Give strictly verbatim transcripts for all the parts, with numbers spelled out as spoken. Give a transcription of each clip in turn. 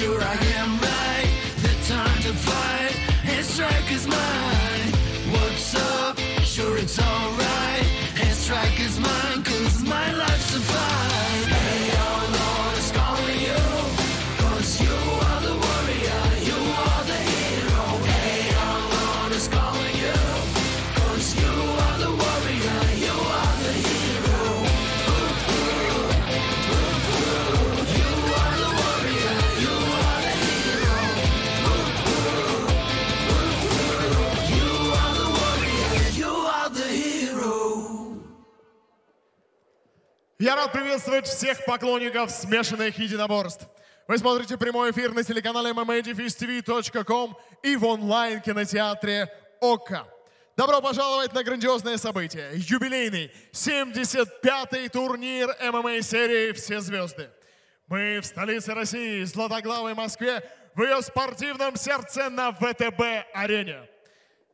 sure I am right. The time to fight and strike is mine. What's up? Sure it's alright. And strike is mine, cause my life's a fight. Hey, oh Lord, it's calling you, cause you are the warrior, you are the hero. Hey, oh Lord, it's calling you, cause you are the warrior, you are the hero. You are the warrior, you are the hero. You are the warrior, you are the hero. Я рад приветствовать всех поклонников смешанных единоборств. Вы смотрите прямой эфир на телеканале эм эм а ти ви точка ком и в онлайн-кинотеатре Ока. Добро пожаловать на грандиозное событие. Юбилейный семьдесят пятый турнир эм эм а-серии «Все звезды». Мы в столице России, златоглавой Москве, в ее спортивном сердце на вэ тэ бэ арене.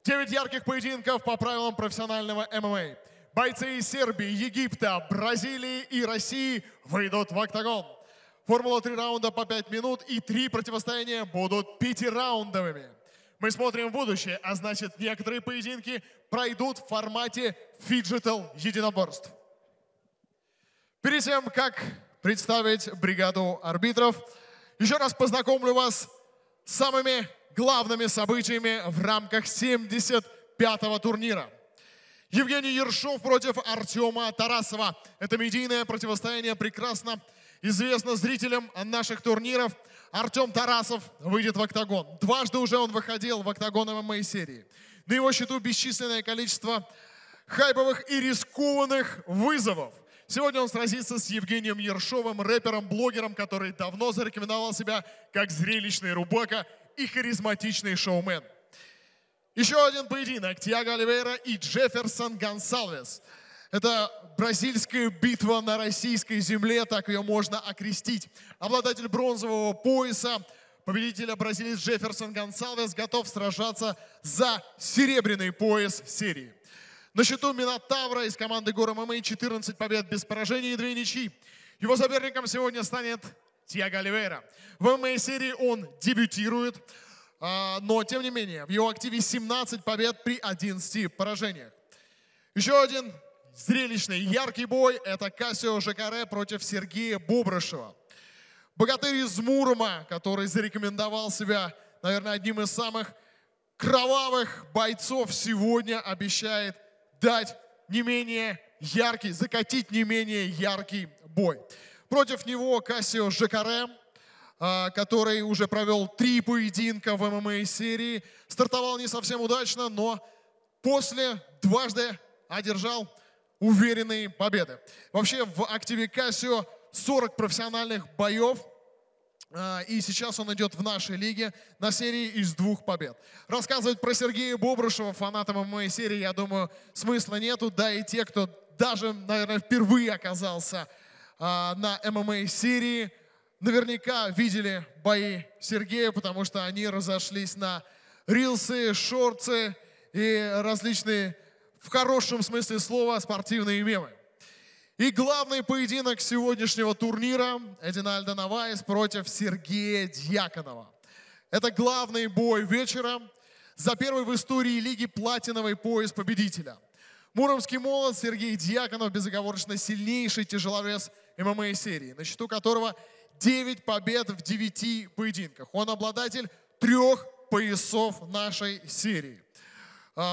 девять ярких поединков по правилам профессионального эм эм а. Бойцы из Сербии, Египта, Бразилии и России выйдут в октагон. Формула три раунда по пять минут и три противостояния будут пятираундовыми. Мы смотрим в будущее, а значит, некоторые поединки пройдут в формате фиджитал единоборств. Перед тем, как представить бригаду арбитров, еще раз познакомлю вас с самыми главными событиями в рамках семьдесят пятого турнира. Евгений Ершов против Артема Тарасова. Это медийное противостояние прекрасно известно зрителям наших турниров. Артем Тарасов выйдет в октагон. Дважды уже он выходил в октагон эм эм а-серии. На его счету бесчисленное количество хайповых и рискованных вызовов. Сегодня он сразится с Евгением Ершовым, рэпером, блогером, который давно зарекомендовал себя как зрелищный рубака и харизматичный шоумен. Еще один поединок. Тьяго Оливейра и Джефферсон Гонсалвес. Это бразильская битва на российской земле, так ее можно окрестить. Обладатель бронзового пояса, победителя бразилец Джефферсон Гонсалвес готов сражаться за серебряный пояс серии. На счету Минотавра из команды Гор эм эм а четырнадцать побед без поражений и две ничьи. Его соперником сегодня станет Тьяго Оливейра. В эм эм а-серии он дебютирует, но тем не менее в его активе семнадцать побед при одиннадцати поражениях. Еще один зрелищный, яркий бой – это Кассио Жакаре против Сергея Бобрышева. Богатырь из Мурома, который зарекомендовал себя, наверное, одним из самых кровавых бойцов, сегодня обещает дать не менее яркий, закатить не менее яркий бой. Против него Кассио Жакаре, который уже провел три поединка в эм эм а-серии, стартовал не совсем удачно, но после дважды одержал уверенные победы. Вообще в активе Кассио сорок профессиональных боев. И сейчас он идет в нашей лиге на серии из двух побед. Рассказывать про Сергея Бобрышева фанатам эм эм а-серии, я думаю, смысла нету. Да и те, кто даже, наверное, впервые оказался на эм эм а-серии, наверняка видели бои Сергея, потому что они разошлись на рилсы, шорты и различные, в хорошем смысле слова, спортивные мемы. И главный поединок сегодняшнего турнира – Эдинальдо Новаэс против Сергея Дьяконова. Это главный бой вечера за первый в истории лиги платиновый пояс победителя. Муромский молот Сергей Дьяконов – безоговорочно сильнейший тяжеловес эм эм а-серии, на счету которого девять побед в девяти поединках. Он обладатель трех поясов нашей серии.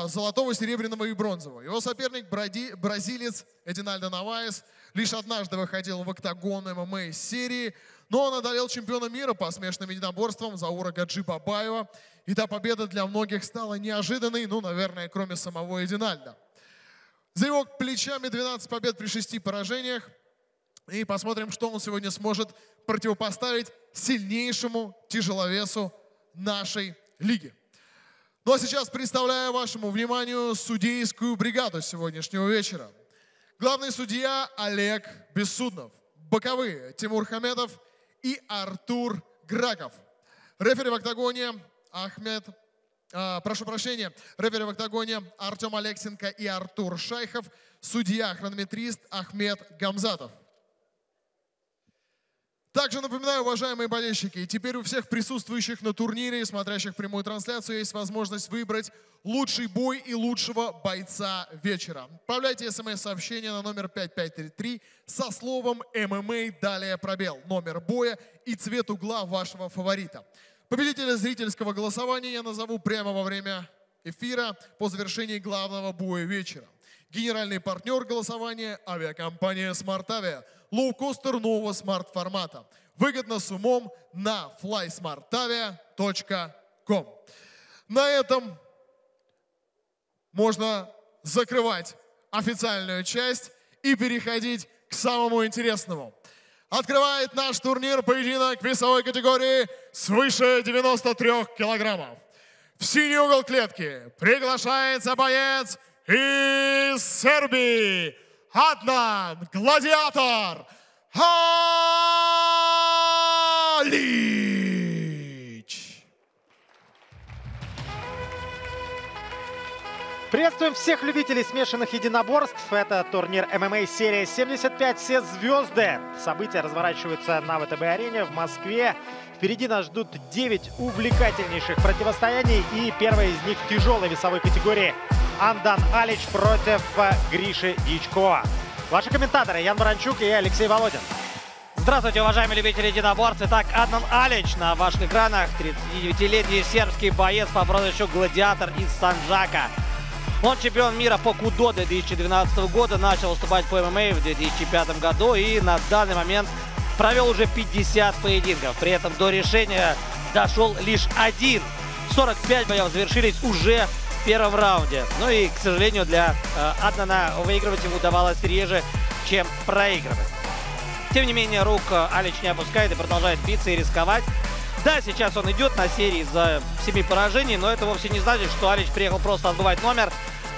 Золотого, серебряного и бронзового. Его соперник бради, бразилец Эдинальдо Новаэс лишь однажды выходил в октагон эм эм а-серии, но он одолел чемпиона мира по смешанным единоборствам Заура Гаджибабаева. И та победа для многих стала неожиданной, ну, наверное, кроме самого Эдинальдо. За его плечами двенадцать побед при шести поражениях. И посмотрим, что он сегодня сможет противопоставить сильнейшему тяжеловесу нашей лиги. Ну а сейчас представляю вашему вниманию судейскую бригаду сегодняшнего вечера. Главный судья Олег Бессуднов. Боковые Тимур Хамедов и Артур Граков. Рефери в октагоне Ахмед, э, прошу прощения, рефери в октагоне Артем Алексенко и Артур Шайхов. Судья-хронометрист Ахмед Гамзатов. Также напоминаю, уважаемые болельщики, теперь у всех присутствующих на турнире и смотрящих прямую трансляцию есть возможность выбрать лучший бой и лучшего бойца вечера. Отправляйте смс-сообщение на номер пять пять три три со словом «ММА», далее пробел, номер боя и цвет угла вашего фаворита. Победителя зрительского голосования я назову прямо во время эфира по завершении главного боя вечера. Генеральный партнер голосования – авиакомпания SmartAvia. Лоукостер нового смарт-формата. Выгодно с умом на флай смарт авиа точка ком. На этом можно закрывать официальную часть и переходить к самому интересному. Открывает наш турнир поединок весовой категории свыше девяноста трёх килограммов. В синий угол клетки приглашается боец из Сербии. Аднан Гладиатор Алич. Приветствуем всех любителей смешанных единоборств. Это турнир ММА-серия семьдесят пять «Все звезды». События разворачиваются на вэ тэ бэ арене в Москве. Впереди нас ждут девять увлекательнейших противостояний. И первое из них в тяжелой весовой категории – Аднан Алич против Гриши Дьячкова. Ваши комментаторы Ян Ворончук и Алексей Володин. Здравствуйте, уважаемые любители единоборств. Итак, Аднан Алич на ваших экранах. тридцатидевятилетний сербский боец по прозвищу Гладиатор из Санджака. Он чемпион мира по кудо две тысячи двенадцатого года, начал выступать по ММА в две тысячи пятом году и на данный момент провел уже пятьдесят поединков. При этом до решения дошел лишь один. сорок пять боев завершились уже в первом раунде. Ну и, к сожалению, для э, Аднана выигрывать ему удавалось реже, чем проигрывать. Тем не менее, рук э, Алич не опускает и продолжает биться и рисковать. Да, сейчас он идет на серии за семи поражений, но это вовсе не значит, что Алич приехал просто отбывать номер.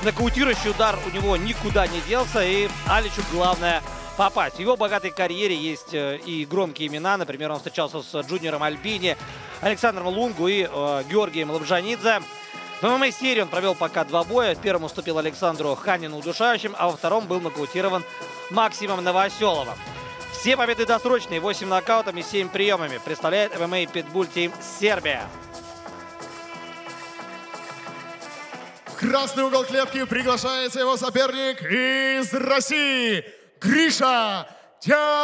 Нокаутирующий удар у него никуда не делся, и Аличу главное попасть. В его богатой карьере есть э, и громкие имена. Например, он встречался с Джуниором Альбини, Александром Лунгу и э, Георгием Лабжанидзе. В ММА-серии он провел пока два боя. В первом уступил Александру Ханину удушающим, а во втором был нокаутирован Максимом Новоселовым. Все победы досрочные, восемь нокаутами и семью приемами. Представляет ММА Питбуль Тим Сербия. В красный угол клетки приглашается его соперник из России Гриша Дьячков.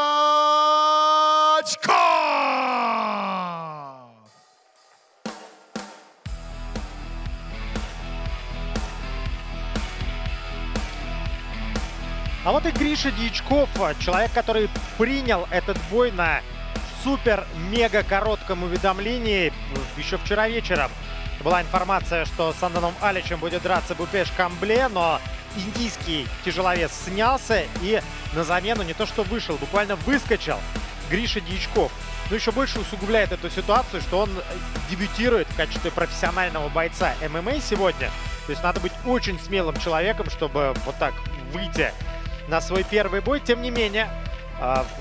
А вот и Гриша Дьячков, человек, который принял этот бой на супер-мега-коротком уведомлении еще вчера вечером. Была информация, что с Аднаном Аличем будет драться Бупеш Камбле, но индийский тяжеловес снялся и на замену не то что вышел, буквально выскочил Гриша Дьячков. Но еще больше усугубляет эту ситуацию, что он дебютирует в качестве профессионального бойца ММА сегодня. То есть надо быть очень смелым человеком, чтобы вот так выйти на свой первый бой. Тем не менее,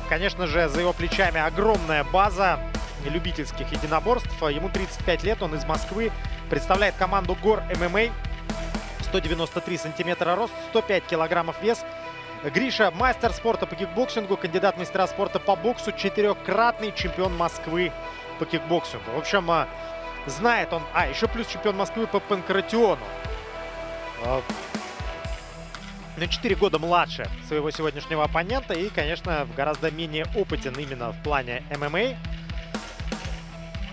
конечно же, за его плечами огромная база любительских единоборств. Ему тридцать пять лет, он из Москвы, представляет команду «Гор ММА». сто девяносто три сантиметра рост, сто пять килограммов вес. Гриша – мастер спорта по кикбоксингу, кандидат в мастера спорта по боксу, четырехкратный чемпион Москвы по кикбоксингу. В общем, знает он... А, еще плюс чемпион Москвы по панкратиону. На четыре года младше своего сегодняшнего оппонента и, конечно, гораздо менее опытен именно в плане ММА.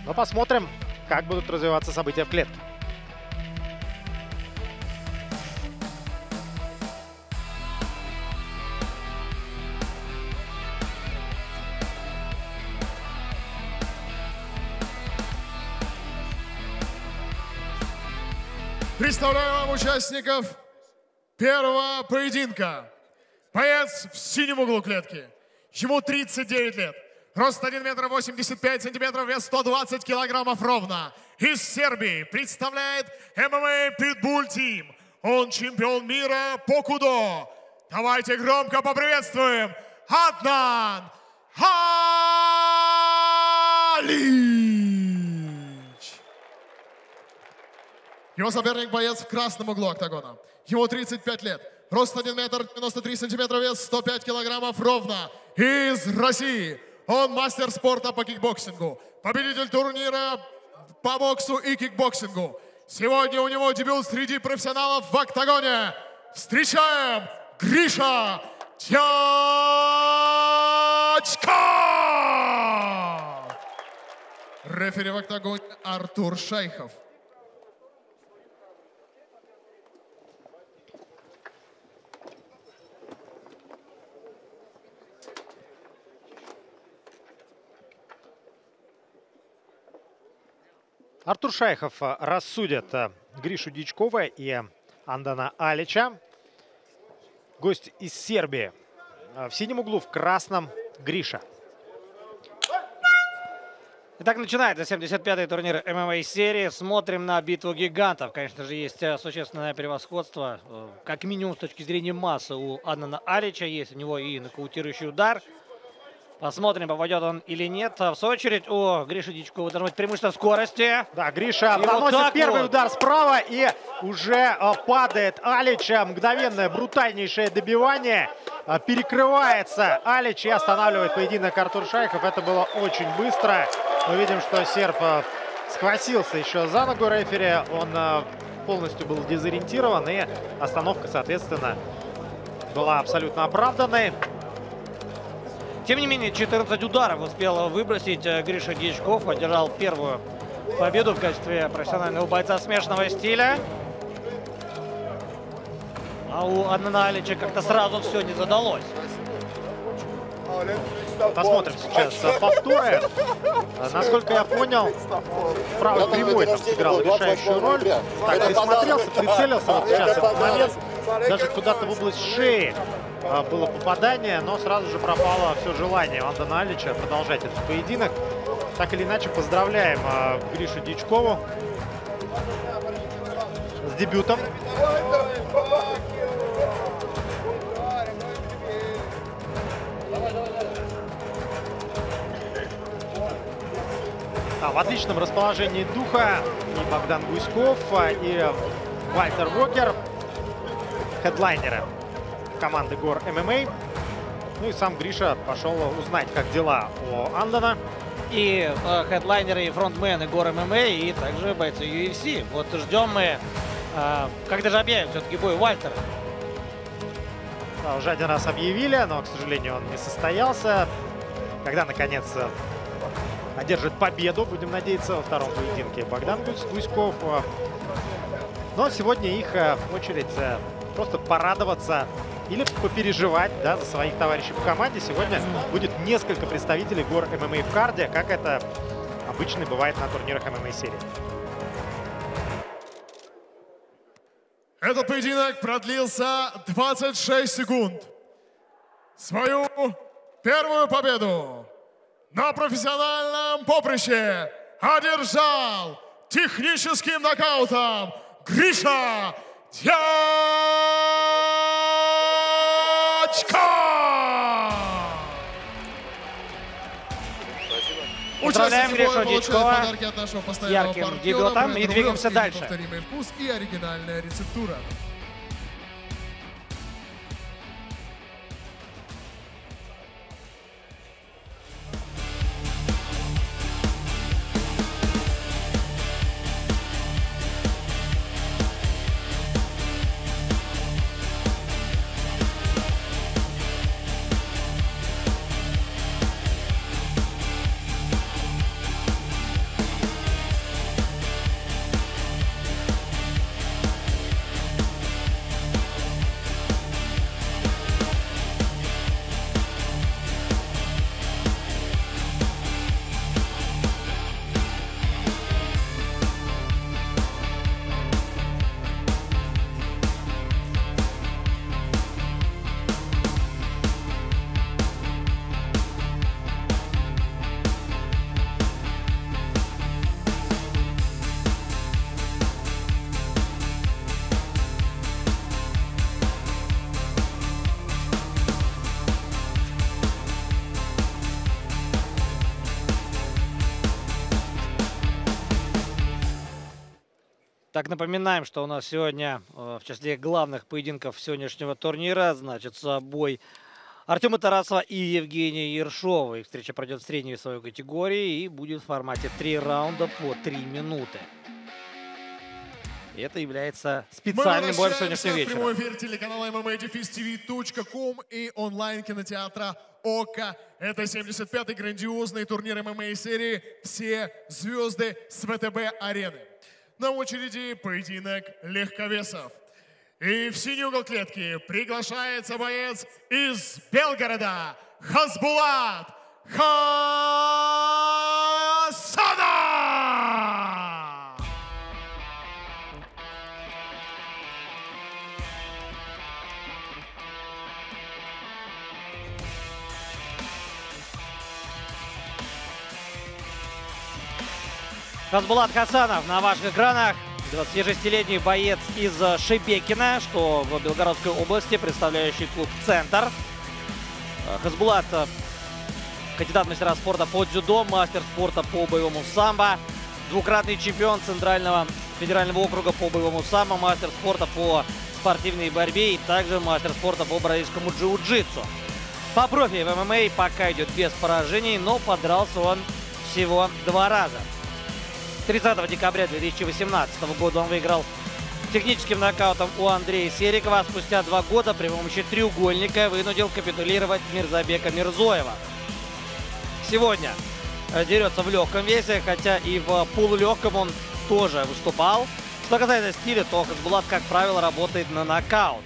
Но посмотрим, как будут развиваться события в клетке. Представляю вам участников первого поединка. Боец в синем углу клетки. Ему тридцать девять лет. Рост один метр восемьдесят пять сантиметров, вес сто двадцать килограммов ровно. Из Сербии представляет ММА Питбуль Тим. Он чемпион мира по кудо. Давайте громко поприветствуем Аднан Алич. Его соперник боец в красном углу октагона. Ему тридцать пять лет, рост один метр девяносто три сантиметра, вес сто пять килограммов ровно, из России. Он мастер спорта по кикбоксингу, победитель турнира по боксу и кикбоксингу. Сегодня у него дебют среди профессионалов в октагоне. Встречаем Гриша Дьячков! Рефери в октагоне Артур Шайхов. Артур Шайхов рассудит Гришу Дьячкова и Аднана Алича. Гость из Сербии. В синем углу, в красном Гриша. Итак, начинается семьдесят пятый турнир эм эм а-серии. Смотрим на битву гигантов. Конечно же, есть существенное превосходство, как минимум с точки зрения массы, у Аднана Алича. Есть у него и нокаутирующий удар. Посмотрим, попадет он или нет. В свою очередь у Гриши Дьячкова должно быть преимущество скорости. Да, Гриша наносит вот первый вот. удар справа и уже падает Алич. Мгновенное, брутальнейшее добивание. Перекрывается Алич и останавливает поединок Артур Шайхов. Это было очень быстро. Мы видим, что серб схватился еще за ногу рефери. Он полностью был дезориентирован. И остановка, соответственно, была абсолютно оправданной. Тем не менее, четырнадцать ударов успел выбросить Гриша Дьячков. Одержал первую победу в качестве профессионального бойца смешанного стиля. А у Аднана Алича как-то сразу все не задалось. Посмотрим сейчас повторы. Насколько я понял, правый прямой там сыграл решающую роль. Так, присмотрелся, прицелился. Вот сейчас этот момент. Даже куда-то в область шеи было попадание, но сразу же пропало все желание Аднана Алича продолжать этот поединок. Так или иначе, поздравляем Гришу Дьячкову с дебютом. А в отличном расположении духа и Богдан Гуськов, и Вальтер Уокер, хедлайнеры команды Гор ММА. Ну и сам Гриша пошел узнать, как дела у Аднана. И э, хедлайнеры, и фронтмены Гор ММА, и также бойцы ю эф си. Вот ждем мы, э, когда же объявим все-таки бой Вальтера. Да, уже один раз объявили, но, к сожалению, он не состоялся. Когда, наконец, одержит победу, будем надеяться, во втором поединке Богдан Гуськов. Но сегодня их очередь просто порадоваться или попереживать, да, за своих товарищей по команде. Сегодня будет несколько представителей Гор ММА в карде, как это обычно бывает на турнирах эм эм а-серии. Этот поединок продлился двадцать шесть секунд. Свою первую победу на профессиональном поприще одержал техническим нокаутом Гриша Дьячков! Поздравляем Гришу Дьячкова с ярким дебютом и двигаемся дальше. Повторимый вкус и оригинальная рецептура. Так, напоминаем, что у нас сегодня в числе главных поединков сегодняшнего турнира значится бой Артема Тарасова и Евгения Ершова. Их встреча пройдет в средней весовой категории и будет в формате три раунда по три минуты. И это является специальным боем сегодняшнего вечера. Мы возвращаемся в прямой эфир телеканала эм эм а ти ви точка ком и онлайн-кинотеатра Ока. Это семьдесят пятый грандиозный турнир эм эм а-серии «Все звезды с вэ тэ бэ арены». На очереди поединок легковесов. И в синий угол клетки приглашается боец из Белгорода Хасбулат Хасанов! Хасбулат Хасанов на ваших экранах. двадцатишестилетний боец из Шебекина, что в Белгородской области, представляющий клуб «Центр». Хасбулат — кандидат мастера спорта по дзюдо, мастер спорта по боевому самбо, двукратный чемпион Центрального федерального округа по боевому самбо, мастер спорта по спортивной борьбе и также мастер спорта по бразильскому джиу-джитсу. По профи в ММА пока идет без поражений, но подрался он всего два раза. тридцатого декабря две тысячи восемнадцатого года он выиграл техническим нокаутом у Андрея Серикова. Спустя два года при помощи треугольника вынудил капитулировать Мирзабека Мирзоева. Сегодня дерется в легком весе, хотя и в полулегком он тоже выступал. Что касается стиля, то Хасбулат, как правило, работает на нокаут.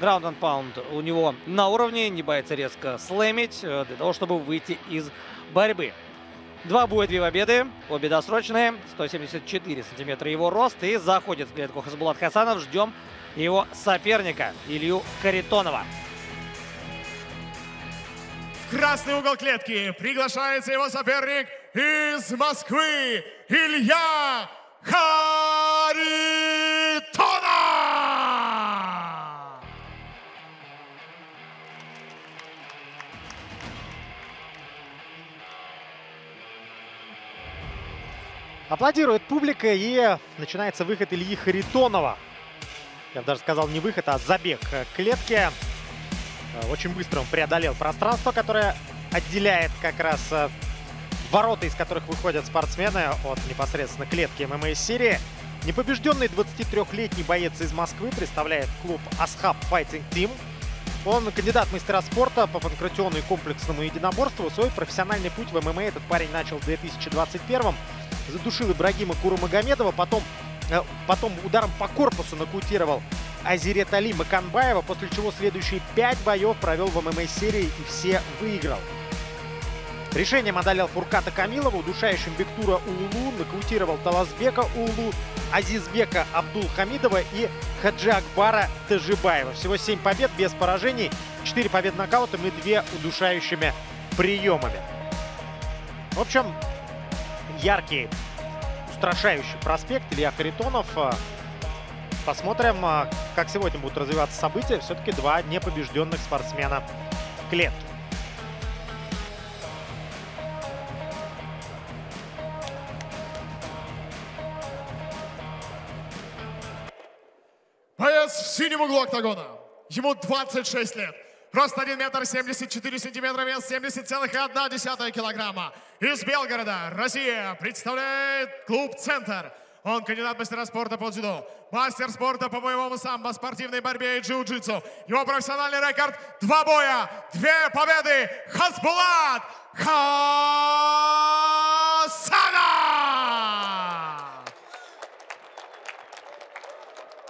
Ground and pound у него на уровне, не боится резко слэмить для того, чтобы выйти из борьбы. Два боя, две победы, обе досрочные, сто семьдесят четыре сантиметра его рост, и заходит в клетку Хасбулат Хасанов. Ждем его соперника Илью Харитонова. В красный угол клетки приглашается его соперник из Москвы Илья Харитонов! Аплодирует публика, и начинается выход Ильи Харитонова. Я бы даже сказал, не выход, а забег к клетке. Очень быстро он преодолел пространство, которое отделяет как раз ворота, из которых выходят спортсмены, от непосредственно клетки эм эм а-серии. Непобежденный двадцатитрёхлетний боец из Москвы представляет клуб «Асхаб Fighting Team». Он кандидат мастера спорта по панкратиону и комплексному единоборству. Свой профессиональный путь в ММА этот парень начал в две тысячи двадцать первом. Задушил Ибрагима Курмагомедова, потом, потом ударом по корпусу нокаутировал Азирет Али Маканбаева, после чего следующие пять боев провел в эм эм а-серии и все выиграл. Решением одолел Фурката Камилова, удушающим Бектура Улу, нокаутировал Талазбека Улу, Азизбека Абдулхамидова и Хаджи Акбара Тажибаева. Всего семь побед без поражений, четыре побед нокаутом и две удушающими приемами. В общем, яркий, устрашающий проспект Илья Харитонов. Посмотрим, как сегодня будут развиваться события. Все-таки два непобежденных спортсмена клетки. Боец в синем углу октагона. Ему двадцать шесть лет. Рост один метр семьдесят четыре сантиметра, вес семьдесят целых одна десятая килограмма. Из Белгорода, Россия, представляет клуб «Центр». Он кандидат мастера спорта по дзюдо, мастер спорта по боевому самбо, спортивной борьбе и джиу-джитсу. Его профессиональный рекорд – два боя, две победы. Хасбулат Хасанов!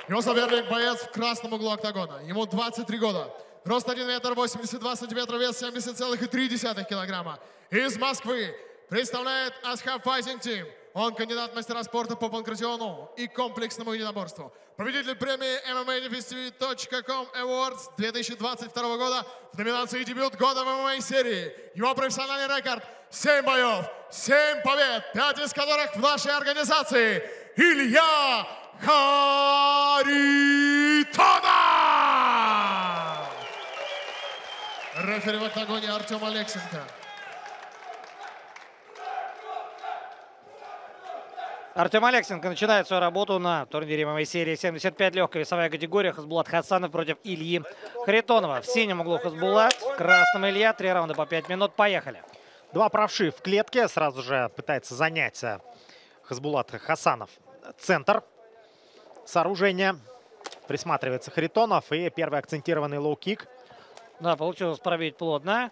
Его соперник – боец в красном углу октагона. Ему двадцать три года. Рост один метр восемьдесят два сантиметра, вес семьдесят целых три десятых килограмма. Из Москвы представляет Асхаб Fighting Team. Он кандидат мастера спорта по панкратиону и комплексному единоборству. Победитель премии эм эм а ти ви точка ком Awards две тысячи двадцать второго года в номинации «Дебют года в эм эм а-серии». Его профессиональный рекорд – семь боев, семь побед, пять из которых в нашей организации. Илья Харитонов! Рефери в октагоне Артем Алексенко. Артем Алексенко начинает свою работу на турнире ММА-серии семьдесят пять легкая весовая категория. Хасбулат Хасанов против Ильи Харитонова. В синем углу Хасбулат, в красном Илья. Три раунда по пять минут. Поехали. Два правши в клетке. Сразу же пытается занять Хасбулат Хасанов центр сооружения. Присматривается Харитонов. И первый акцентированный лоу-кик. Да, получилось пробить плотно.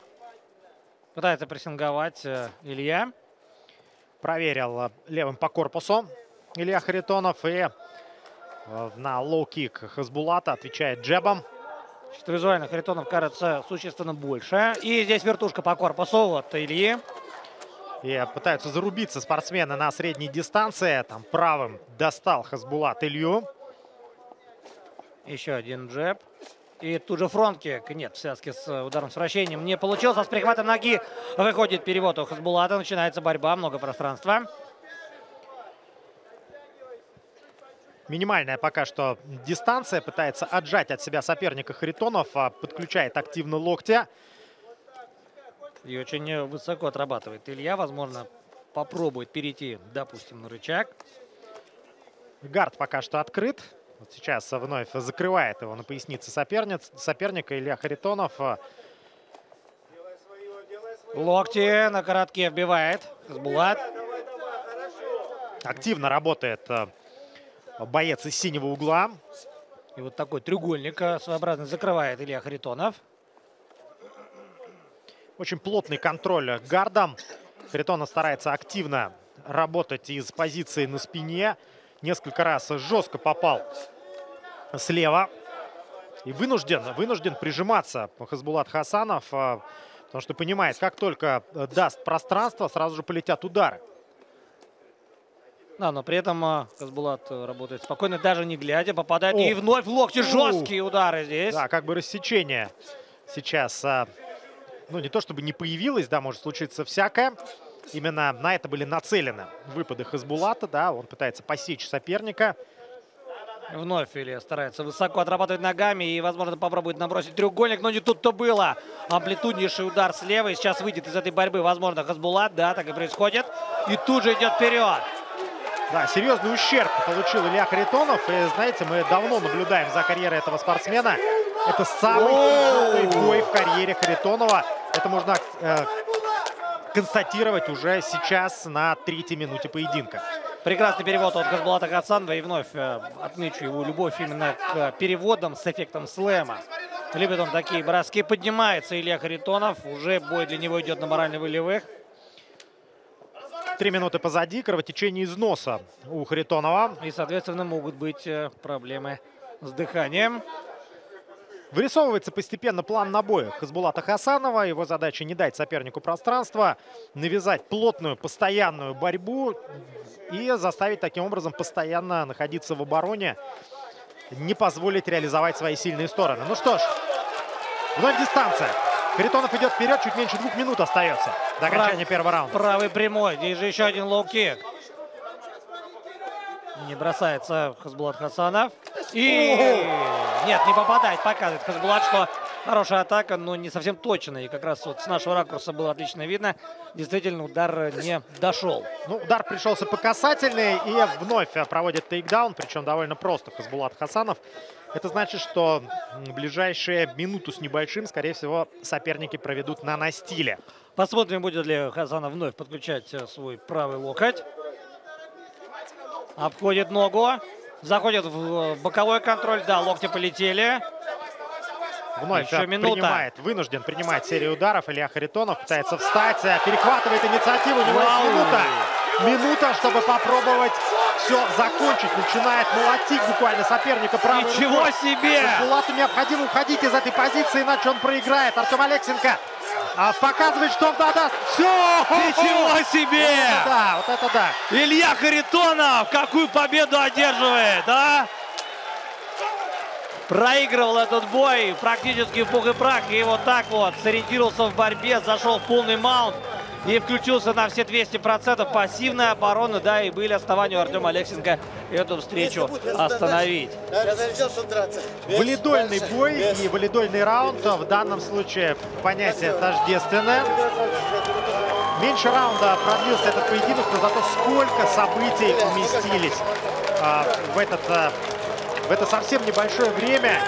Пытается прессинговать Илья. Проверил левым по корпусу Илья Харитонов. И на лоу-кик Хасбулата отвечает джебом. Визуально Харитонов кажется существенно больше. И здесь вертушка по корпусу вот Ильи. И пытаются зарубиться спортсмены на средней дистанции. Там правым достал Хасбулат Илью. Еще один джеб. И тут же фронт-кик. Нет, в связке с ударом с вращением не получилось. А с перехватом ноги выходит перевод у Хасбулата. Начинается борьба. Много пространства. Минимальная пока что дистанция. Пытается отжать от себя соперника Харитонов. Подключает активно локти. И очень высоко отрабатывает Илья. Возможно, попробует перейти, допустим, на рычаг. Гард пока что открыт. Вот сейчас вновь закрывает его на пояснице соперниц, соперника Илья Харитонов. Локти на коротке вбивает Хасбулат. Активно работает боец из синего угла. И вот такой треугольник своеобразно закрывает Илья Харитонов. Очень плотный контроль гардом. Харитонов старается активно работать из позиции на спине. Несколько раз жестко попал слева. И вынужден, вынужден прижиматься Хасбулат Хасанов, потому что понимает, как только даст пространство, сразу же полетят удары. Да, но при этом Хасбулат работает спокойно, даже не глядя, попадает. О. И вновь в локти жесткие удары здесь. Да, как бы рассечение сейчас. Ну, не то чтобы не появилось, да, может случиться всякое. Именно на это были нацелены выпады Хасбулата, да, он пытается посечь соперника. Вновь Илья старается высоко отрабатывать ногами и, возможно, попробует набросить треугольник, но не тут-то было. Амплитуднейший удар слева, и сейчас выйдет из этой борьбы, возможно, Хасбулат, да, так и происходит. И тут же идет вперед. Да, серьезный ущерб получил Илья Харитонов, и, знаете, мы давно наблюдаем за карьерой этого спортсмена. Это самый тяжелый бой в карьере Харитонова. Это можно... Э, констатировать уже сейчас на третьей минуте поединка. Прекрасный перевод от Хасбулата Хасанова. И вновь э, отмечу его любовь именно к э, переводам с эффектом слэма. Любит он такие броски. Поднимается Илья Харитонов. Уже бой для него идет на морально-волевых. Три минуты позади. Кровотечение из носа у Харитонова. И, соответственно, могут быть э, проблемы с дыханием. Вырисовывается постепенно план на бой Хасбулата Хасанова. Его задача не дать сопернику пространства, навязать плотную, постоянную борьбу и заставить таким образом постоянно находиться в обороне, не позволить реализовать свои сильные стороны. Ну что ж, вновь дистанция. Харитонов идет вперед, чуть меньше двух минут остается до окончания первого раунда. Правый прямой, здесь же еще один лоу-кик. Не бросается Хасбулат Хасанов. И... Нет, не попадает. Показывает Хасбулат, что хорошая атака, но не совсем точная. И как раз вот с нашего ракурса было отлично видно. Действительно, удар не дошел. Ну, удар пришелся по касательной. И вновь проводит тейкдаун. Причем довольно просто Хасбулат Хасанов. Это значит, что в ближайшие минуту с небольшим, скорее всего, соперники проведут на настиле. Посмотрим, будет ли Хасанов вновь подключать свой правый локоть. Обходит ногу. Заходит в боковой контроль. Да, локти полетели. Вновь еще минута. Принимает, вынужден принимать серию ударов. Илья Харитонов пытается встать. Перехватывает инициативу. У него есть минута. Минута, чтобы попробовать все закончить. Начинает молотить буквально соперника правой рукой. Ничего себе! Хасбулату необходимо уходить из этой позиции, иначе он проиграет. Артем Алексенко а показывает, что он даст. Все! Ничего себе! Вот это да, вот это да. Илья Харитонов какую победу одерживает, а? Проигрывал этот бой практически в пух и прах. И вот так вот сориентировался в борьбе, зашел в полный маунт. И включился на все двести процентов. Пассивная оборона, да, и были основания у Артема Алексенко эту встречу остановить. Валидольный бой и валидольный раунд в данном случае понятие тождественное. Меньше раунда продлился этот поединок, но зато сколько событий уместились а, в, этот, а, в это совсем небольшое время.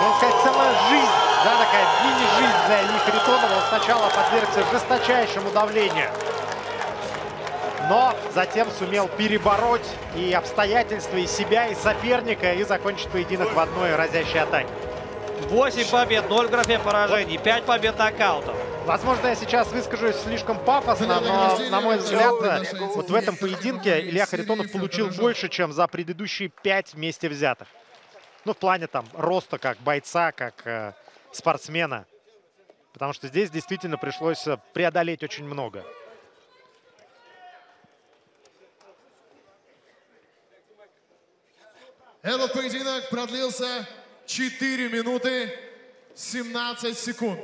Можно сказать, целая жизнь, да, такая мини-жизнь для Ильи Харитонова. Он сначала подвергся жесточайшему давлению, но затем сумел перебороть и обстоятельства, и себя, и соперника, и закончить поединок в одной разящей атаке. восемь побед, ноль в графе поражений, пять побед нокаутов. Возможно, я сейчас выскажусь слишком пафосно, но, на мой взгляд, вот в этом поединке Илья Харитонов получил больше, чем за предыдущие пять вместе взятых. Ну, в плане там роста как бойца, как э, спортсмена. Потому что здесь действительно пришлось преодолеть очень много. Этот поединок продлился четыре минуты семнадцать секунд.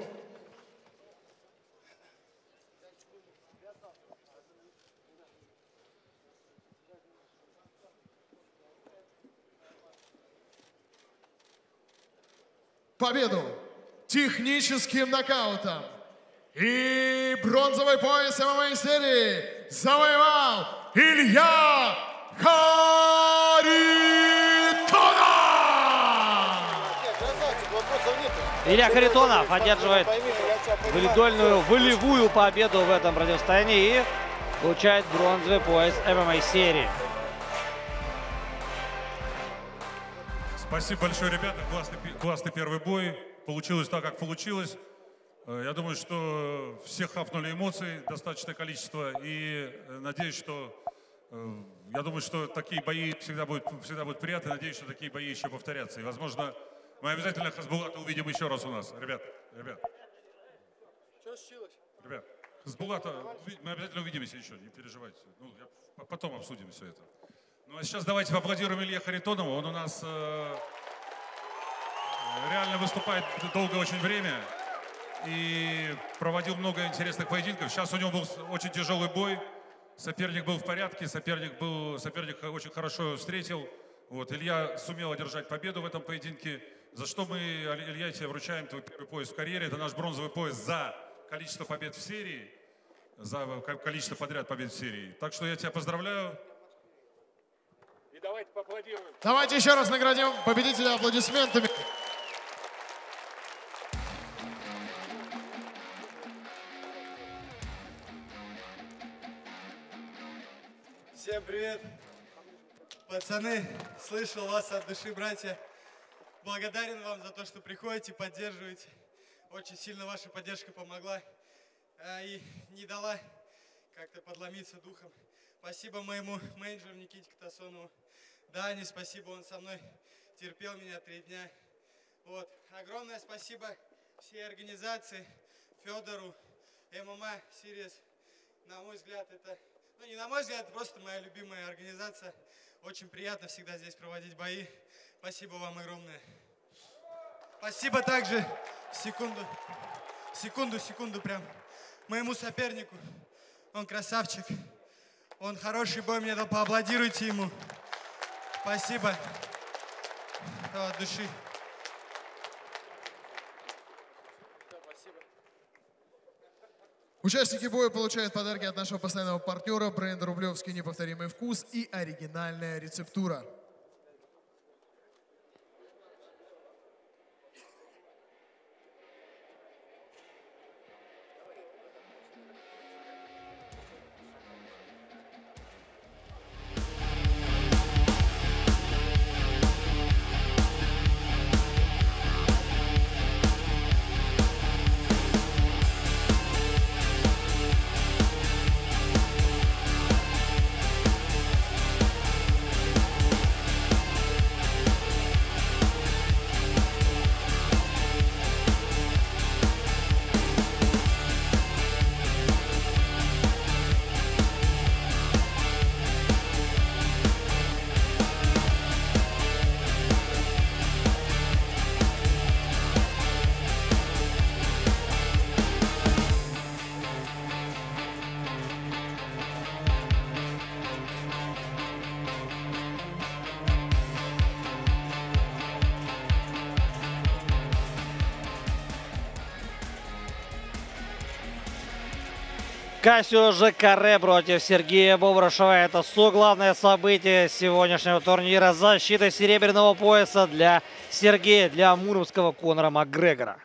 Победу техническим нокаутом и бронзовый пояс эм эм а-серии завоевал Илья Харитонов! Илья Харитонов одерживает валидольную, волевую победу в этом противостоянии и получает бронзовый пояс эм эм а-серии. Спасибо большое, ребята. Классный, классный первый бой. Получилось так, как получилось. Я думаю, что всех хапнули эмоций, достаточное количество. И надеюсь, что... Я думаю, что такие бои всегда будут, всегда будут приятны. Надеюсь, что такие бои еще повторятся. И, возможно, мы обязательно Хасбулата увидим еще раз у нас. Ребят, ребят. Что случилось? Ребят, Хасбулата мы обязательно увидимся еще, не переживайте. Ну, я, потом обсудим все это. Ну а сейчас давайте поаплодируем Илье Харитонову. Он у нас э, реально выступает долгое очень время и проводил много интересных поединков. Сейчас у него был очень тяжелый бой. Соперник был в порядке, соперник, был, соперник очень хорошо встретил. Вот, Илья сумел одержать победу в этом поединке, за что мы, Илья, тебе вручаем твой первый пояс в карьере. Это наш бронзовый пояс за количество побед в серии, за количество подряд побед в серии. Так что я тебя поздравляю. Давайте поаплодируем. Давайте еще раз наградим победителя аплодисментами. Всем привет. Пацаны, слышал вас от души, братья. Благодарен вам за то, что приходите, поддерживаете. Очень сильно ваша поддержка помогла и не дала как-то подломиться духом. Спасибо моему менеджеру Никите Катасонову. Дане спасибо, он со мной терпел меня три дня. Вот. Огромное спасибо всей организации, Федору, эм эм а-серии. На мой взгляд, это... Ну, не на мой взгляд, это просто моя любимая организация. Очень приятно всегда здесь проводить бои. Спасибо вам огромное. Спасибо также, секунду, секунду, секунду прям, моему сопернику. Он красавчик. Он хороший бой мне дал, поаплодируйте ему. Спасибо. Да, от души. Да, спасибо. Участники боя получают подарки от нашего постоянного партнера бренда «Рублевский неповторимый вкус» и оригинальная рецептура. Кассио Жакаре против Сергея Бобрышева. Это главное событие сегодняшнего турнира. Защита серебряного пояса для Сергея, для муромского Конора Макгрегора.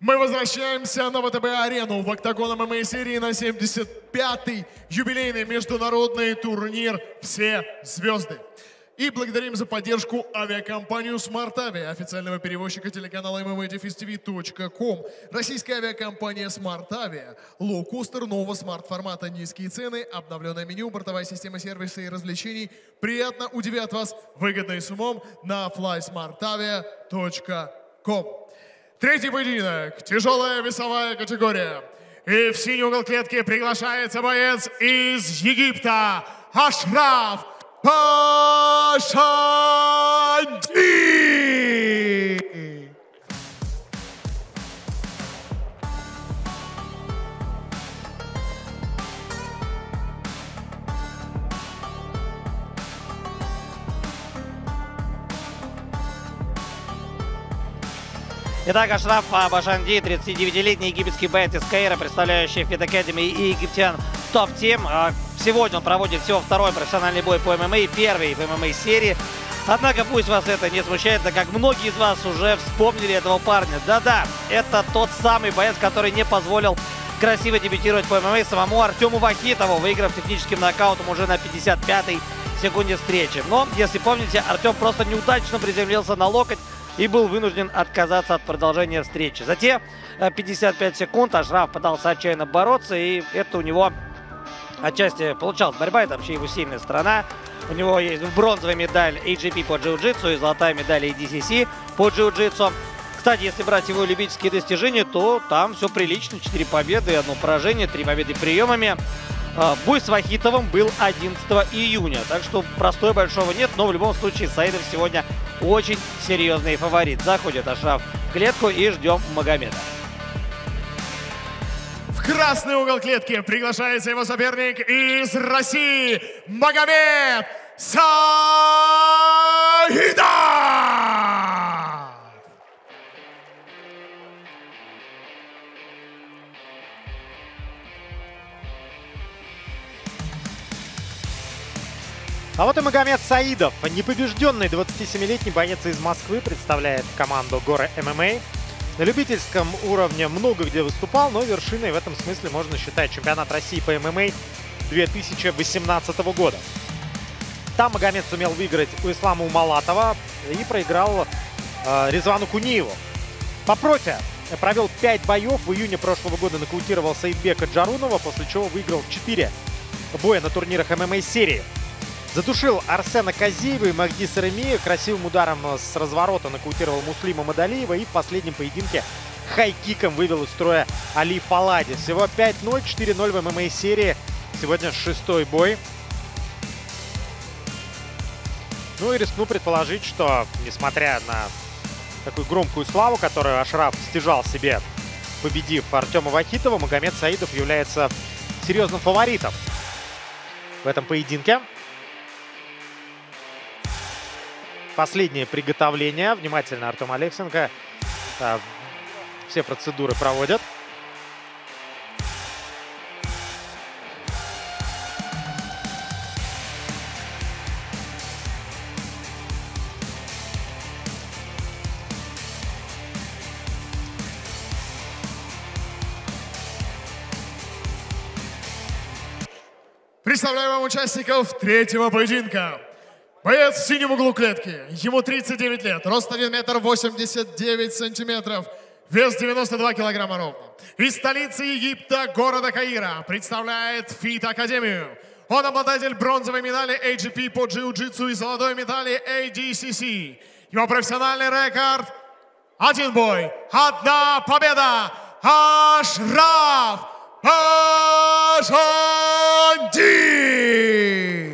Мы возвращаемся на ВТБ-арену. В октагон ММА-серии на семьдесят пятый юбилейный международный турнир «Все звезды». И благодарим за поддержку авиакомпанию SmartAvia, официального перевозчика телеканала эм эм а точка ти ви точка ком. Российская авиакомпания SmartAvia. Лоукостер нового смарт-формата. Низкие цены, обновленное меню, бортовая система сервиса и развлечений. Приятно удивят вас выгодной с умом на флай смарт авиа точка ком. Третий поединок. Тяжелая весовая категория. И в синий угол клетки приглашается боец из Египта. Ашраф Башанди! Итак, Ашраф Башанди, тридцатидевятилетний египетский боец из Каира, представляющий Fit Academy и египтян топ-тим. Сегодня он проводит всего второй профессиональный бой по ММА и первый в ММА-серии. Однако пусть вас это не смущает, так как многие из вас уже вспомнили этого парня. Да-да, это тот самый боец, который не позволил красиво дебютировать по ММА самому Артему Вахитову, выиграв техническим нокаутом уже на пятьдесят пятой секунде встречи. Но, если помните, Артем просто неудачно приземлился на локоть и был вынужден отказаться от продолжения встречи. За те пятьдесят пять секунд Ашраф пытался отчаянно бороться, и это у него... Отчасти получалась борьба, это вообще его сильная сторона. У него есть бронзовая медаль эй джи пи по джиу-джитсу и золотая медаль эй ди си си по джиу-джитсу. Кстати, если брать его любительские достижения, то там все прилично. четыре победы, одно поражение, три победы приемами. Бой с Вахитовым был одиннадцатого июня. Так что простой большого нет, но в любом случае Саидов сегодня очень серьезный фаворит. Заходит Ашраф в клетку и ждем Магомеда. Красный угол клетки приглашается его соперник из России Магомед Саидов. А вот и Магомед Саидов, непобежденный двадцатисемилетний боец из Москвы, представляет команду «Гор ММА». На любительском уровне много где выступал, но вершиной в этом смысле можно считать чемпионат России по ММА две тысячи восемнадцатого года. Там Магомед сумел выиграть у Ислама Умалатова и проиграл э, Резвану Куниеву. По профи провел пять боев. В июне прошлого года нокаутировал Саидбека Джарунова, после чего выиграл четыре боя на турнирах ММА-серии. Задушил Арсена Казиева и Махди Саремия. Красивым ударом с разворота нокаутировал Муслима Мадалиева. И в последнем поединке хай-киком вывел из строя Али Фалади. Всего пять ноль, четыре ноль в ММА-серии. Сегодня шестой бой. Ну и рискну предположить, что, несмотря на такую громкую славу, которую Ашраф стяжал себе, победив Артема Вахитова, Магомед Саидов является серьезным фаворитом в этом поединке. Последнее приготовление. Внимательно Артем Алексенко. Все процедуры проводят. Представляю вам участников третьего поединка. Боец в синем углу клетки. Ему тридцать девять лет. Рост один метр восемьдесят девять сантиметров. Вес девяносто два килограмма ровно. Из столицы Египта, города Каира, представляет Fit Академию. Он обладатель бронзовой медали эй джи пи по джиу-джитсу и золотой медали эй ди си си. Его профессиональный рекорд – один бой, одна победа. Ашраф Башанди!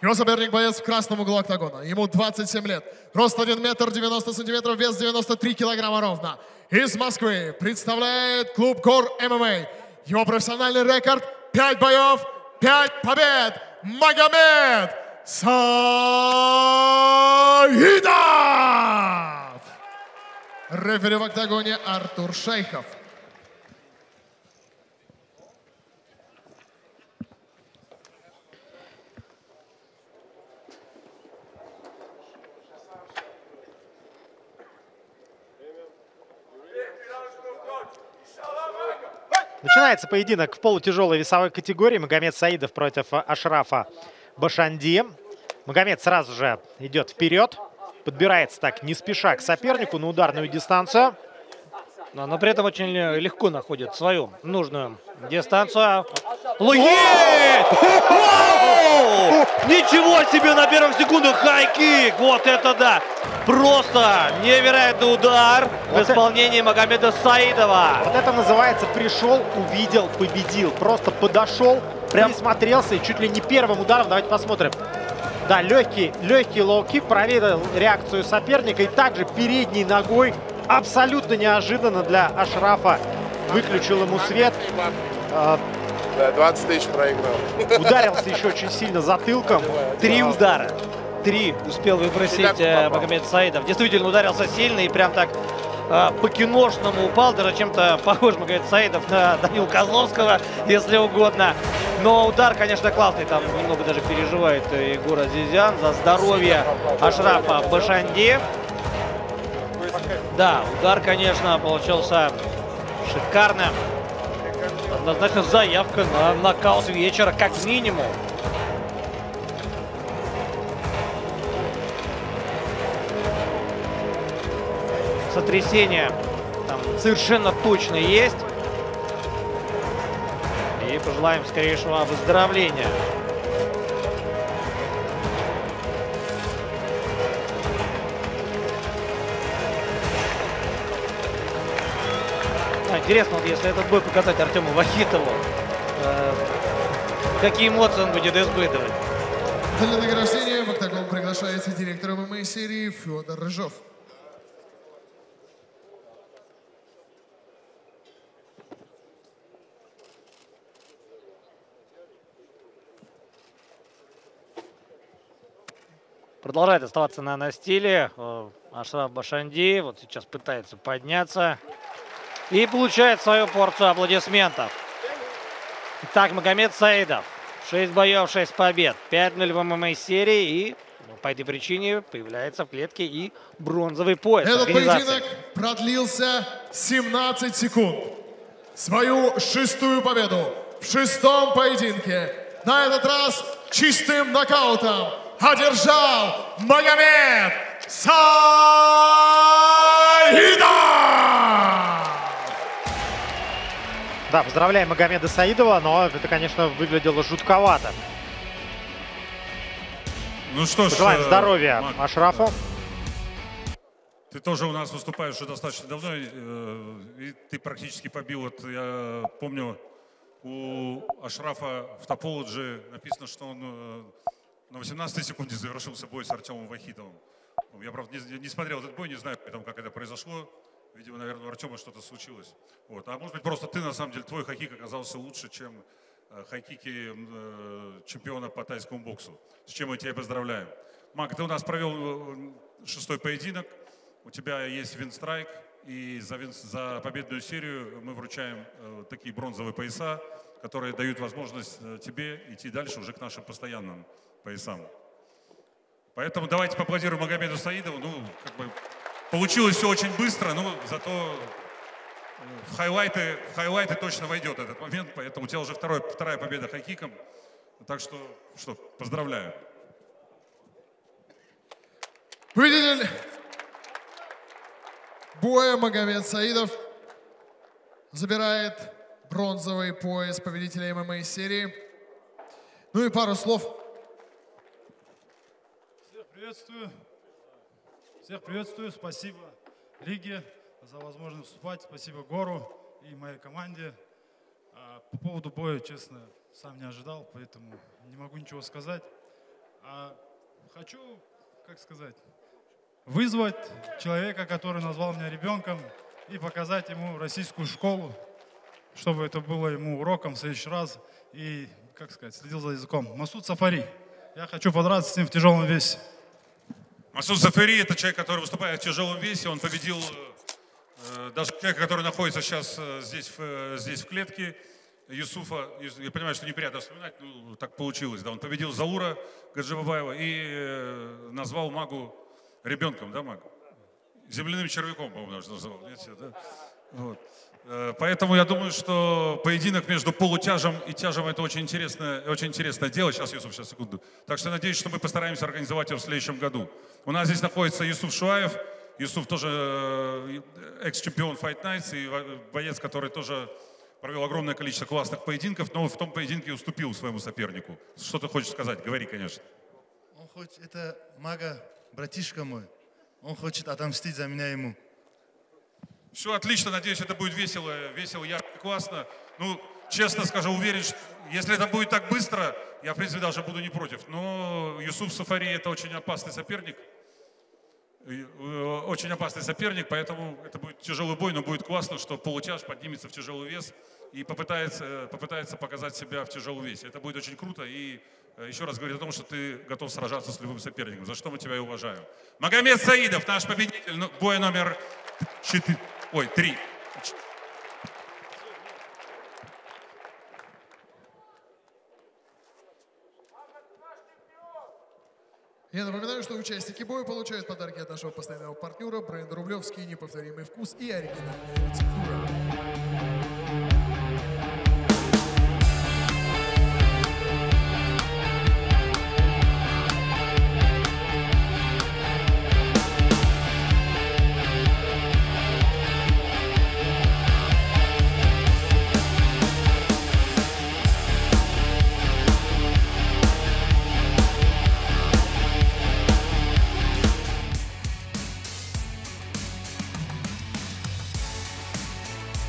Его соперник боец в красном углу октагона. Ему двадцать семь лет. Рост один метр девяносто сантиметров, вес девяносто три килограмма ровно. Из Москвы представляет клуб «Гор ММА». Его профессиональный рекорд – пять боев, пять побед. Магомед Саидов! Рефери в октагоне Артур Шайхов. Начинается поединок в полутяжелой весовой категории. Магомед Саидов против Ашрафа Башанди. Магомед сразу же идет вперед. Подбирается так не спеша к сопернику на ударную дистанцию. Но, но при этом очень легко находит свою нужную дистанцию. Луи! Ничего себе на первых секундах хай-кик! Вот это да! Просто невероятный удар в исполнении Магомеда Саидова. Вот это называется пришел, увидел, победил. Просто подошел, прям смотрелся и чуть ли не первым ударом. Давайте посмотрим. Да, легкий, легкий лоу-кик, проверил реакцию соперника и также передней ногой абсолютно неожиданно для Ашрафа выключил ему свет. Да, двадцать тысяч проиграл. Ударился еще очень сильно затылком. Три удара. Три успел выбросить Магомед Саидов. Действительно ударился сильно и прям так по-киношному упал. Даже чем-то похож Магомед Саидов на Данила Козловского, если угодно. Но удар, конечно, классный. Там немного даже переживает Егор Азизян за здоровье Ашрафа Башанди. Да, удар, конечно, получился шикарно. Однозначно заявка на нокаут вечера, как минимум. Сотрясение там совершенно точно есть. И пожелаем скорейшего выздоровления. А, интересно, вот если этот бой показать Артему Вахитову, э, какие эмоции он будет испытывать. Для награждения в октагон приглашается директор эм эм а-серии Федор Рыжов. Продолжает оставаться на, на стиле. Ашраф Башанди вот сейчас пытается подняться и получает свою порцию аплодисментов. Итак, Магомед Саидов. шесть боев, шесть побед. пять-ноль в ММА-серии. И по этой причине появляется в клетке и бронзовый пояс. Этот поединок продлился семнадцать секунд. Свою шестую победу в шестом поединке. На этот раз чистым нокаутом одержал Магомед Саидов! Да, поздравляем Магомеда Саидова, но это, конечно, выглядело жутковато. Ну что ж, желаем здоровья Мак, Ашрафу. Да. Ты тоже у нас выступаешь уже достаточно давно, и ты практически побил. Вот я помню, у Ашрафа в Топологи написано, что он на восемнадцатой секунде завершился бой с Артемом Вахитовым. Я, правда, не, не смотрел этот бой, не знаю, поэтому, как это произошло. Видимо, наверное, у Артема что-то случилось. Вот. А может быть, просто ты, на самом деле, твой хай-кик оказался лучше, чем э, хай-кики э, чемпиона по тайскому боксу. С чем мы тебя поздравляем. Мак, ты у нас провел шестой поединок. У тебя есть винстрайк. И за, вин, за победную серию мы вручаем э, такие бронзовые пояса, которые дают возможность э, тебе идти дальше уже к нашим постоянным поясам. Поэтому давайте поаплодируем Магомеду Саидову. Ну, как бы получилось все очень быстро, но зато в хайлайты, в хайлайты точно войдет этот момент. Поэтому у тебя уже второй, вторая победа хай-киком. Так что, что, поздравляю. Победитель боя Магомед Саидов забирает бронзовый пояс победителя ММА-серии. Ну и пару слов. Приветствую. Всех приветствую. Спасибо Лиге за возможность выступать. Спасибо Гору и моей команде. А по поводу боя, честно, сам не ожидал, поэтому не могу ничего сказать. А хочу, как сказать, вызвать человека, который назвал меня ребенком, и показать ему российскую школу, чтобы это было ему уроком в следующий раз. И, как сказать, следил за языком. Масуд Сафари. Я хочу подраться с ним в тяжелом весе. Масуд Сафари — это человек, который выступает в тяжелом весе. Он победил даже человека, который находится сейчас здесь, здесь в клетке, Юсуфа, я понимаю, что неприятно вспоминать, ну так получилось, да, он победил Заура Гаджибабаева и назвал магу ребенком, да, маг? Земляным червяком, по-моему, даже называл. Видите, да? Вот. Поэтому я думаю, что поединок между полутяжем и тяжем это очень интересное, очень интересное дело. Сейчас, Юсуф, сейчас, секунду. Так что надеюсь, что мы постараемся организовать его в следующем году. У нас здесь находится Юсуф Шуаев. Юсуф тоже экс-чемпион Fight Nights и боец, который тоже провел огромное количество классных поединков, но в том поединке уступил своему сопернику. Что ты хочешь сказать? Говори, конечно. Он хочет, это мага, братишка мой. Он хочет отомстить за меня ему. Все отлично, надеюсь, это будет весело, весело, ярко, классно. Ну, честно скажу, уверен, что если это будет так быстро, я, в принципе, даже буду не против. Но Юсуф Сафари – это очень опасный соперник. Очень опасный соперник, поэтому это будет тяжелый бой, но будет классно, что полутяж поднимется в тяжелый вес и попытается, попытается показать себя в тяжелом весе. Это будет очень круто и еще раз говорит о том, что ты готов сражаться с любым соперником, за что мы тебя и уважаем. Магомед Саидов, наш победитель, бой номер четыре, ой, три. Я напоминаю, что участники боя получают подарки от нашего постоянного партнера бренда «Рублевский», неповторимый вкус и оригинальная .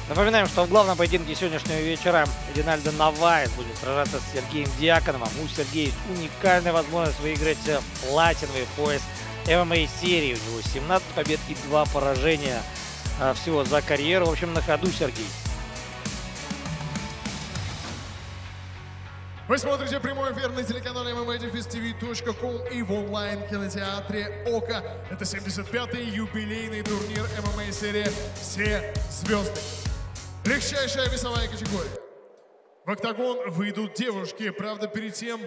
Напоминаем, что в главном поединке сегодняшнего вечера Эдинальдо Новаэс будет сражаться с Сергеем Дьяконовым. У Сергея уникальная возможность выиграть платиновый пояс эм эм а-серии. У него семнадцать побед и два поражения всего за карьеру. В общем, на ходу Сергей. Вы смотрите прямой эфир на телеканале эм эм а точка ти ви точка ком и в онлайн-кинотеатре «Ока». Это семьдесят пятый юбилейный турнир эм эм а-серии «Все звезды». Легчайшая весовая категория. В октагон выйдут девушки. Правда, перед тем,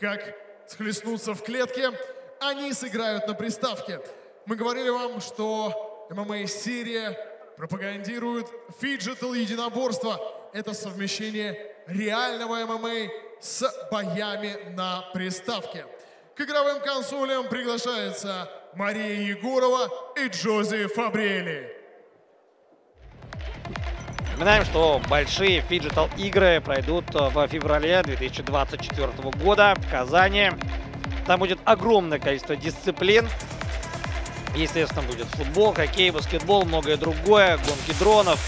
как схлестнуться в клетке, они сыграют на приставке. Мы говорили вам, что эм эм а-серия пропагандирует фиджитал-единоборство. Это совмещение реального эм эм а с боями на приставке. К игровым консолям приглашаются Мария Егорова и Джози Фабриэли. Напоминаем, что большие фиджитал-игры пройдут в феврале две тысячи двадцать четвёртого года в Казани. Там будет огромное количество дисциплин. Естественно, будет футбол, хоккей, баскетбол, многое другое, гонки дронов,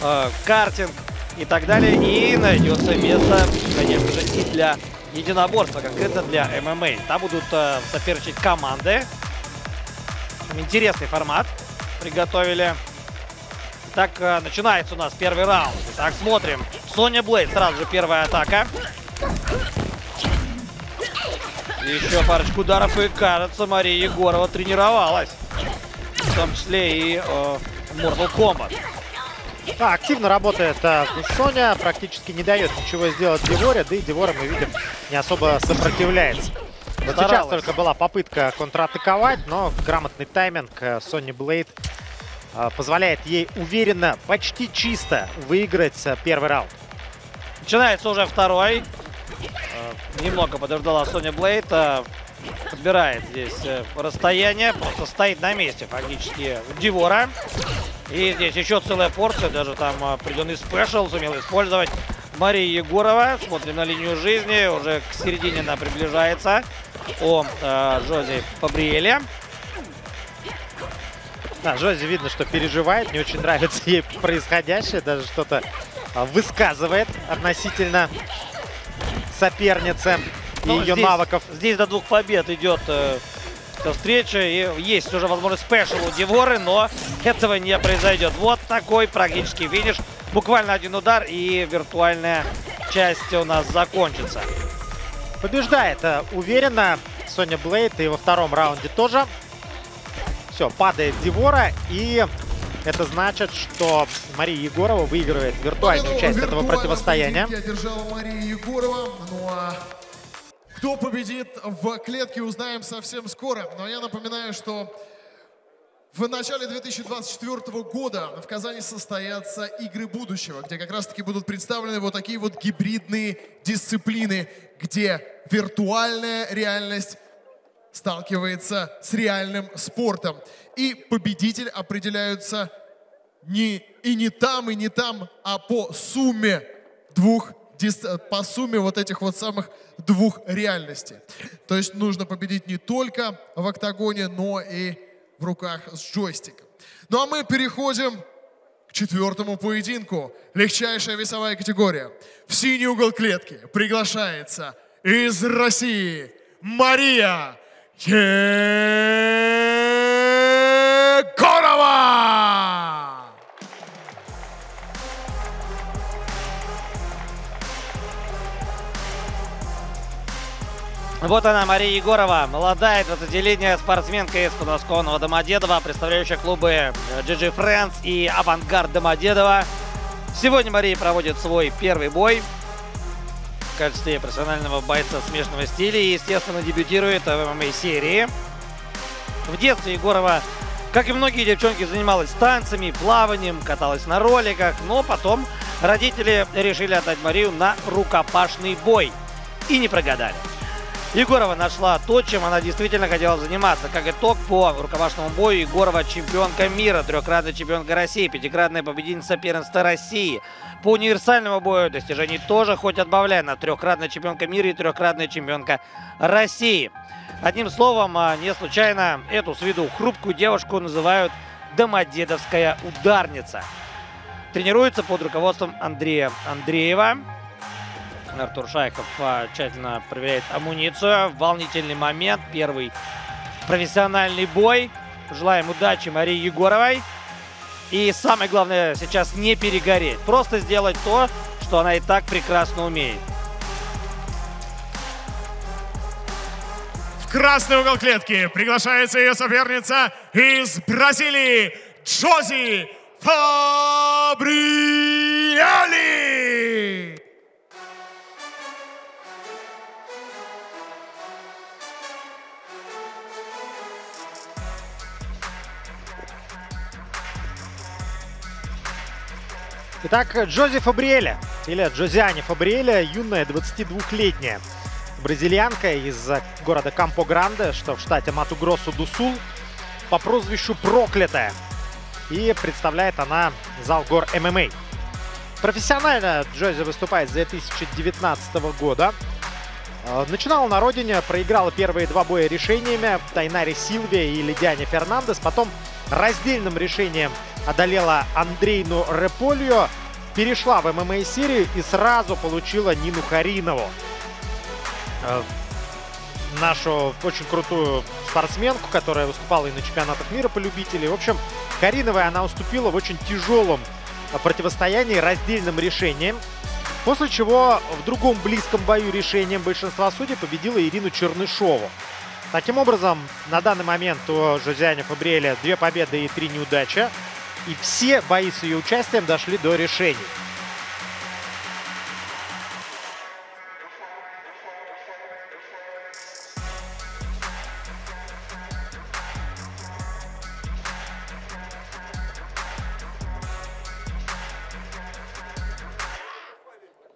э, картинг и так далее. И найдется место, конечно же, и для единоборства, конкретно для эм эм а. Там будут э, соперничать команды. Интересный формат приготовили. Так начинается у нас первый раунд. Так, смотрим. Соня Блейд, сразу же первая атака. Еще парочку ударов, и кажется, Мария Егорова тренировалась. В том числе и э, Mortal Kombat. Да, активно работает э, Соня, практически не дает ничего сделать Деворе, да и Девора, мы видим, не особо сопротивляется. Вот сейчас только была попытка контратаковать, но грамотный тайминг э, Сони Блейд позволяет ей уверенно, почти чисто выиграть первый раунд. Начинается уже второй. Немного подождала Соня Блейд. Подбирает здесь расстояние. Просто стоит на месте фактически Девора. И здесь еще целая порция. Даже там определенный спешл сумел использовать Мария Егорова. Смотрим на линию жизни. Уже к середине она приближается. О Джози Фабриэли. Да, Джози видно, что переживает, не очень нравится ей происходящее, даже что-то высказывает относительно соперницы и ну, ее здесь, навыков. Здесь до двух побед идет э, встреча, и есть уже возможность спешл у Деворы, но этого не произойдет. Вот такой практически финиш. Буквально один удар, и виртуальная часть у нас закончится. Побеждает э, уверенно Соня Блейд, и во втором раунде тоже. Все, падает Девора, и Это значит, что Мария Егорова выигрывает виртуальную часть этого противостояния. Одержала Мария Егорова. Ну а кто победит в клетке, узнаем совсем скоро. Но я напоминаю, что в начале две тысячи двадцать четвёртого года в Казани состоятся игры будущего, где как раз-таки будут представлены вот такие вот гибридные дисциплины, где виртуальная реальность сталкивается с реальным спортом. И победитель определяются не, и не там, и не там, а по сумме двух по сумме вот этих вот самых двух реальностей. То есть нужно победить не только в октагоне, но и в руках с джойстиком. Ну а мы переходим к четвертому поединку. Легчайшая весовая категория. В синий угол клетки приглашается из России Мария Егорова! Вот она, Мария Егорова, молодая от отделения спортсменка из подмосковного Домодедова, представляющая клубы джи джи Friends и Авангард Домодедова. Сегодня Мария проводит свой первый бой в качестве профессионального бойца смешанного стиля и, естественно, дебютирует в эм эм а-серии. В детстве Егорова, как и многие девчонки, занималась танцами, плаванием, каталась на роликах, но потом родители решили отдать Марию на рукопашный бой и не прогадали. Егорова нашла то, чем она действительно хотела заниматься. Как итог, по рукопашному бою Егорова чемпионка мира, трехкратная чемпионка России, пятикратная победительница первенства России. По универсальному бою достижений тоже хоть отбавляй, на трехкратная чемпионка мира и трехкратная чемпионка России. Одним словом, не случайно эту с виду хрупкую девушку называют «домодедовская ударница». Тренируется под руководством Андрея Андреева. Артур Шайхов тщательно проверяет амуницию. Волнительный момент. Первый профессиональный бой. Желаем удачи Марии Егоровой. И самое главное сейчас не перегореть. Просто сделать то, что она и так прекрасно умеет. В красный угол клетки приглашается ее соперница из Бразилии Джози Фабриэли. Итак, Джози Фабриэли, или Джозиани Фабриэли, юная двадцатидвухлетняя бразильянка из города Кампо-Гранде, что в штате Мату-Гросу-ду-Сул, по прозвищу Проклятая. И представляет она зал Гор эм эм а. Профессионально Джози выступает с две тысячи девятнадцатого года. Начинала на родине, проиграла первые два боя решениями Тайнари Силве и Лидиане Фернандес. Потом раздельным решением одолела Андрейну Реполью, перешла в эм эм а-серию и сразу получила Нину Харинову. Нашу очень крутую спортсменку, которая выступала и на чемпионатах мира по любителям. В общем, Хариновой она уступила в очень тяжелом противостоянии раздельным решением. После чего в другом близком бою решением большинства судей победила Ирину Чернышову. Таким образом, на данный момент у Джозиани Фабриэли две победы и три неудачи. И все бои с ее участием дошли до решений.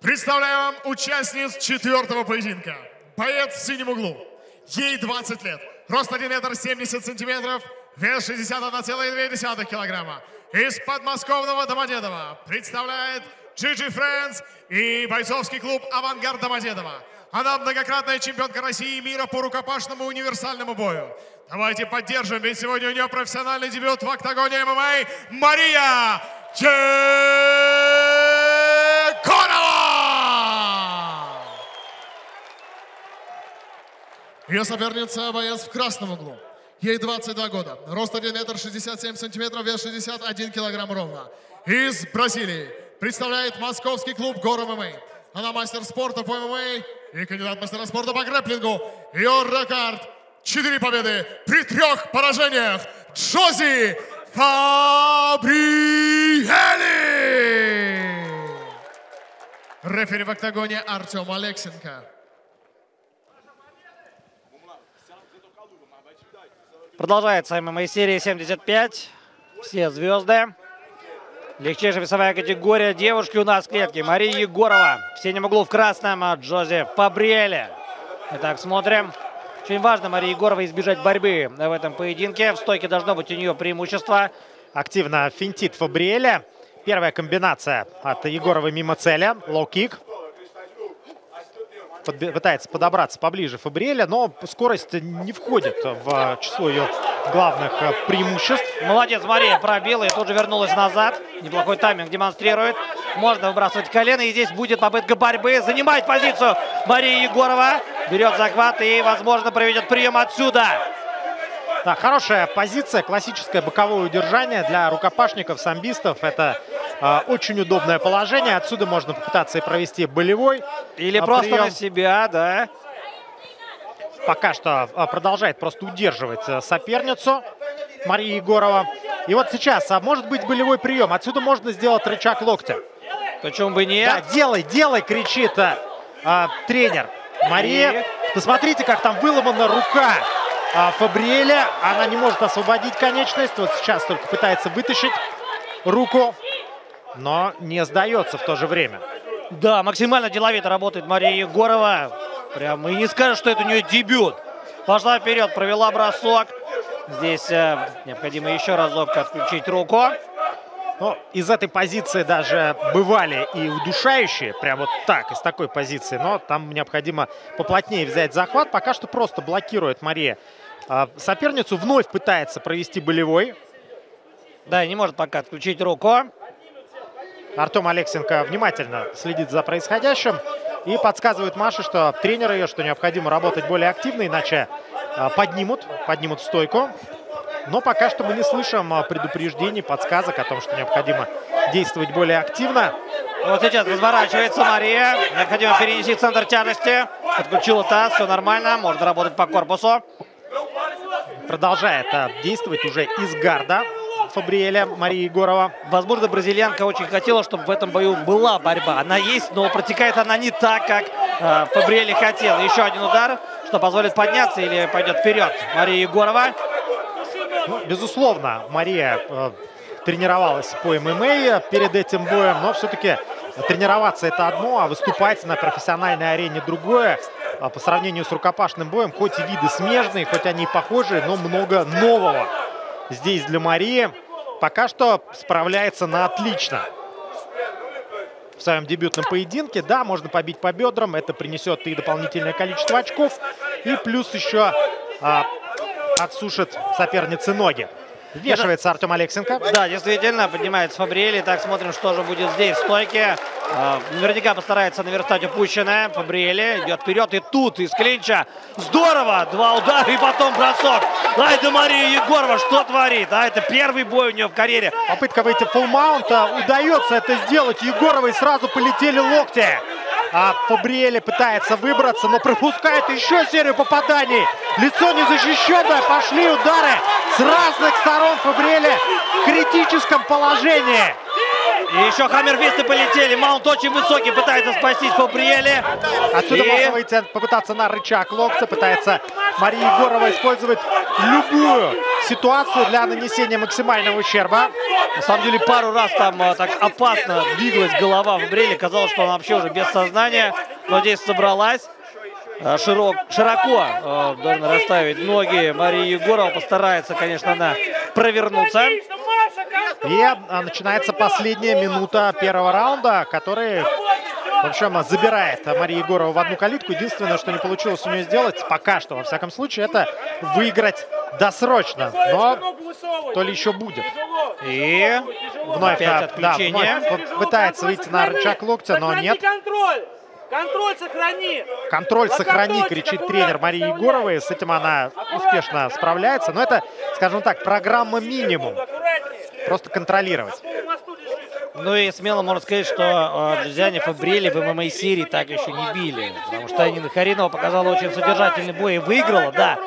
Представляю вам участниц четвертого поединка. Боец в синем углу. Ей двадцать лет. Рост один метр семьдесят сантиметров. Вес шестьдесят одна целая две десятых килограмма. Из подмосковного Домодедова представляет джи джи Friends и бойцовский клуб «Авангард Домодедова». Она многократная чемпионка России и мира по рукопашному универсальному бою. Давайте поддержим, ведь сегодня у нее профессиональный дебют в октагоне эм эм а. Мария Егорова! Ее соперница боец в красном углу. Ей двадцать два года, рост один метр шестьдесят семь сантиметров, вес шестьдесят один килограмм ровно. Из Бразилии представляет московский клуб «Гор эм эм а». Она мастер спорта по эм эм а и кандидат мастера спорта по грэпплингу. Ее рекорд — четыре победы при трех поражениях. Джози Фабриэли! Рефери в октагоне Артем Алексенко. Продолжается ММА-серия семьдесят пять. Все звезды. Легчайшая весовая категория. Девушки у нас в клетке. Мария Егорова. В синем углу в красном. Джози Фабриэли. Итак, смотрим. Очень важно Марии Егоровой избежать борьбы в этом поединке. В стойке должно быть у нее преимущество. Активно финтит Фабриэли. Первая комбинация от Егоровой мимо цели. Лоу-кик. Подби- пытается подобраться поближе Фабриэли, но скорость не входит в число ее главных преимуществ. Молодец, Мария пробила и тут же вернулась назад. Неплохой тайминг демонстрирует. Можно выбрасывать колено, и здесь будет попытка борьбы. Занимает позицию Мария Егорова. Берет захват и, возможно, проведет прием отсюда. Да, хорошая позиция, классическое боковое удержание для рукопашников, самбистов. Это э, очень удобное положение. Отсюда можно попытаться и провести болевой или просто прием. На себя, да. Пока что продолжает просто удерживать соперницу Мария Егорова. И вот сейчас, а может быть болевой прием. Отсюда можно сделать рычаг локтя. Почему бы нет? Да, делай, делай, кричит э, тренер. Мария, и... посмотрите, как там выломана рука Фабриэли. Она не может освободить конечность. Вот сейчас только пытается вытащить руку, но не сдается в то же время. Да, максимально деловито работает Мария Егорова. Прям и не скажешь, что это у нее дебют. Пошла вперед, провела бросок. Здесь э, необходимо еще разок отключить руку. Но из этой позиции даже бывали и удушающие, прям вот так, из такой позиции. Но там необходимо поплотнее взять захват. Пока что просто блокирует Мария соперницу. Вновь пытается провести болевой. Да, не может пока отключить руку. Артем Алексенко внимательно следит за происходящим. И подсказывает Маше, что тренер ее, что необходимо работать более активно, иначе поднимут, поднимут стойку. Но пока что мы не слышим предупреждений, подсказок о том, что необходимо действовать более активно. Вот сейчас разворачивается Мария. Необходимо перенести центр тяжести. Подключила таз, все нормально. Можно работать по корпусу. Продолжает а, действовать уже из гарда Фабриэли Мария Егорова. Возможно, бразильянка очень хотела, чтобы в этом бою была борьба. Она есть, но протекает она не так, как а, Фабриэли хотела. Еще один удар, что позволит подняться или пойдет вперед Мария Егорова. Ну, безусловно, Мария э, тренировалась по ММА перед этим боем, но все-таки тренироваться это одно, а выступать на профессиональной арене другое. А по сравнению с рукопашным боем, хоть и виды смежные, хоть они и похожие, но много нового здесь для Марии. Пока что справляется на отлично. В своем дебютном поединке, да, можно побить по бедрам, это принесет и дополнительное количество очков, и плюс еще... Э, отсушит соперницы ноги. Вешивается Артем Алексенко. Да, действительно, поднимается Фабриэли. Так, смотрим, что же будет здесь в стойке. Наверняка постарается наверстать упущенное. Фабриэли идет вперед. И тут из клинча. Здорово! Два удара и потом бросок. А это Мария Егорова что творит? А это первый бой у нее в карьере. Попытка выйти в фулл-маунта. Удается это сделать Егоровой. Сразу полетели локти. А Фабриэли пытается выбраться, но пропускает еще серию попаданий. Лицо незащищенное. Пошли удары с разных сторон. Фабриэли в критическом положении. И еще хаммерфисты полетели. Маунт очень высокий. Пытается спастись Фабриэли. Отсюда и... можно выйти, попытаться на рычаг локтя. Пытается Мария Егорова использовать любую ситуацию для нанесения максимального ущерба. На самом деле пару раз там а, так опасно двигалась голова Фабриэли. Казалось, что она вообще уже без сознания. Но здесь собралась. А, широк, широко а, должна расставить ноги Мария Егорова. Постарается, конечно, она провернуться. И начинается последняя минута первого раунда, который, в общем, забирает Марию Егорову в одну калитку. Единственное, что не получилось у нее сделать, пока что, во всяком случае, это выиграть досрочно. Но то ли еще будет. И вновь, опять отключение. Да, вновь пытается выйти на рычаг локтя, но нет. Контроль сохрани! Контроль сохрани, кричит тренер Марии Егоровой. С этим она успешно справляется. Но это, скажем так, программа минимум. Просто контролировать. Ну и смело можно сказать, что Джози Фабриэли в ММА-серии так еще не били. Потому что Нина Харинова показала очень содержательный бой и выиграла, да.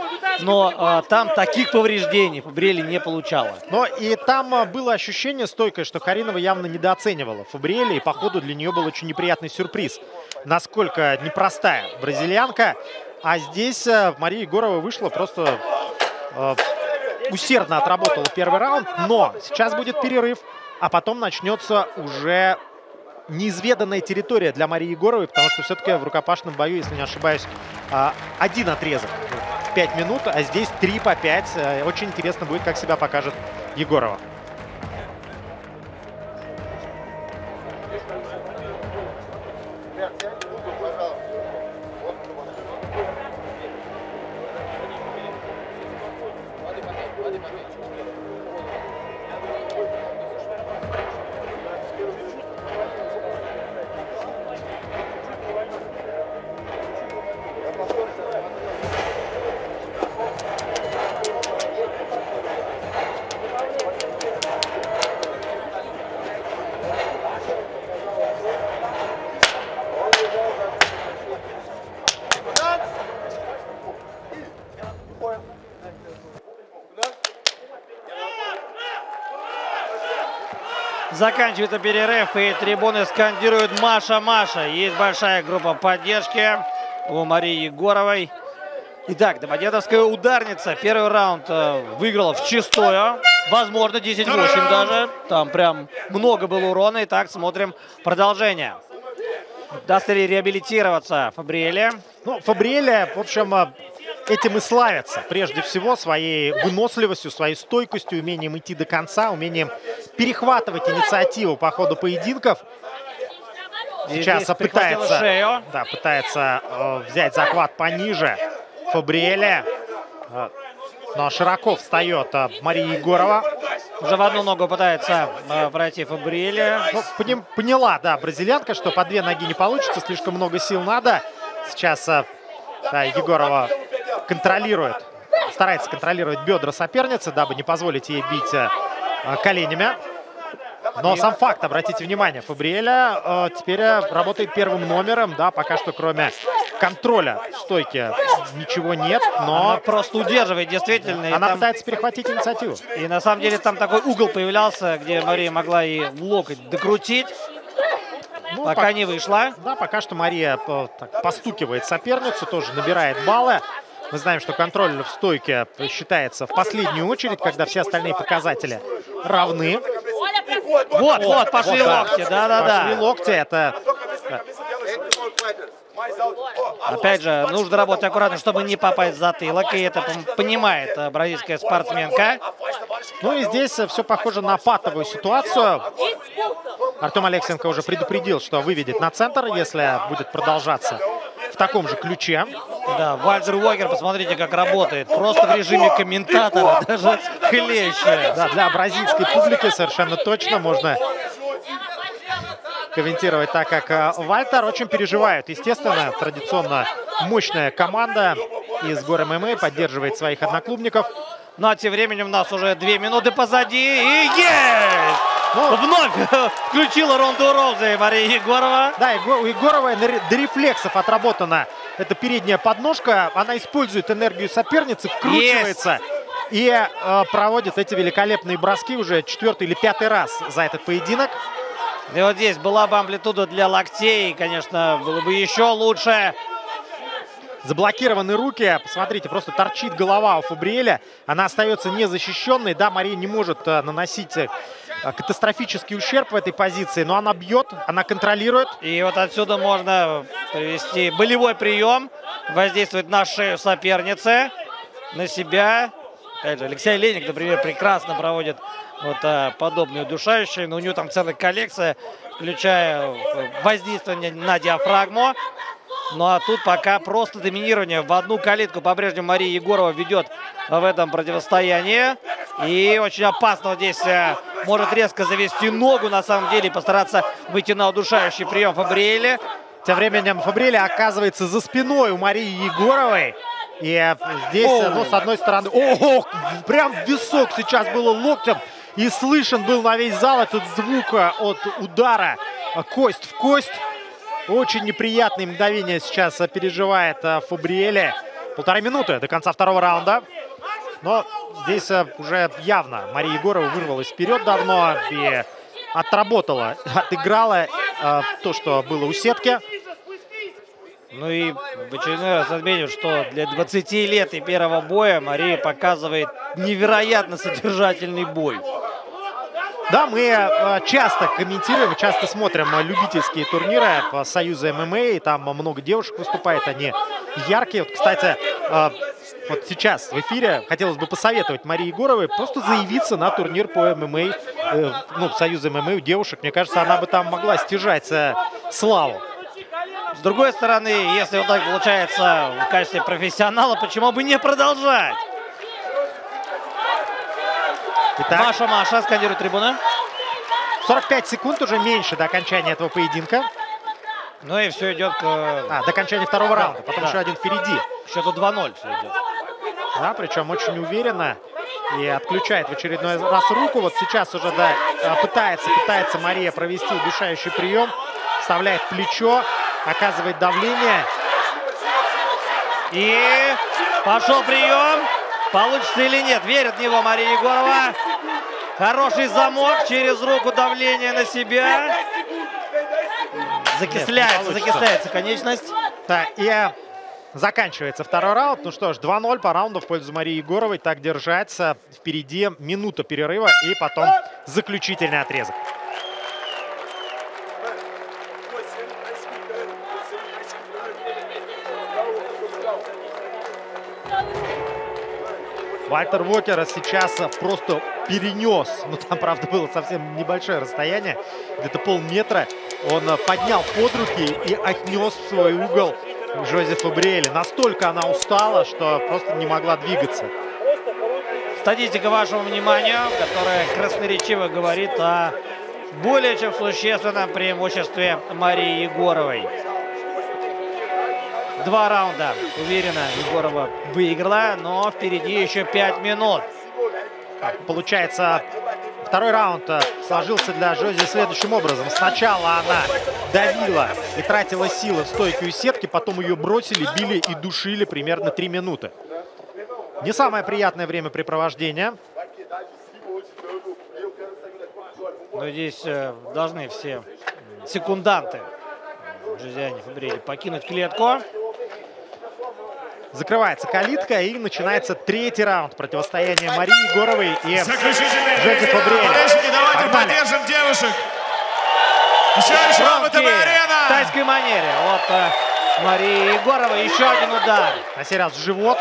Но а, там таких повреждений Фабриэли не получала. Но и там а, было ощущение стойкое, что Харинова явно недооценивала Фабриэли. И, походу, для нее был очень неприятный сюрприз. Насколько непростая бразильянка. А здесь а, Мария Егорова вышла просто... А, усердно отработала первый раунд, но сейчас будет перерыв, а потом начнется уже неизведанная территория для Марии Егоровой, потому что все-таки в рукопашном бою, если не ошибаюсь, один отрезок пять минут, а здесь три по пять. Очень интересно будет, как себя покажет Егорова. Заканчивается перерыв, и трибуны скандируют «Маша, Маша». Есть большая группа поддержки у Марии Егоровой. Итак, домодедовская ударница. Первый раунд выиграла в чистую. Возможно, десять-восемь даже. Там прям много было урона. Итак, смотрим продолжение. Даст ли реабилитироваться Фабриэли? Ну, Фабриэли, в общем... Этим и славятся, прежде всего, своей выносливостью, своей стойкостью, умением идти до конца, умением перехватывать инициативу по ходу поединков. Сейчас пытается, да, пытается э, взять захват пониже Фабриэли. Но широко встает э, Мария Егорова. Уже в одну ногу пытается э, пройти Фабриэли. Ну, поняла, да, бразильянка, что по две ноги не получится, слишком много сил надо. Сейчас э, да, Егорова... контролирует, старается контролировать бедра соперницы, дабы не позволить ей бить э, коленями. Но сам факт, обратите внимание, Фабриэля э, теперь работает первым номером, да, пока что кроме контроля стойки ничего нет, но... Она просто удерживает, действительно. Она там... пытается перехватить инициативу. И на самом деле там такой угол появлялся, где Мария могла и локоть докрутить. Ну, пока, пока не вышла. Да, пока что Мария э, так, постукивает соперницу, тоже набирает баллы. Мы знаем, что контроль в стойке считается в последнюю очередь, когда все остальные показатели равны. Вот, вот, вот пошли вот, локти, да-да-да. Пошли локти, это... Опять же, нужно работать аккуратно, чтобы не попасть в затылок, и это понимает бразильская спортсменка. Ну и здесь все похоже на патовую ситуацию. Артем Алексенко уже предупредил, что выведет на центр, если будет продолжаться в таком же ключе. Да, Вальтер Уокер, посмотрите, как работает. Просто в режиме комментатора, даже хлеще. Да, для бразильской публики совершенно точно можно комментировать так, как Вальтер. Очень переживают. Естественно, традиционно мощная команда из Гор ММА поддерживает своих одноклубников. Ну а тем временем у нас уже две минуты позади. И есть! Ну, вновь включила ронду Розы Мария Егорова. Да, у Егоровой до рефлексов отработана эта передняя подножка. Она использует энергию соперницы, вкручивается yes. и э, проводит эти великолепные броски уже четвертый или пятый раз за этот поединок. И вот здесь была бы амплитуда для локтей. Конечно, было бы еще лучше. Заблокированы руки. Посмотрите, просто торчит голова у Фабриэли. Она остается незащищенной. Да, Мария не может э, наносить... катастрофический ущерб в этой позиции, но она бьет, она контролирует. И вот отсюда можно привести болевой прием, воздействовать на шею соперницы, на себя. Алексей Леник, например, прекрасно проводит вот а, подобные удушающие, но у него там целая коллекция, включая воздействование на диафрагму. Ну а тут пока просто доминирование. В одну калитку по-прежнему Мария Егорова ведет в этом противостоянии. И очень опасно здесь может резко завести ногу, на самом деле, и постараться выйти на удушающий прием Фабриэли. Тем временем Фабриэли оказывается за спиной у Марии Егоровой. И здесь, ну, с одной стороны... Ого! Прям в висок сейчас было локтем. и слышен был на весь зал этот звук от удара кость в кость. Очень неприятные мгновения сейчас переживает Фабриэли. Полторы минуты до конца второго раунда. Но здесь уже явно Мария Егорова вырвалась вперед давно и отработала, отыграла то, что было у сетки. Ну и в очередной раз отметим, что для двадцати лет и первого боя Мария показывает невероятно содержательный бой. Да, мы часто комментируем, часто смотрим любительские турниры по Союзу ММА, и там много девушек выступает, они яркие. Вот, кстати, вот сейчас в эфире хотелось бы посоветовать Марии Егоровой просто заявиться на турнир по ММА, ну, Союзу ММА у девушек. Мне кажется, она бы там могла стяжать славу. С другой стороны, если вот так получается в качестве профессионала, почему бы не продолжать? Итак, Маша, Маша, скандирует трибуна. сорок пять секунд, уже меньше до окончания этого поединка. Ну и все идет к... А, до окончания второго да, раунда, потом да. еще один впереди. Еще тут два ноль все идет. Да, причем очень уверенно. И отключает в очередной раз руку. Вот сейчас уже, да, пытается, пытается Мария провести удушающий прием. Вставляет плечо, оказывает давление. И пошел прием. Получится или нет, верит в него Мария Егорова. Хороший замок, через руку давление на себя. Закисляется, нет, закисляется конечность. Да, и заканчивается второй раунд. Ну что ж, два ноль по раунду в пользу Марии Егоровой. Так держаться. Впереди минута перерыва и потом заключительный отрезок. Вальтер Уокера сейчас просто перенес, ну там, правда, было совсем небольшое расстояние, где-то полметра. Он поднял под руки и отнес в свой угол Джози Фабриэли. Настолько она устала, что просто не могла двигаться. Статистика вашему вниманию, которая красноречиво говорит о более чем существенном преимуществе Марии Егоровой. Два раунда. Уверенно Егорова выиграла, но впереди еще пять минут. Получается, второй раунд сложился для Джози следующим образом. Сначала она давила и тратила силы в стойке у сетки, потом ее бросили, били и душили примерно три минуты. Не самое приятное времяпрепровождение. Но здесь должны все секунданты Джозиане Фабриэли покинуть клетку. Закрывается калитка и начинается третий раунд противостояния Марии Егоровой и Джози Фабриэли. Болельщики, давайте Погнали. поддержим девушек. Еще еще ВТБ-арена. В тайской манере. Вот Мария Егорова. Еще один удар. На сей раз в живот.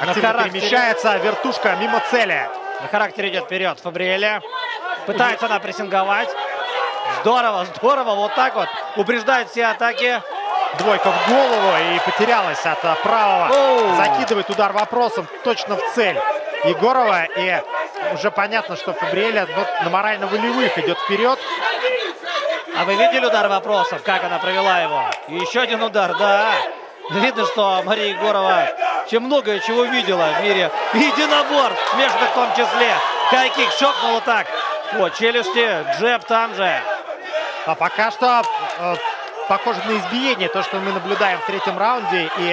Активно перемещается. Вертушка мимо цели. На характере идет вперед Фабриэли. Пытается она прессинговать. Здорово, здорово. Вот так вот упреждает все атаки. Двойка в голову и потерялась от правого. Оу. Закидывает удар вопросом точно в цель Егорова. И уже понятно, что Фабриэли на морально-волевых идет вперед. А вы видели удар вопросов, как она провела его? И еще один удар, да. Видно, что Мария Егорова чем многое чего видела в мире единоборств, смешанных в том числе. Хайкик шокнула так. О, челюсти, джеб там же. А пока что э, похоже на избиение, то, что мы наблюдаем в третьем раунде. И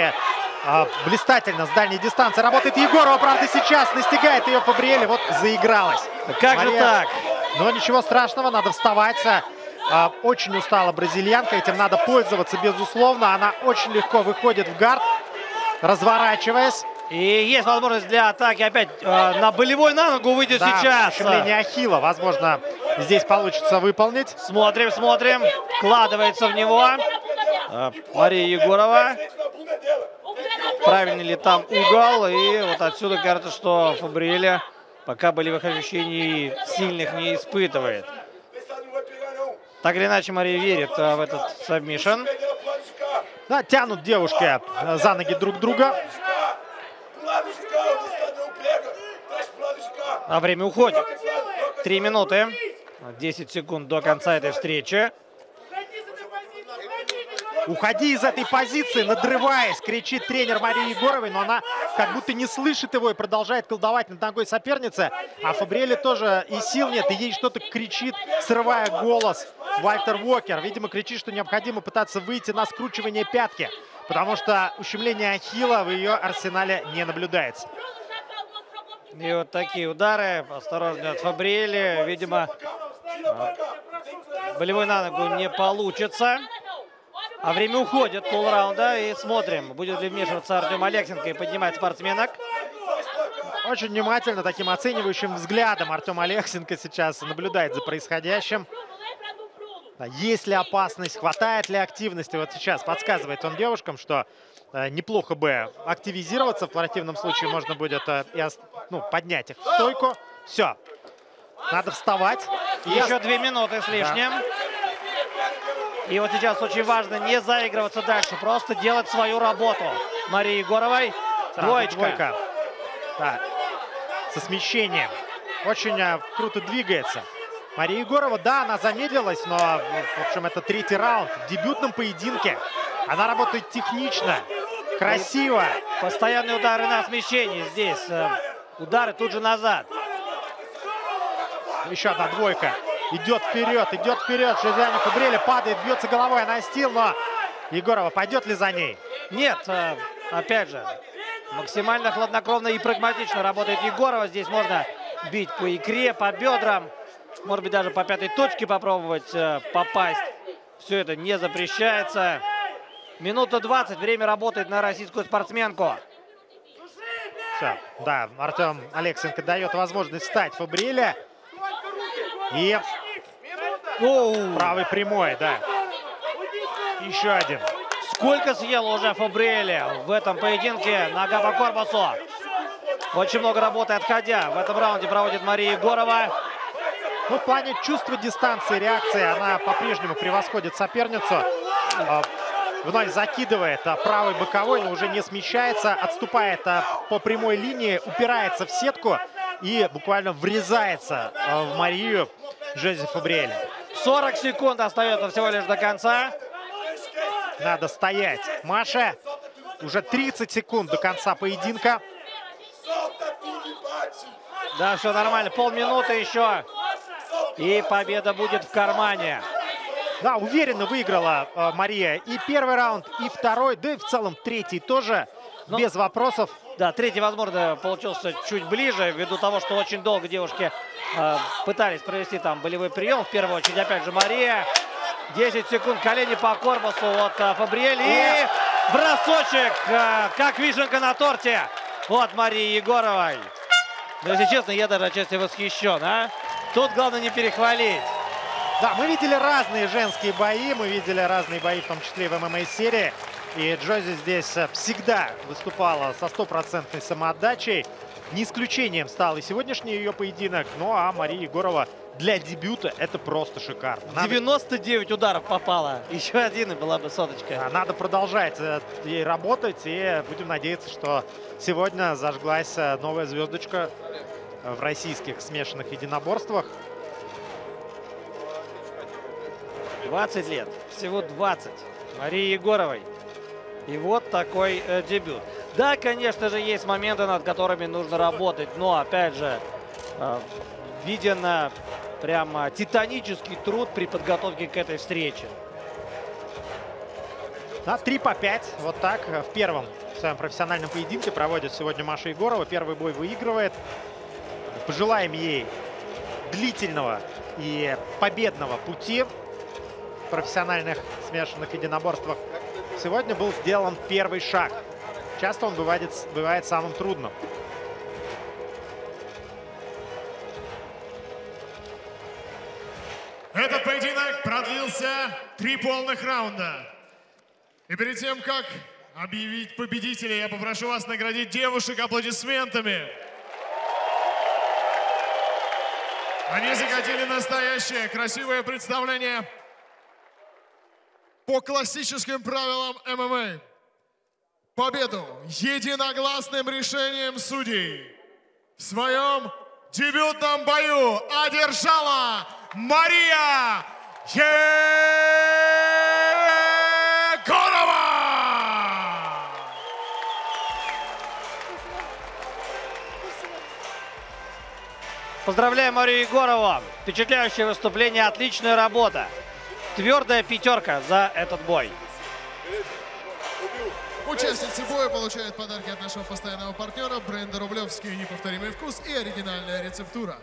э, блистательно с дальней дистанции работает Егорова. Правда, сейчас настигает ее Фабриэли. Вот заигралась. Как Мария... же так? Но ничего страшного, надо вставать. Э, очень устала бразильянка, этим надо пользоваться, безусловно. Она очень легко выходит в гард, разворачиваясь. И есть возможность для атаки. Опять э, на болевой на ногу выйдет да, сейчас. Ущемление ахилла, возможно, здесь получится выполнить. Смотрим, смотрим. Вкладывается в него э, Мария Егорова. Правильный ли там угол? И вот отсюда кажется, что Фабриэли пока болевых ощущений сильных не испытывает. Так или иначе, Мария верит э, в этот сабмишен. Да, тянут девушки э, за ноги друг друга. А время уходит. Три минуты. десять секунд до конца этой встречи. Уходи из этой позиции, надрываясь, кричит тренер Марии Егоровой, но она как будто не слышит его и продолжает колдовать над ногой соперницы. А Фабриэли тоже и сил нет, и ей что-то кричит, срывая голос. Вальтер Уокер, видимо, кричит, что необходимо пытаться выйти на скручивание пятки, потому что ущемление ахилла в ее арсенале не наблюдается. И вот такие удары, осторожно от Фабриэли, видимо, болевой на ногу не получится. А время уходит, полраунда, и смотрим, будет ли вмешиваться Артем Алексенко и поднимать спортсменок. Очень внимательно, таким оценивающим взглядом Артем Алексенко сейчас наблюдает за происходящим. Есть ли опасность, хватает ли активности? Вот сейчас подсказывает он девушкам, что неплохо бы активизироваться. В противном случае можно будет ну, поднять их в стойку. Все. Надо вставать. И еще я... две минуты с лишним. Да. И вот сейчас очень важно не заигрываться дальше. Просто делать свою работу. Марии Егоровой. Двоечка. Двойка. Да. Со смещением. Очень круто двигается. Мария Егорова, да, она замедлилась, но, в общем, это третий раунд в дебютном поединке. Она работает технично, красиво. Постоянные удары на смещение здесь. Удары тут же назад. Еще одна двойка. Идет вперед, идет вперед. Шизяник Фабриэли падает, бьется головой на стил, но Егорова пойдет ли за ней? Нет, опять же, максимально хладнокровно и прагматично работает Егорова. Здесь можно бить по икре, по бедрам. Может быть, даже по пятой точке попробовать э, попасть. Все это не запрещается. Минута двадцать. Время работает на российскую спортсменку. Все. Да, Артем Алексенко дает возможность встать Фабриэли. И оу, правый прямой, да. Еще один. Сколько съела уже Фабриэли в этом поединке? Нога по корпусу. Очень много работы отходя. В этом раунде проводит Мария Егорова. Ну, в плане чувства дистанции, реакции, она по-прежнему превосходит соперницу. Вновь закидывает правый боковой, но уже не смещается. Отступает по прямой линии, упирается в сетку и буквально врезается в Марию Джози Фабриэли. сорок секунд остается всего лишь до конца. Надо стоять. Маша, уже тридцать секунд до конца поединка. Да, все нормально. Полминуты еще. И победа будет в кармане. Да, уверенно выиграла э, Мария. И первый раунд, и второй, да и в целом третий тоже, ну, без вопросов. Да, третий, возможно, получился чуть ближе, ввиду того, что очень долго девушки э, пытались провести там болевой прием. В первую очередь, опять же, Мария. десять секунд, колени по корпусу от э, Фабриэли. И бросочек, э, как вишенка на торте от Марии Егоровой. Но, если честно, я даже отчасти восхищен, а? Тут главное не перехвалить. Да, мы видели разные женские бои, мы видели разные бои, в том числе и в ММА-серии. И Джози здесь всегда выступала со стопроцентной самоотдачей. Не исключением стал и сегодняшний ее поединок. Ну а Мария Егорова для дебюта это просто шикарно. Надо... девяносто девять ударов попало. Еще один и была бы соточка. Надо продолжать ей работать. И будем надеяться, что сегодня зажглась новая звездочка в российских смешанных единоборствах. двадцать лет. Всего двадцать. Марии Егоровой. И вот такой э, дебют. Да, конечно же, есть моменты, над которыми нужно работать. Но, опять же, э, виден э, прямо титанический труд при подготовке к этой встрече. Да, три по пять. Вот так. В первом в своем профессиональном поединке проводит сегодня Маша Егорова. Первый бой выигрывает. Пожелаем ей длительного и победного пути в профессиональных смешанных единоборствах. Сегодня был сделан первый шаг. Часто он бывает, бывает самым трудным. Этот поединок продлился три полных раунда. И перед тем, как объявить победителей, я попрошу вас наградить девушек аплодисментами. Они закатили настоящее, красивое представление по классическим правилам ММА. Победу единогласным решением судей в своем дебютном бою одержала Мария Егорова. Поздравляю Марию Егорову. Впечатляющее выступление, отличная работа. Твердая пятерка за этот бой. Участницы боя получают подарки от нашего постоянного партнера бренда «Рублевский неповторимый вкус» и оригинальная рецептура.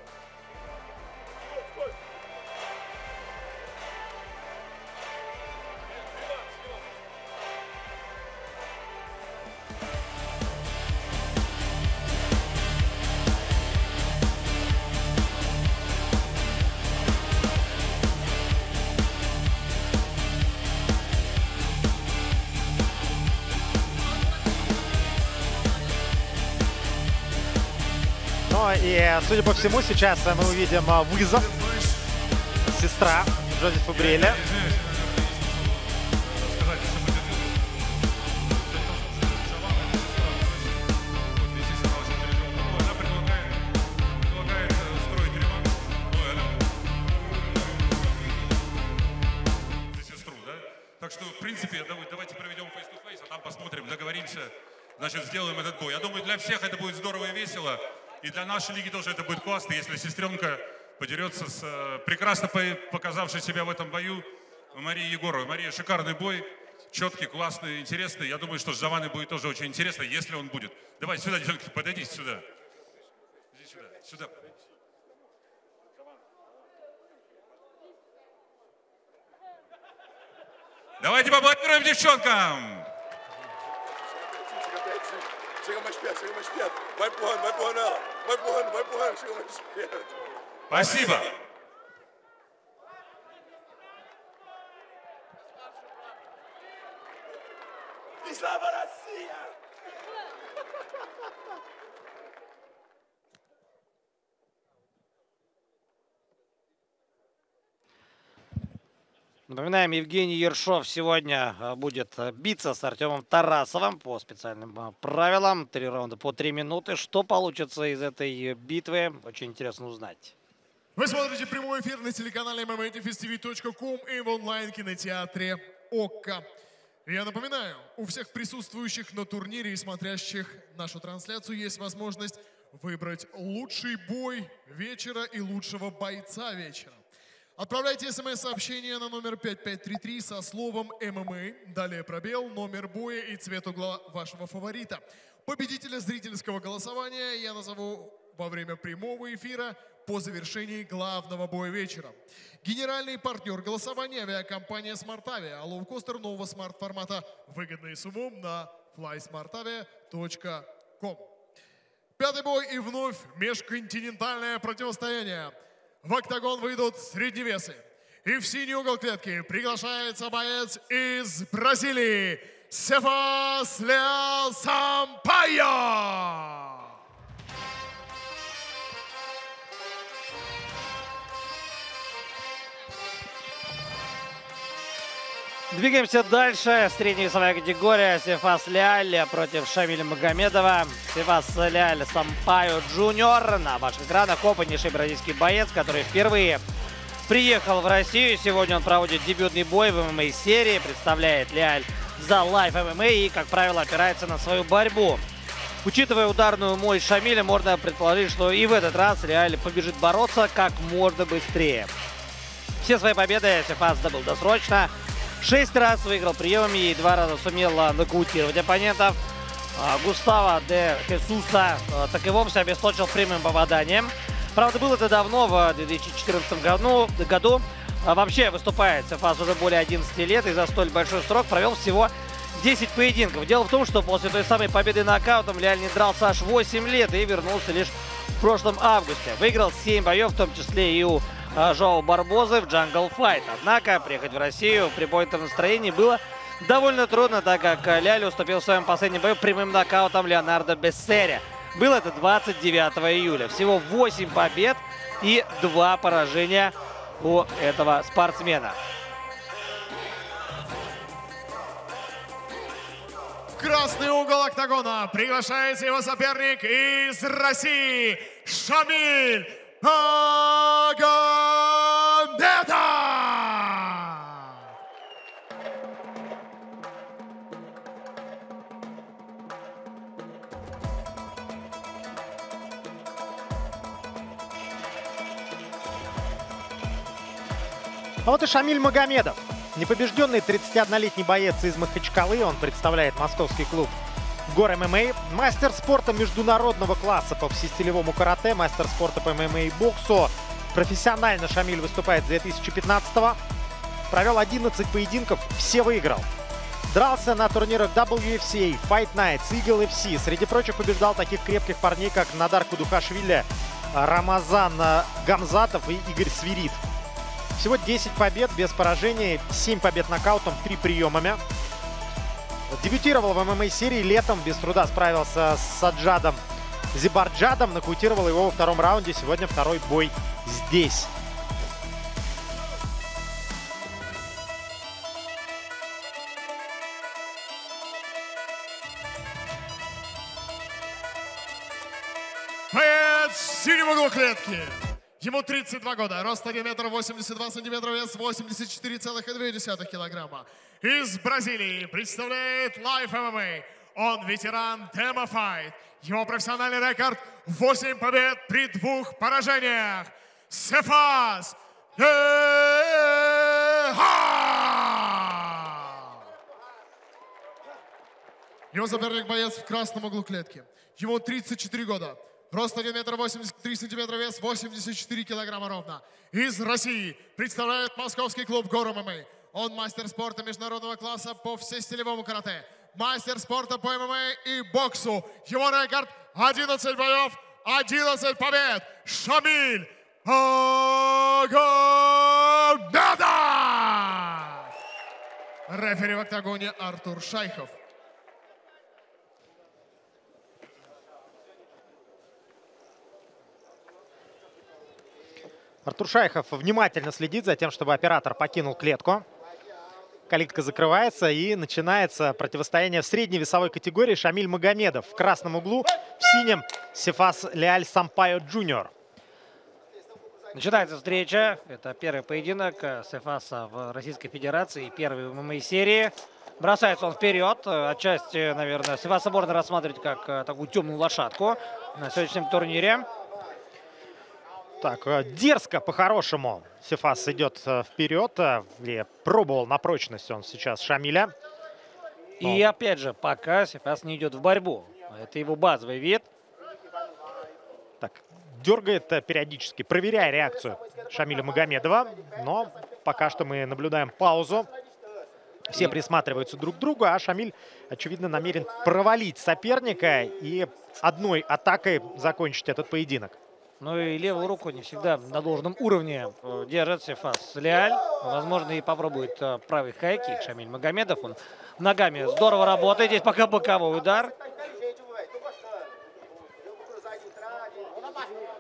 И, судя по всему, сейчас мы увидим вызов. Сестра Джози Фабриэли. Так что, в принципе, давайте проведем фейс-ту-фейс, а там посмотрим, договоримся, значит, сделаем этот бой. Я думаю, для всех это будет здорово и весело. И для нашей лиги тоже это будет классно, если сестренка подерется с э, прекрасно показавшей себя в этом бою Марией Егоровой. Мария, шикарный бой, четкий, классный, интересный. Я думаю, что с Джованной будет тоже очень интересно, если он будет. Давай сюда, девчонки, подойдите сюда. Иди сюда, сюда. Давайте поаплодируем девчонкам! Спасибо. И слава Россия! Напоминаем, Евгений Ершов сегодня будет биться с Артемом Тарасовым по специальным правилам. Три раунда по три минуты. Что получится из этой битвы, очень интересно узнать. Вы смотрите прямой эфир на телеканале эм эм а точка ти ви точка ком и в онлайн-кинотеатре Ока. Я напоминаю, у всех присутствующих на турнире и смотрящих нашу трансляцию есть возможность выбрать лучший бой вечера и лучшего бойца вечера. Отправляйте смс-сообщение на номер пять пять три три со словом «ММА», далее пробел, номер боя и цвет угла вашего фаворита. Победителя зрительского голосования я назову во время прямого эфира по завершении главного боя вечера. Генеральный партнер голосования — авиакомпания SmartAvia, лоукостер нового смарт-формата, выгодный с умом на флай смарт авиа точка ком. Пятый бой и вновь межконтинентальное противостояние. В октагон выйдут средневесы. И в синий угол клетки приглашается боец из Бразилии Сефас Леал Сампайо. Двигаемся дальше. Средневесовая категория. Сефас Леал против Шамиля Магомедова. Сефас Леал Сампайо джуниор. На ваших экранах опытнейший бразильский боец, который впервые приехал в Россию. Сегодня он проводит дебютный бой в эм эм а-серии. Представляет Леал за Live эм эм а и, как правило, опирается на свою борьбу. Учитывая ударную мощь Шамиля, можно предположить, что и в этот раз Леал побежит бороться как можно быстрее. Все свои победы Сефас добыл досрочно. Шесть раз выиграл приемами и два раза сумел нокаутировать оппонентов. Густаво де Хесуса Таковомся обесточил прямым попаданием. Правда, было это давно, в две тысячи четырнадцатом году. году. Вообще выступает Сефас уже более одиннадцати лет и за столь большой срок провел всего десять поединков. Дело в том, что после той самой победы нокаутом Леал не дрался аж восемь лет и вернулся лишь в прошлом августе. Выиграл семь боев, в том числе и у Жоу Барбозы в Джангл Файт. Однако приехать в Россию в прибойном настроении было довольно трудно, так как Леал уступил в своем последнем бою прямым нокаутом Леонардо Бессерри. Было это двадцать девятого июля. Всего восемь побед и два поражения у этого спортсмена. В красный угол октагона приглашается его соперник из России Шамиль Магомедов! А вот и Шамиль Магомедов. Непобежденный тридцатиоднолетний боец из Махачкалы. Он представляет московский клуб «Гор ММА». Мастер спорта международного класса по всестилевому карате, мастер спорта по ММА и боксу. Профессионально Шамиль выступает с две тысячи пятнадцатого. Провел одиннадцать поединков, все выиграл. Дрался на турнирах дабл ю эф си, Fight Nights, Eagle эф си. Среди прочих побеждал таких крепких парней, как Надар Кудухашвили, Рамазан Гамзатов и Игорь Свирид. Всего десять побед без поражений, семь побед нокаутом, три приемами. Дебютировал в ММА-серии летом, без труда справился с Саджадом Зибарджадом, нокаутировал его во втором раунде. Сегодня второй бой здесь. Боец синего угла клетки. Ему тридцать два года, рост один метр восемьдесят два сантиметра, вес восемьдесят четыре целых две десятых килограмма. Из Бразилии представляет Life эм эм а. Он ветеран Demo Fight. Его профессиональный рекорд восемь побед при двух поражениях. Сефас Леал! Его соперник боец в красном углу клетки. Ему тридцать четыре года. Рост один метр восемьдесят три сантиметра, вес восемьдесят четыре килограмма ровно. Из России представляет московский клуб «Гор ММА». Он мастер спорта международного класса по всестилевому карате. Мастер спорта по ММА и боксу. Его рекорд одиннадцать боев, одиннадцать побед. Шамиль Магомедов! Рефери в октагоне Артур Шайхов. Артур Шайхов внимательно следит за тем, чтобы оператор покинул клетку. Калитка закрывается и начинается противостояние в средней весовой категории. Шамиль Магомедов в красном углу, в синем Сефас Леал Сампайо джуниор. Начинается встреча. Это первый поединок Сефаса в Российской Федерации, первый в ММА-серии. Бросается он вперед. Отчасти, наверное, Сефаса можно рассматривать как такую темную лошадку на сегодняшнем турнире. Так, дерзко по-хорошему Сефас идет вперед. Пробовал на прочность он сейчас Шамиля. Но... И опять же, пока Сефас не идет в борьбу. Это его базовый вид. Так, дергает периодически, проверяя реакцию Шамиля Магомедова. Но пока что мы наблюдаем паузу. Все присматриваются друг к другу, а Шамиль, очевидно, намерен провалить соперника и одной атакой закончить этот поединок. Ну и левую руку не всегда на должном уровне держит Сефас Леал. Возможно, и попробует правый хайкик Шамиль Магомедов. Он ногами здорово работает. Здесь пока боковой удар.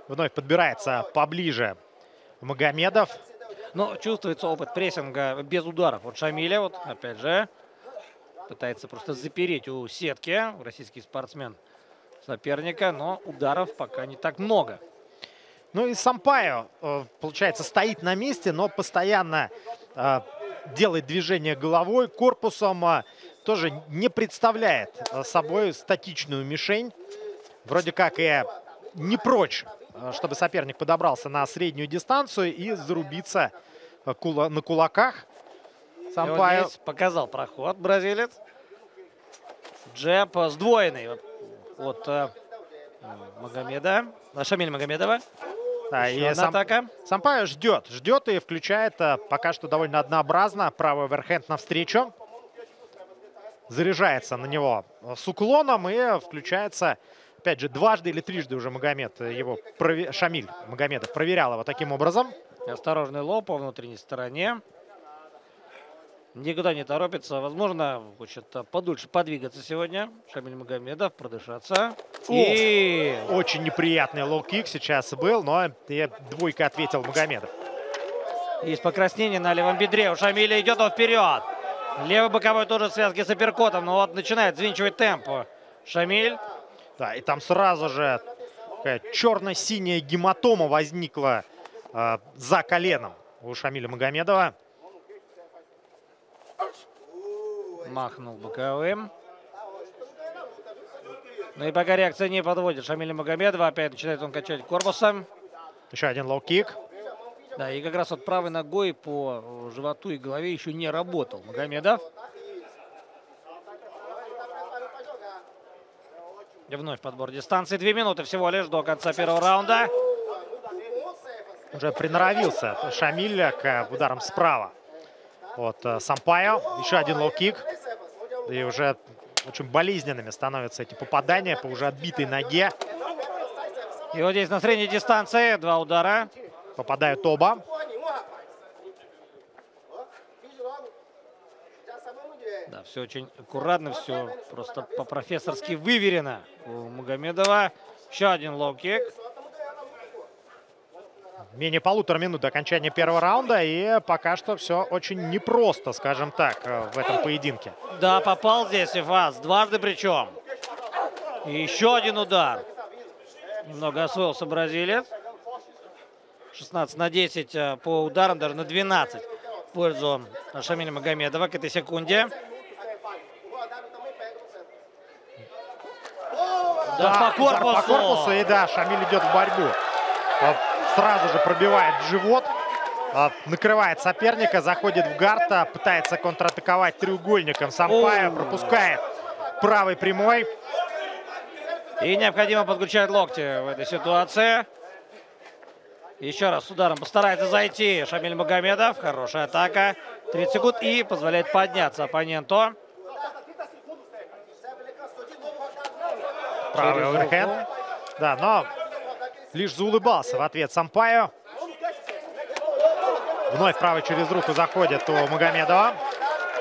Вновь подбирается поближе Магомедов. Но чувствуется опыт прессинга без ударов от Шамиля. Вот опять же пытается просто запереть у сетки российский спортсмен соперника, но ударов пока не так много. Ну и Сампайо, получается, стоит на месте, но постоянно делает движение головой, корпусом, тоже не представляет собой статичную мишень. Вроде как и не прочь, чтобы соперник подобрался на среднюю дистанцию и зарубиться на кулаках. Сампайо вот здесь показал проход бразилец. Джеб сдвоенный от Магомеда, Шамиля Магомедова. Да, и сам, атака. Сампайо ждет, ждет и включает а, пока что довольно однообразно правый оверхенд навстречу. Заряжается на него с уклоном и включается, опять же, дважды или трижды уже Магомед его, прове... Шамиль Магомедов проверял его таким образом. Осторожный лоб по внутренней стороне. Никуда не торопится. Возможно, хочет подольше подвигаться сегодня. Шамиль Магомедов, продышаться. И... Очень неприятный лоу-кик сейчас был, но двойка ответил Магомедов. Есть покраснение на левом бедре. У Шамиля идет он вперед. Левый боковой тоже в связке с апперкотом. Но вот начинает взвинчивать темп Шамиль. Да, и там сразу же черно-синяя гематома возникла э, за коленом у Шамиля Магомедова. Махнул боковым. Ну и пока реакция не подводит Шамиля Магомедова. Опять начинает он качать корпусом. Еще один лоу-кик. Да, и как раз от правой ногой по животу и голове еще не работал Магомедов. И вновь подбор дистанции. Две минуты всего лишь до конца первого раунда. Уже приноровился Шамиль к ударам справа от Сампайо. Еще один лоу-кик. И уже очень болезненными становятся эти попадания по уже отбитой ноге. И вот здесь на средней дистанции два удара. Попадают оба. Да, все очень аккуратно, все просто по-профессорски выверено у Магомедова. Еще один лоу-кик. Менее полутора минут до окончания первого раунда. И пока что все очень непросто, скажем так, в этом поединке. Да, попал здесь Сефас. Дважды причем. И еще один удар. Немного освоился бразилец. шестнадцать на десять по ударам, даже на двенадцать. В пользу Шамиля Магомедова к этой секунде. Да, да, по корпусу. По корпусу. И да, Шамиль идет в борьбу. Сразу же пробивает живот, накрывает соперника, заходит в гард, пытается контратаковать треугольником. Сампайо пропускает правый прямой. И необходимо подключать локти в этой ситуации. Еще раз с ударом постарается зайти Шамиль Магомедов. Хорошая атака. тридцать секунд и позволяет подняться оппоненту. Правый оверхед. Да, но лишь заулыбался в ответ Сампайо. Вновь правый через руку заходит у Магомедова.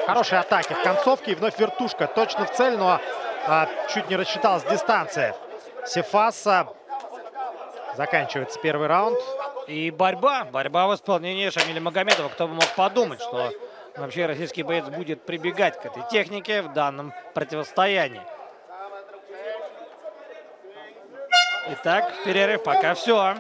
Хорошие атаки в концовке. И вновь вертушка. Точно в цель, но а, чуть не рассчитал с дистанции. Сефаса. Заканчивается первый раунд. И борьба. Борьба в исполнении Шамиля Магомедова. Кто бы мог подумать, что вообще российский боец будет прибегать к этой технике в данном противостоянии. Итак, перерыв пока все.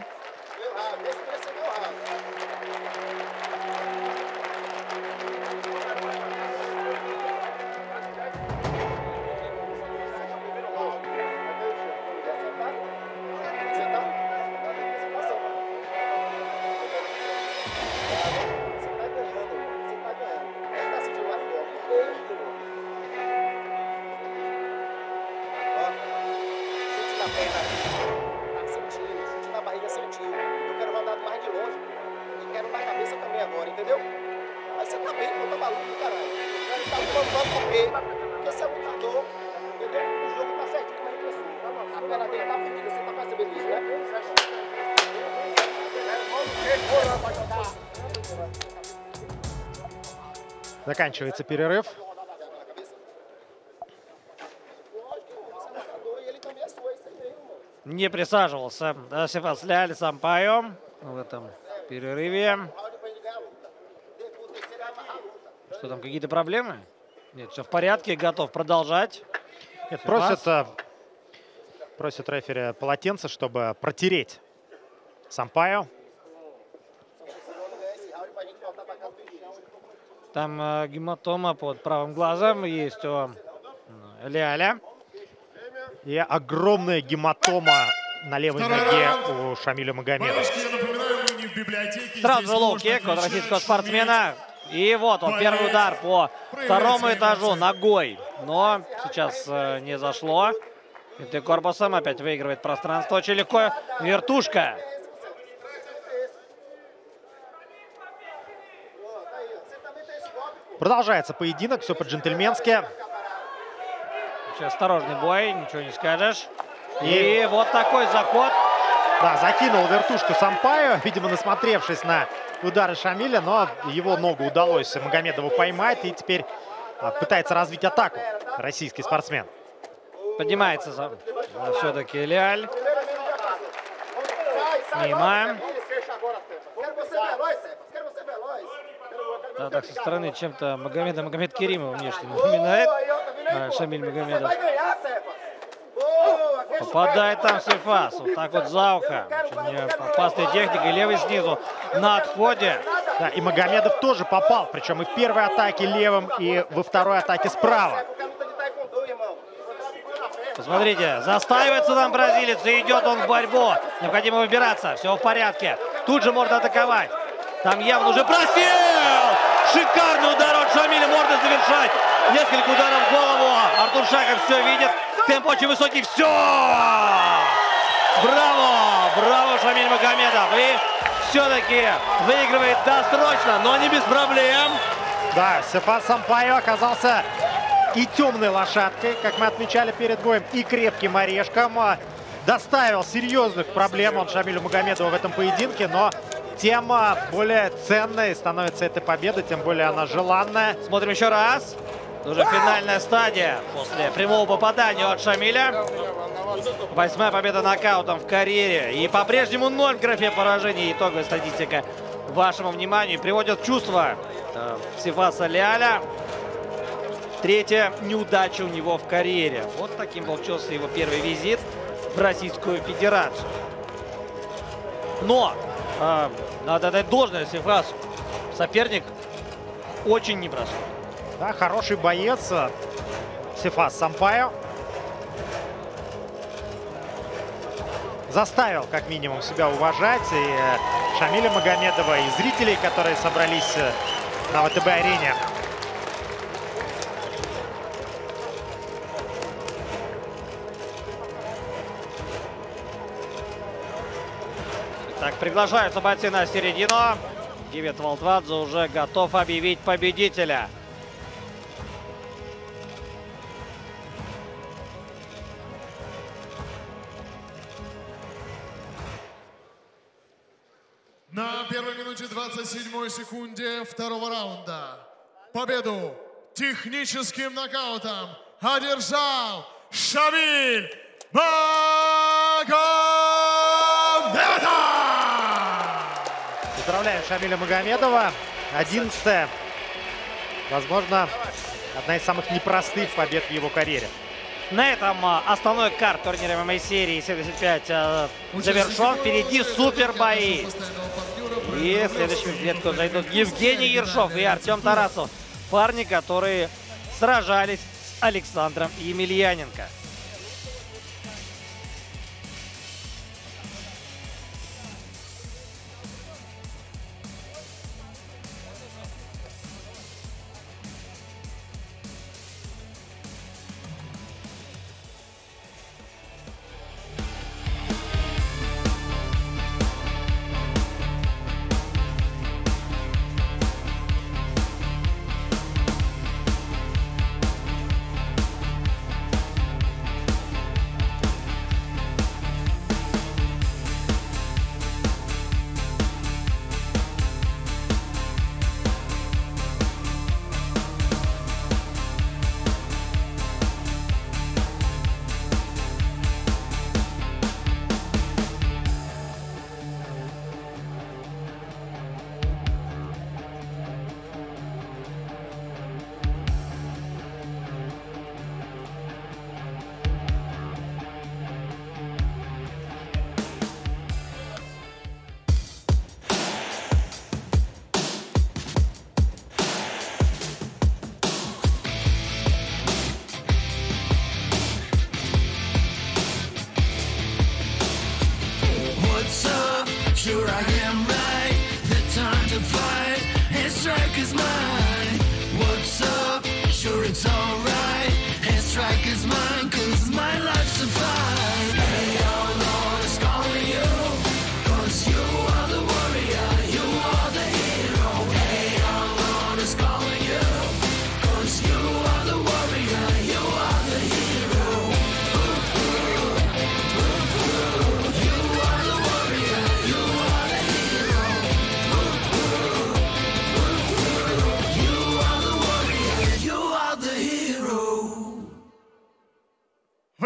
Заканчивается перерыв. Не присаживался Сефас Леал Сампайо в этом перерыве. Что там, какие-то проблемы? Нет, все в порядке, готов продолжать. Нет, просят, просят рефери полотенце, чтобы протереть Сампайо. Там э, гематома под правым глазом есть у Леаля. И огромная гематома на левой ноге у Шамиля Магомедова. Сразу же лоу-кик от российского спортсмена. И вот он, первый удар по второму этажу ногой. Но сейчас э, не зашло. И корпусом опять выигрывает пространство. Очень легко. Вертушка. Продолжается поединок, все по-джентльменски. Сейчас осторожный бой, ничего не скажешь. И, И вот такой заход. Да, закинул вертушку Сампайо, видимо, насмотревшись на удары Шамиля, но его ногу удалось Магомедову поймать. И теперь пытается развить атаку российский спортсмен. Поднимается за... все-таки Леаль. Мимо. Да, так со стороны чем-то Магомеда Магомед Керимова внешне напоминает. А, Шамиль Магомедов. Попадает там Сефас. Вот так вот за ухо. Опасная техника. И левый снизу на отходе. Да, и Магомедов тоже попал. Причем и в первой атаке левым, и во второй атаке справа. Посмотрите, застаивается там бразилец. И идет он в борьбу. Необходимо выбираться. Все в порядке. Тут же можно атаковать. Там явно уже просел! Шикарный удар от Шамиля, можно завершать. Несколько ударов в голову. Артур Шайхов все видит. Темп очень высокий. Все! Браво! Браво, Шамиль Магомедов. И все-таки выигрывает досрочно, но не без проблем. Да, Сефас Сампайо оказался и темной лошадкой, как мы отмечали перед боем, и крепким орешком. Доставил серьезных проблем он Шамилю Магомедову в этом поединке, но тем более ценной становится эта победа, тем более она желанная. Смотрим еще раз. Уже финальная стадия после прямого попадания от Шамиля. Восьмая победа нокаутом в карьере. И по-прежнему ноль в графе поражений. Итоговая статистика вашему вниманию. Приводят чувства э, Сефаса Леаля. Третья неудача у него в карьере. Вот таким получился его первый визит в Российскую Федерацию. Но э, надо дать должное Сефасу. Соперник очень непростой. Да, хороший боец Сефас Сампайо. Заставил, как минимум, себя уважать и Шамиля Магомедова, и зрителей, которые собрались на вэ тэ бэ арене. Так, приглашаются бойцы на середину. Гивет Валдвадзе уже готов объявить победителя. На первой минуте двадцать седьмой секунде второго раунда победу техническим нокаутом одержал Шамиль Магомедов! Поздравляем Шамиля Магомедова. одиннадцатая. Возможно, одна из самых непростых побед в его карьере. На этом основной карт турнира эм эм а-серии семьдесят пять завершен. Впереди супербои. И следующим в клетку зайдут Евгений Ершов и Артем Тарасов. Парни, которые сражались с Александром Емельяненко.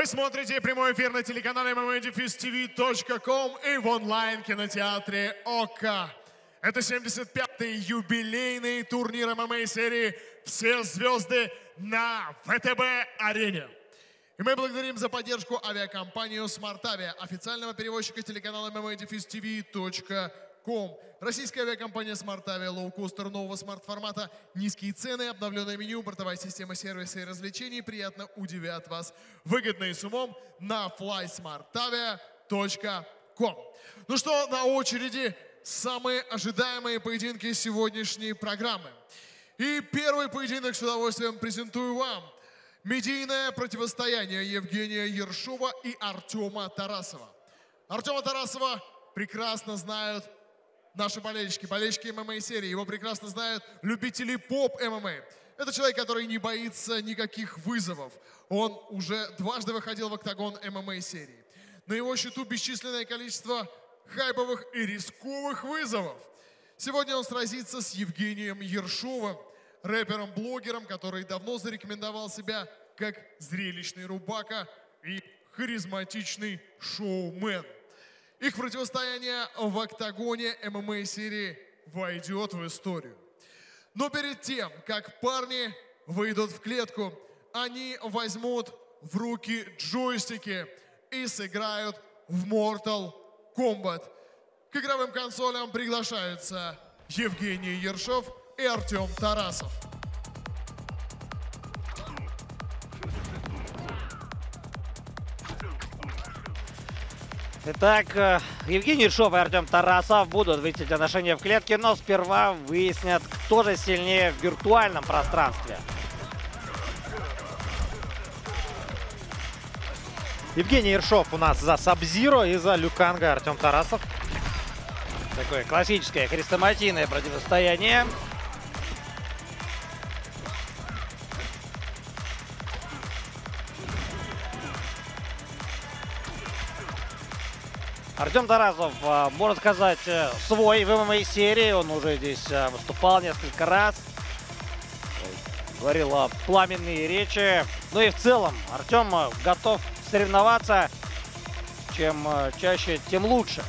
Смотрите прямой эфир на телеканале эм эм а ти ви точка ком и в онлайн-кинотеатре Ока. Это семьдесят пятый юбилейный турнир эм эм а-серии «Все звезды» на вэ тэ бэ арене. И мы благодарим за поддержку авиакомпанию SmartAvia, официального перевозчика телеканала эм эм а ти ви точка ком. Российская авиакомпания SmartAvia, лоукостер нового смарт-формата, низкие цены, обновленное меню, бортовая система сервиса и развлечений приятно удивят вас. Выгодные с умом на флай смарт авиа точка ком. Ну что, на очереди самые ожидаемые поединки сегодняшней программы. И первый поединок с удовольствием презентую вам. Медийное противостояние Евгения Ершова и Артема Тарасова. Артема Тарасова прекрасно знают наши болельщики, болельщики ММА-серии. Его прекрасно знают любители поп-ММА. Это человек, который не боится никаких вызовов. Он уже дважды выходил в октагон ММА-серии. На его счету бесчисленное количество хайповых и рисковых вызовов. Сегодня он сразится с Евгением Ершовым, рэпером-блогером, который давно зарекомендовал себя как зрелищный рубака и харизматичный шоумен. Их противостояние в октагоне ММА-серии войдет в историю. Но перед тем, как парни выйдут в клетку, они возьмут в руки джойстики и сыграют в Mortal Kombat. К игровым консолям приглашаются Евгений Ершов и Артем Тарасов. Итак, Евгений Ершов и Артем Тарасов будут выяснить отношения в клетке, но сперва выяснят, кто же сильнее в виртуальном пространстве. Евгений Ершов у нас за Саб-Зиро и за Люканга, Артем Тарасов. Такое классическое хрестоматийное противостояние. Артем Тарасов, можно сказать, свой в ММА-серии. Он уже здесь выступал несколько раз. Говорил пламенные речи. Ну и в целом Артем готов соревноваться. Чем чаще, тем лучше.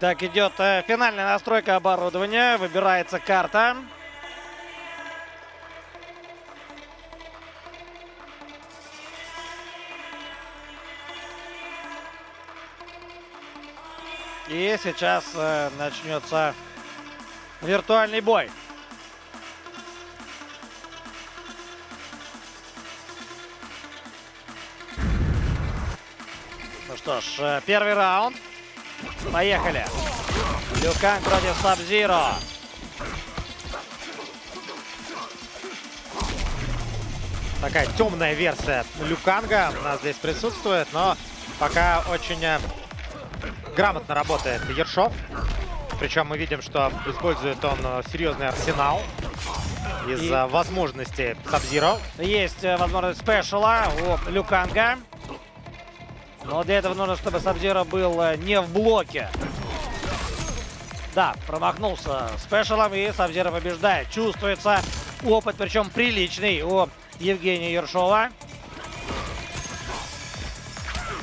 Так, идет финальная настройка оборудования. Выбирается карта. И сейчас э, начнется виртуальный бой. Ну что ж, первый раунд. Поехали. Люкан против Саб-Зиро. Такая темная версия Люканга у нас здесь присутствует, но пока очень грамотно работает Ершов. Причем мы видим, что использует он серьезный арсенал из И... возможностей Саб-Зиро. Есть возможность спешала у Люканга. Но для этого нужно, чтобы Саб-Зиро был не в блоке. Да, промахнулся спешалом, и Саб-Зиро побеждает. Чувствуется опыт, причем приличный, у Евгения Ершова.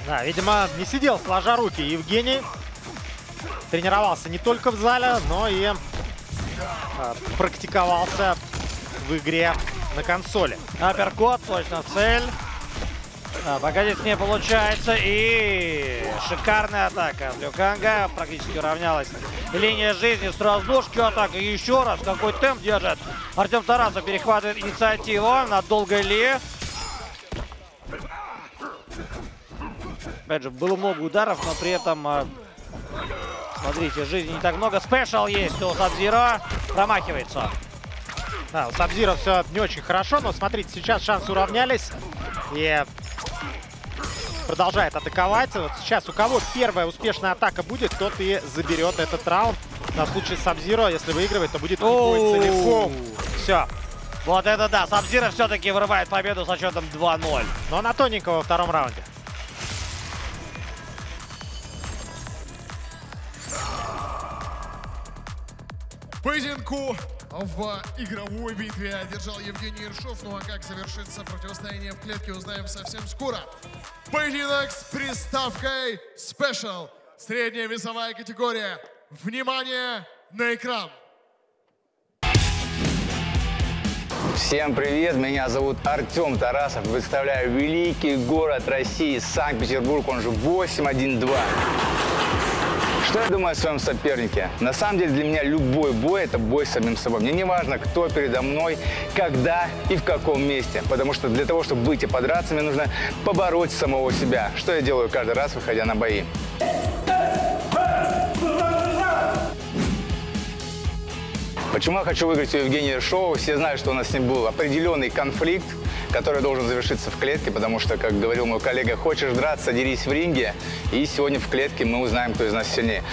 Да, видимо, не сидел сложа руки Евгений. Тренировался не только в зале, но и а, практиковался в игре на консоли. Апперкот, точно цель. А, пока здесь не получается. И шикарная атака Люканга. Практически уравнялась линия жизни. С раздушки атака. Еще раз. Какой темп держит. Артем Тарасов перехватывает инициативу. Надолго ли? Опять же, было много ударов, но при этом, смотрите, жизни не так много. Спешл есть у Саб-Зиро. Промахивается. Да, у Саб-Зиро все не очень хорошо, но смотрите, сейчас шансы уравнялись. И... продолжает атаковать. Вот сейчас у кого первая успешная атака будет, тот и заберет этот раунд. На случай Саб-Зиро, если выигрывает, то будет целиком. Все. Вот это да. Саб-Зиро все-таки вырывает победу со счетом два ноль. Но на тоненького во втором раунде. Поединку в игровой битве одержал Евгений Ершов. Ну а как завершится противостояние в клетке, узнаем совсем скоро. Поединок с приставкой Special. Средняя весовая категория. Внимание на экран. Всем привет, меня зовут Артем Тарасов, представляю великий город России, Санкт-Петербург, он же восемь один два. Что я думаю о своем сопернике? На самом деле для меня любой бой – это бой с самим собой. Мне не важно, кто передо мной, когда и в каком месте. Потому что для того, чтобы выйти подраться, мне нужно побороть самого себя. Что я делаю каждый раз, выходя на бои. Почему я хочу выиграть у Евгения Ершова? Все знают, что у нас с ним был определенный конфликт, который должен завершиться в клетке, потому что, как говорил мой коллега, хочешь драться, дерись в ринге. И сегодня в клетке мы узнаем, кто из нас сильнее.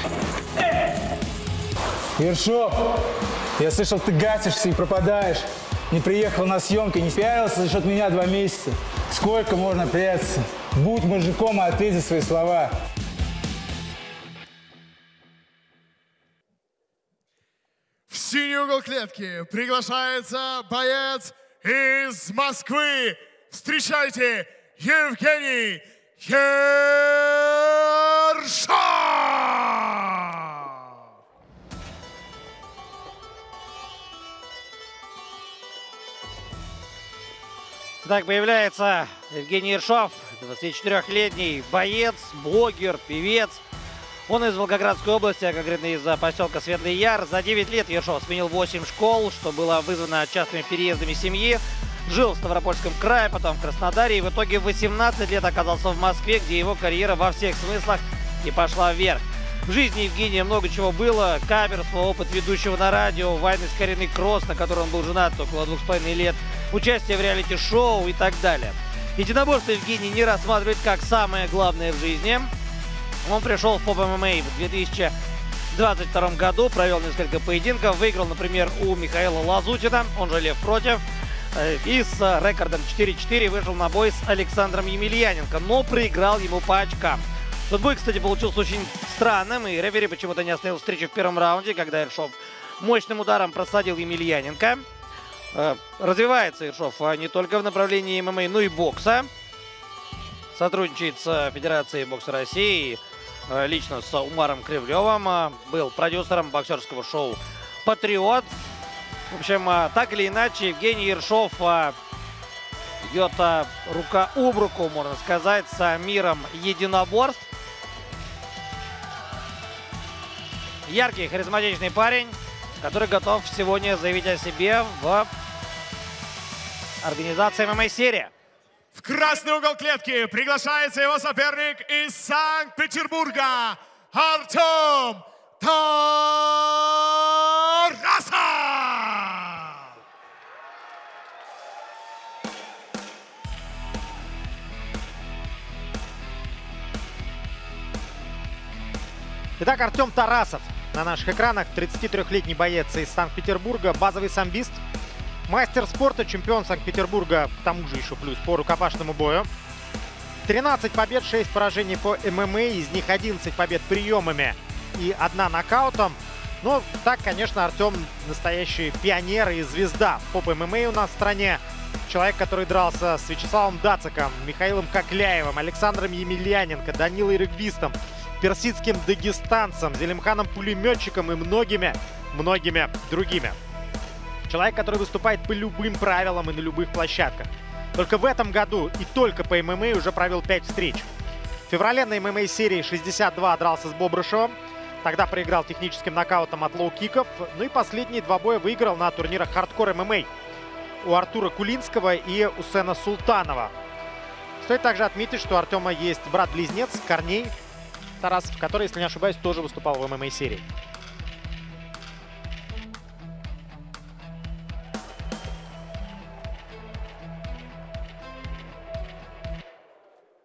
Ершов, я слышал, ты гасишься и пропадаешь. Не приехал на съемки, не пиарился за счет меня два месяца. Сколько можно прятаться? Будь мужиком и ответь за свои слова. В синий угол клетки приглашается боец из Москвы. Встречайте, Евгений Ершов! Так появляется Евгений Ершов, двадцатичетырёхлетний боец, блогер, певец. Он из Волгоградской области, а конкретно из поселка Светлый Яр. За девять лет Ершов сменил восемь школ, что было вызвано частыми переездами семьи. Жил в Ставропольском крае, потом в Краснодаре. И в итоге восемнадцать лет оказался в Москве, где его карьера во всех смыслах и пошла вверх. В жизни Евгения много чего было. Камерство, опыт ведущего на радио, войны с Кариной Кросс, на которой он был женат около двух с половиной лет, участие в реалити-шоу и так далее. Единоборство Евгений не рассматривает как самое главное в жизни. Он пришел в поп-ММА в две тысячи двадцать втором году, провел несколько поединков, выиграл, например, у Михаила Лазутина, он же Лев Против, и с рекордом четыре-четыре вышел на бой с Александром Емельяненко, но проиграл ему по очкам. Тот бой, кстати, получился очень странным, и рефери почему-то не остановил встречу в первом раунде, когда Ершов мощным ударом просадил Емельяненко. Развивается Ершов не только в направлении ММА, но и бокса. Сотрудничает с Федерацией бокса России, лично с Умаром Кривлевым, был продюсером боксерского шоу «Патриот». В общем, так или иначе, Евгений Ершов идет рука об руку, можно сказать, с миром единоборств. Яркий, харизматичный парень, который готов сегодня заявить о себе в организации ММА-серия. В красный угол клетки приглашается его соперник из Санкт-Петербурга Артем Тарасов! Итак, Артем Тарасов на наших экранах. тридцатитрёхлетний боец из Санкт-Петербурга, базовый самбист. Мастер спорта, чемпион Санкт-Петербурга, к тому же еще плюс по рукопашному бою. тринадцать побед, шесть поражений по ММА, из них одиннадцать побед приемами и одна нокаутом. Но так, конечно, Артем настоящий пионер и звезда поп-ММА у нас в стране. Человек, который дрался с Вячеславом Дациком, Михаилом Кокляевым, Александром Емельяненко, Данилой Рыгвистом, персидским дагестанцем, Зелимханом Пулеметчиком и многими-многими другими. Человек, который выступает по любым правилам и на любых площадках. Только в этом году и только по ММА уже провел пять встреч. В феврале на ММА-серии шестьдесят два дрался с Бобрышевым. Тогда проиграл техническим нокаутом от лоу-киков. Ну и последние два боя выиграл на турнирах «Хардкор ММА» у Артура Кулинского и Усена Султанова. Стоит также отметить, что у Артема есть брат-близнец Корней Тарасов, который, если не ошибаюсь, тоже выступал в ММА-серии.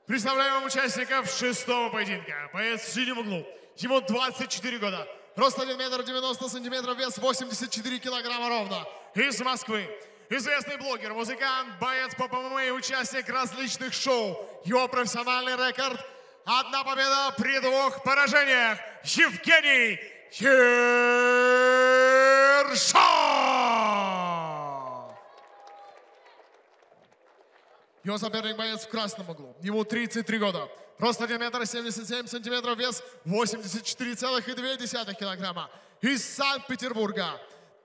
Представляем вам участников шестого поединка. Боец в синем углу. Ему двадцать четыре года. Рост один метр девяносто сантиметров, вес восемьдесят четыре килограмма ровно. Из Москвы. Известный блогер, музыкант, боец по ММА, участник различных шоу. Его профессиональный рекорд – одна победа при двух поражениях. Евгений Ершов! Его соперник боец в красном углу. Ему тридцать три года. Рост один метр семьдесят семь сантиметров, вес восемьдесят четыре целых две десятых килограмма. Из Санкт-Петербурга.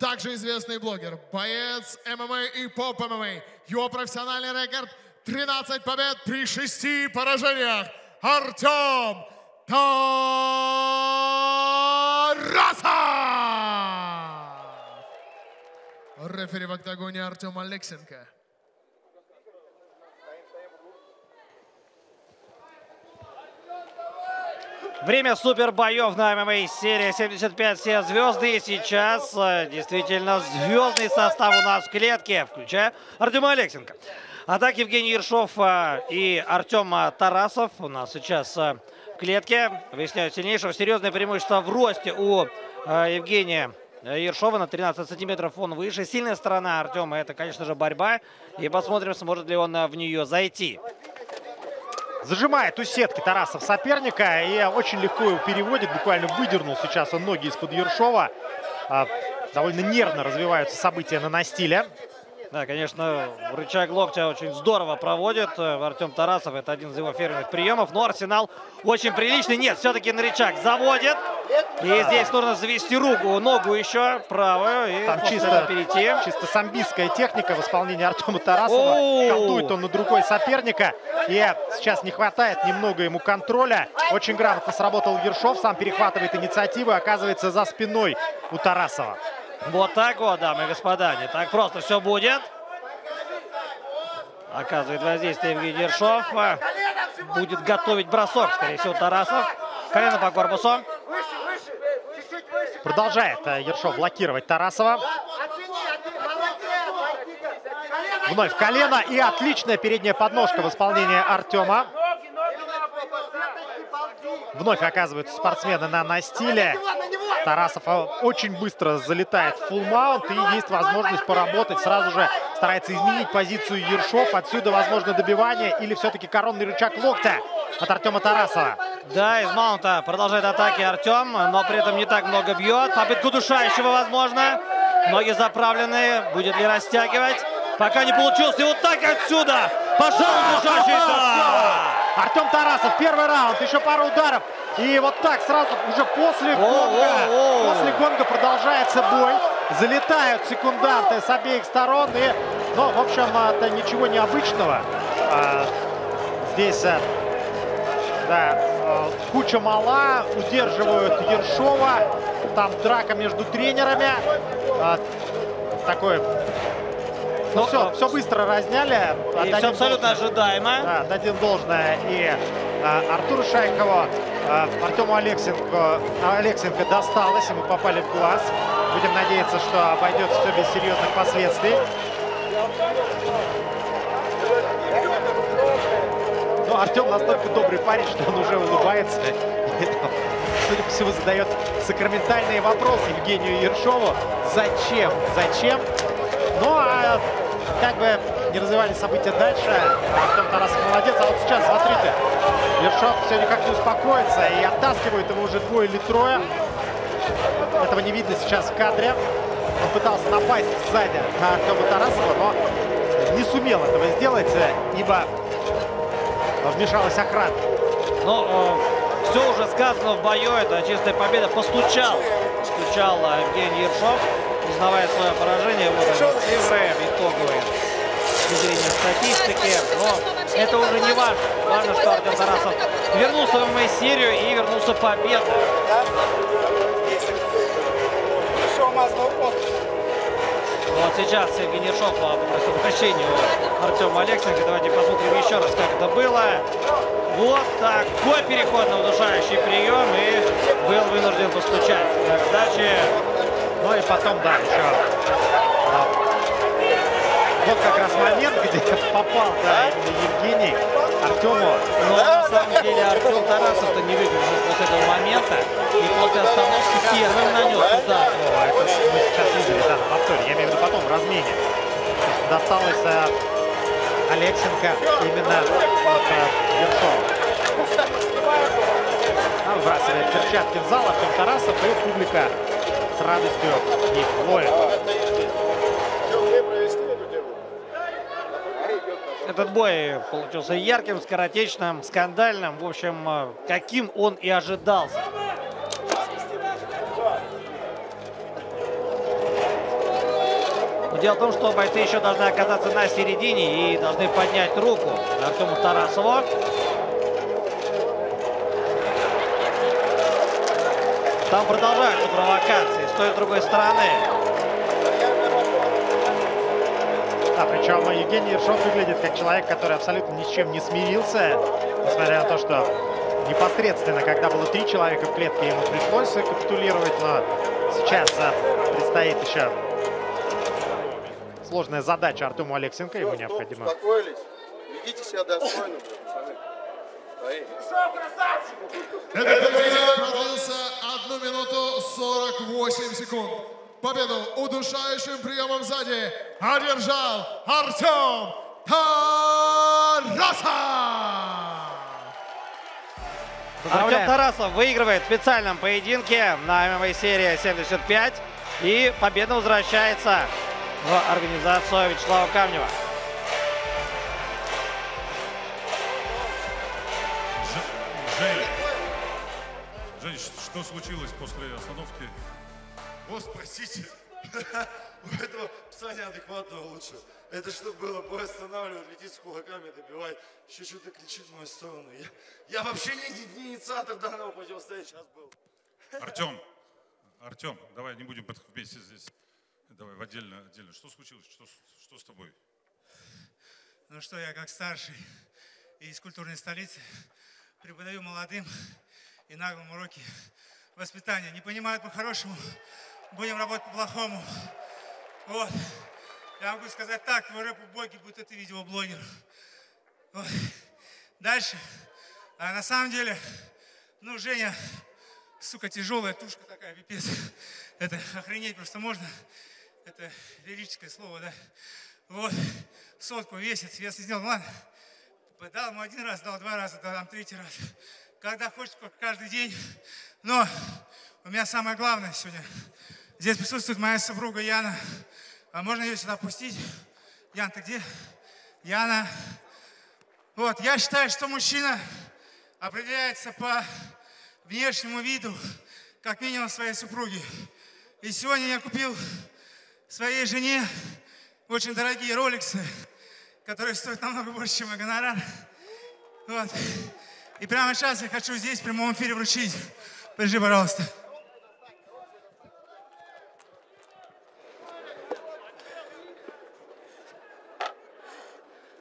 также известный блогер, боец ММА и поп-ММА. Его профессиональный рекорд тринадцать побед при шести поражениях. Артем Тарасов! Рефери в октагоне Артем Алексенко. Время супербоев на ММА-серии семьдесят пять все звезды. И сейчас действительно звездный состав у нас в клетке, включая Артема Алексенко. А так Евгений Ершов и Артем Тарасов у нас сейчас в клетке. Выясняют сильнейшего. Серьезное преимущество в росте у Евгения Ершова. На тринадцать сантиметров он выше. Сильная сторона Артема — это, конечно же, борьба. И посмотрим, сможет ли он в нее зайти. Зажимает у сетки Тарасов соперника и очень легко его переводит. Буквально выдернул сейчас он ноги из-под Ершова. Довольно нервно развиваются события на настиле. Да, конечно, рычаг локтя очень здорово проводит Артем Тарасов. Это один из его фирменных приемов. Но арсенал очень приличный. Нет, все-таки на рычаг заводит. И здесь нужно завести руку, ногу еще, правую. И там чисто, перейти. чисто самбистская техника в исполнении Артема Тарасова. О-о-о. Колдует он над рукой соперника. И сейчас не хватает немного ему контроля. Очень грамотно сработал Ершов. Сам перехватывает инициативу, оказывается за спиной у Тарасова. Вот так вот, дамы и господа. Не так просто все будет. Оказывает воздействие Евгений Ершов. Будет готовить бросок, скорее всего, Тарасов. Колено по корпусу. Продолжает Ершов блокировать Тарасова. Вновь колено и отличная передняя подножка в исполнении Артема. Вновь оказываются спортсмены на настиле. Тарасов очень быстро залетает в фулл-маунт, и есть возможность поработать. Сразу же старается изменить позицию Ершов. Отсюда возможно добивание или все-таки коронный рычаг локтя от Артема Тарасова. Да, из маунта продолжает атаки Артем, но при этом не так много бьет. Попытку удушающего возможно. Ноги заправлены. Будет ли растягивать? Пока не получилось. И вот так отсюда пошел удушающий. Артем Тарасов, первый раунд, еще пару ударов. И вот так сразу, уже после гонга, о, о, о. после гонга продолжается бой. Залетают секунданты с обеих сторон. И, ну, в общем, это ничего необычного. Здесь, да, куча мала, удерживают Ершова. Там драка между тренерами. Такой... Ну, ну все, все быстро разняли. И все абсолютно должное, ожидаемо. Да, отдадим должное и а, Артуру Шайхову, а, Артему Алексенко. Алексенко досталось, и мы попали в глаз. Будем надеяться, что обойдется все без серьезных последствий. Ну, Артем настолько добрый парень, что он уже улыбается. Судя по всему, задает сакраментальные вопросы Евгению Ершову. Зачем? Зачем? Ну, а как бы не развивались события дальше, Артем Тарасов молодец. А вот сейчас, смотрите, Ершов все никак не успокоится и оттаскивает его уже двое или трое. Этого не видно сейчас в кадре. Он пытался напасть сзади на Артема Тарасова, но не сумел этого сделать, ибо вмешалась охрана. Ну, все уже сказано в бою, это чистая победа. Постучал, постучал Евгений Ершов, признавая свое поражение. Вот они, цифры итоговые с точки зрения статистики. Но это уже не важно. Важно, что Артем Тарасов вернулся в ММА-серию и вернулся победой. Вот сейчас Евгений Ершов попросил прощения у Артема Алексенко. Давайте посмотрим еще раз, как это было. Вот такой переход на удушающий прием. И был вынужден постучать на сдаче. Ну и потом, да, еще. Вот как раз момент, где попал, да, Евгений Артему. Но на самом деле Артем Тарасов-то не выдержал после этого момента. И после остановки первым нанес удар. О, это мы сейчас видели, да, на повторе. Я имею в виду потом в размене. Досталось а, Алексенко именно от а, Ершова. Там выбрасывает перчатки в зал, Артем Тарасов и публика с радостью их ловит. Этот бой получился ярким, скоротечным, скандальным. В общем, каким он и ожидался. Дело в том, что бойцы еще должны оказаться на середине и должны поднять руку Артему Тарасову. Там продолжаются провокации с той и другой стороны. Да, причем Евгений Ершов выглядит как человек, который абсолютно ни с чем не смирился, несмотря на то, что непосредственно, когда было три человека в клетке, ему пришлось капитулировать, но сейчас предстоит еще сложная задача Артему Алексенко, ему необходимо. Успокоились, ведите себя достойно. Этот поединок продолжился одну минуту сорок восемь секунд. Победу удушающим приемом сзади одержал Артем Тарасов. Артем Тарасов выигрывает в специальном поединке на ММА-серии семьдесят пять. И победа возвращается в организацию Вячеслава Камнева. Жень, что случилось после остановки? О, спасите! У этого пса неадекватного лучше. Это что было? Бой останавливает, летит с кулаками, добивает. Еще что-то кричит в мою сторону. Я, я вообще не, не инициатор данного противостояния сейчас был. Артем, Артем, давай не будем подходить вместе здесь. Давай в отдельно, отдельно. Что случилось? Что, что с тобой? Ну что, я как старший из культурной столицы преподаю молодым и наглым уроки воспитания. Не понимают по-хорошему, будем работать по-плохому. Вот. Я могу сказать так, твой рэп убогий, будто ты видеоблогер. Вот. Дальше. А на самом деле, ну, Женя, сука, тяжелая тушка такая, пипец. Это охренеть просто можно. Это лирическое слово, да. Вот. Сотку весит, вес не сделал. Ладно. Дал ему один раз, дал два раза, дал там третий раз. Когда хочешь, каждый день. Но у меня самое главное сегодня. Здесь присутствует моя супруга Яна. А можно ее сюда пустить? Ян, ты где? Яна. Вот, я считаю, что мужчина определяется по внешнему виду, как минимум, своей супруги. И сегодня я купил своей жене очень дорогие роликсы, которые стоят намного больше, чем мой гонорар. Вот. И прямо сейчас я хочу здесь, в прямом эфире, вручить. Подожди, пожалуйста.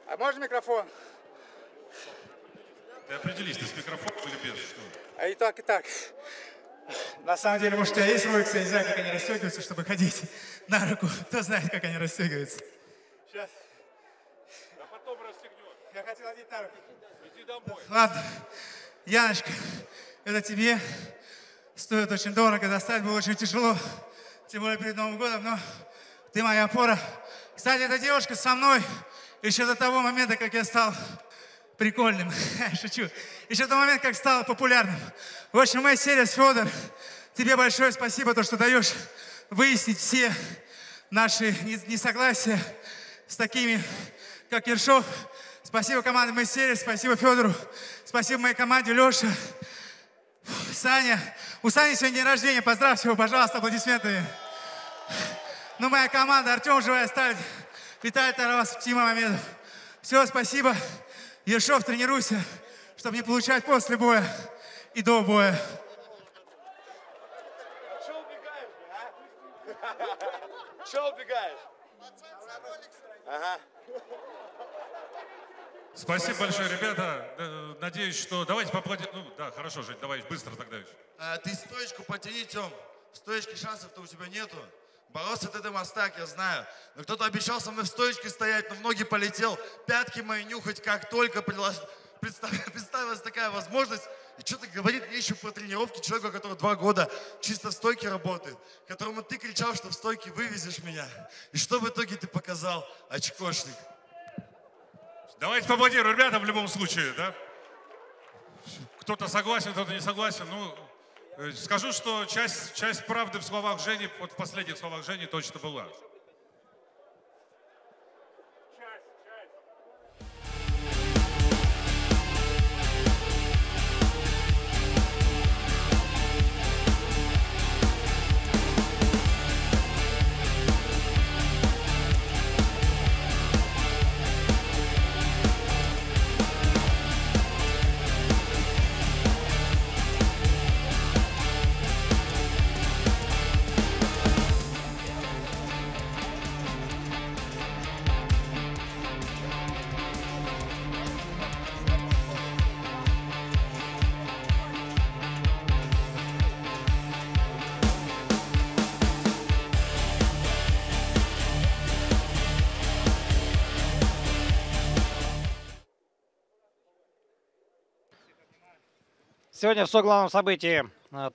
А можно микрофон? Ты определись, ты с микрофоном или без? Что? А и так, и так. На самом деле, может, у тебя есть роликсы, я не знаю, как они расстегиваются, чтобы ходить на руку. Кто знает, как они расстегиваются. Сейчас. Я хотел одеть на руки. Иди домой. Ладно, Яночка, это тебе стоит очень дорого, достать было очень тяжело, тем более перед Новым годом, но ты моя опора. Кстати, эта девушка со мной еще до того момента, как я стал прикольным, шучу, еще до того момента, как стал популярным. В общем, моя серия с Федор, тебе большое спасибо, то, что даешь выяснить все наши несогласия с такими, как Ершов. Спасибо команде ММА-серии, спасибо Федору, спасибо моей команде, Леша, Саня. У Сани сегодня день рождения, поздравьте его, пожалуйста, аплодисментами. Ну, моя команда, Артем Живая ставит, Виталий Тарасов, Тима Мамедов. Все, спасибо. Ершов, тренируйся, чтобы не получать после боя и до боя. Че убегаешь, а? Че убегаешь? Ага. Спасибо, Спасибо большое, ребята. Надеюсь, что... Давайте поплатить. Ну, да, хорошо, Жень, давай быстро тогда. А, ты стоечку потяни, Тём. Стоечки шансов-то у тебя нету. Боролся ты, ты мастак, я знаю. Но кто-то обещал со мной в стоечке стоять, но в ноги полетел. Пятки мои нюхать, как только прилож... Представ... представилась такая возможность. И что-то говорит мне еще про тренировки человека, который два года чисто в стойке работает, которому ты кричал, что в стойке вывезешь меня. И что в итоге ты показал, очкошник? Давайте поаплодируем ребятам в любом случае, да? Кто-то согласен, кто-то не согласен. Ну, скажу, что часть, часть правды в словах Жени, вот в последних словах Жени точно была. Сегодня в соглавном событии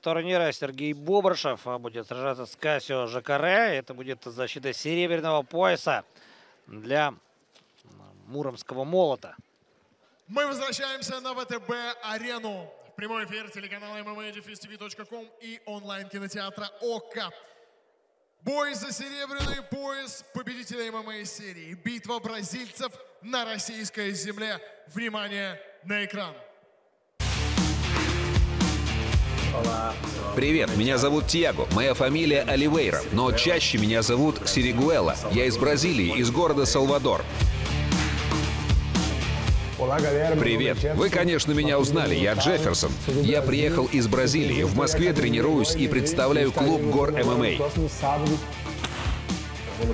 турнира Сергей Бобрышев будет сражаться с Кассио Жакаре. Это будет защита серебряного пояса для муромского молота. Мы возвращаемся на вэ тэ бэ арену. Прямой эфир телеканала эм эм а точка ти ви точка ком и онлайн-кинотеатра Ока. Бой за серебряный пояс победителя эм эм а-серии. Битва бразильцев на российской земле. Внимание на экран. Привет, меня зовут Тьяго, моя фамилия Оливейра, но чаще меня зовут Сиригуэла. Я из Бразилии, из города Салвадор. Привет. Вы, конечно, меня узнали. Я Джефферсон. Я приехал из Бразилии. В Москве тренируюсь и представляю клуб «Гор эм эм а».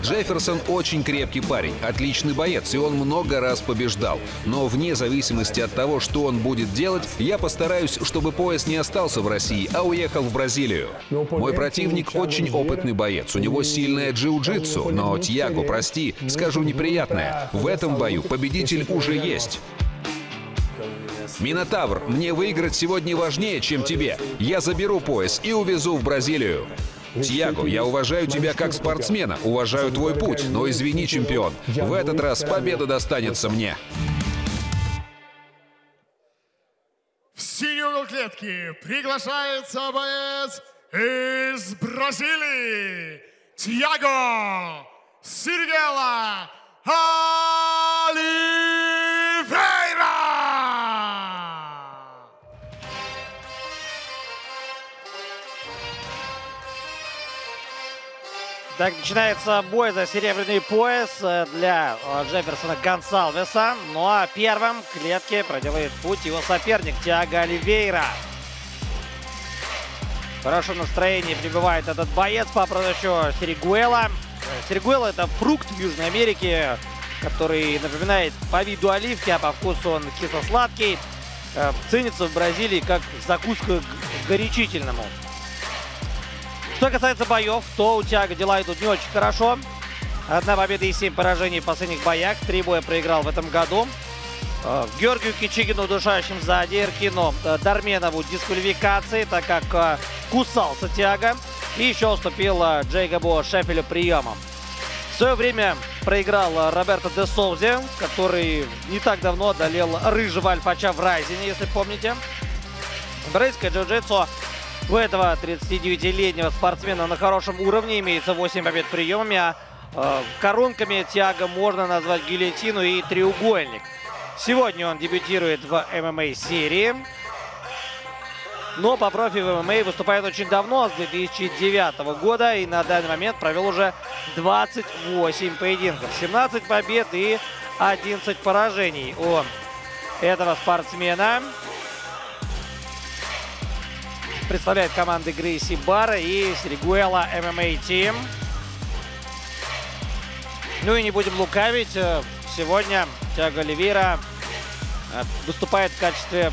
Джефферсон очень крепкий парень, отличный боец, и он много раз побеждал. Но вне зависимости от того, что он будет делать, я постараюсь, чтобы пояс не остался в России, а уехал в Бразилию. Мой противник очень опытный боец, у него сильное джиу-джитсу, но, Тьяго, прости, скажу неприятное, в этом бою победитель уже есть. Минотавр, мне выиграть сегодня важнее, чем тебе. Я заберу пояс и увезу в Бразилию. Тьяго, я уважаю тебя как спортсмена, уважаю твой путь, но извини, чемпион, в этот раз победа достанется мне. В синий угол клетки приглашается боец из Бразилии. Тьяго Сиригела Оливейра! Так, начинается бой за серебряный пояс для Джефферсона Гонсалвеса. Ну а первым в клетке проделает путь его соперник Тьяго Оливейра. В хорошем настроении прибывает этот боец по прозвищу Сиригуэла. Сиригуэла — это фрукт Южной Америки, который напоминает по виду оливки, а по вкусу он кисло-сладкий. Ценится в Бразилии как закуска к горячительному. Что касается боев, то у Тьяго дела идут не очень хорошо. Одна победа и семь поражений в последних боях. Три боя проиграл в этом году. Георгию Кичигину, удушающим сзади, Иркину Дарменову дисквалификации, так как кусался Тьяго. И еще уступил Джейкобу Шепелю приемом. В свое время проиграл Роберто де Соузе, который не так давно одолел рыжего альфача в Райзене, если помните. Бразильское джиу-джитсу у этого тридцатидевятилетнего спортсмена на хорошем уровне, имеется восемь побед приемами, а э, коронками Тьяго можно назвать гильотину и треугольник. Сегодня он дебютирует в эм эм а-серии, но по профи в эм эм а выступает очень давно, с две тысячи девятого года, и на данный момент провел уже двадцать восемь поединков, семнадцать побед и одиннадцать поражений у этого спортсмена. Представляет команды Грейси Бара и Сиригуэла эм эм а Team. Ну и не будем лукавить, сегодня Тьяго Оливейра выступает в качестве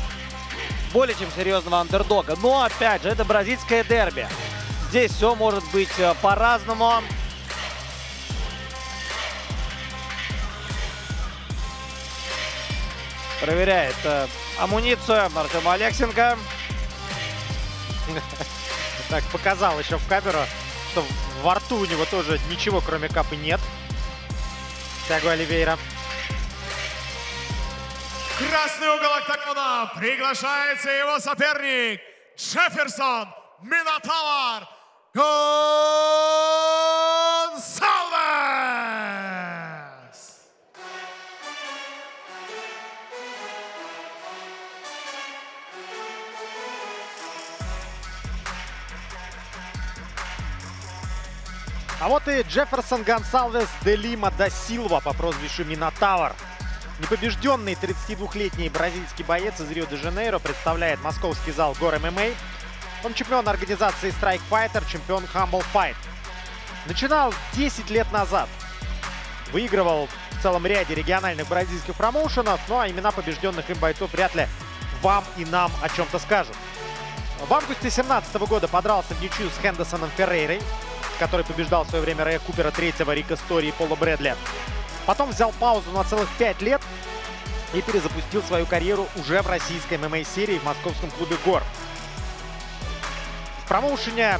более чем серьезного андердога. Но опять же, это бразильское дерби. Здесь все может быть по-разному. Проверяет амуницию Артем Алексенко. Так, показал еще в камеру, что во рту у него тоже ничего, кроме капы, нет. Тьяго Оливейра. Красный угол октагона, приглашается его соперник Джефферсон Минотавр Гонсалвес. А вот и Джефферсон Гонсалвес де Лима да Силва по прозвищу Минотавр. Непобежденный тридцатидвухлетний бразильский боец из Рио-де-Жанейро представляет московский зал Гор эм эм а. Он чемпион организации Strike Fighter, чемпион Humble Fight. Начинал десять лет назад. Выигрывал в целом ряде региональных бразильских промоушенов, ну а имена побежденных им бойцов вряд ли вам и нам о чем-то скажут. В августе две тысячи семнадцатого года подрался в ничью с Хендерсоном Феррейрой, который побеждал в свое время Рэя Купера третьего, Рика Стори и Пола Брэдли. Потом взял паузу на целых пять лет и перезапустил свою карьеру уже в российской эм эм а-серии в московском клубе «Гор». В промоушене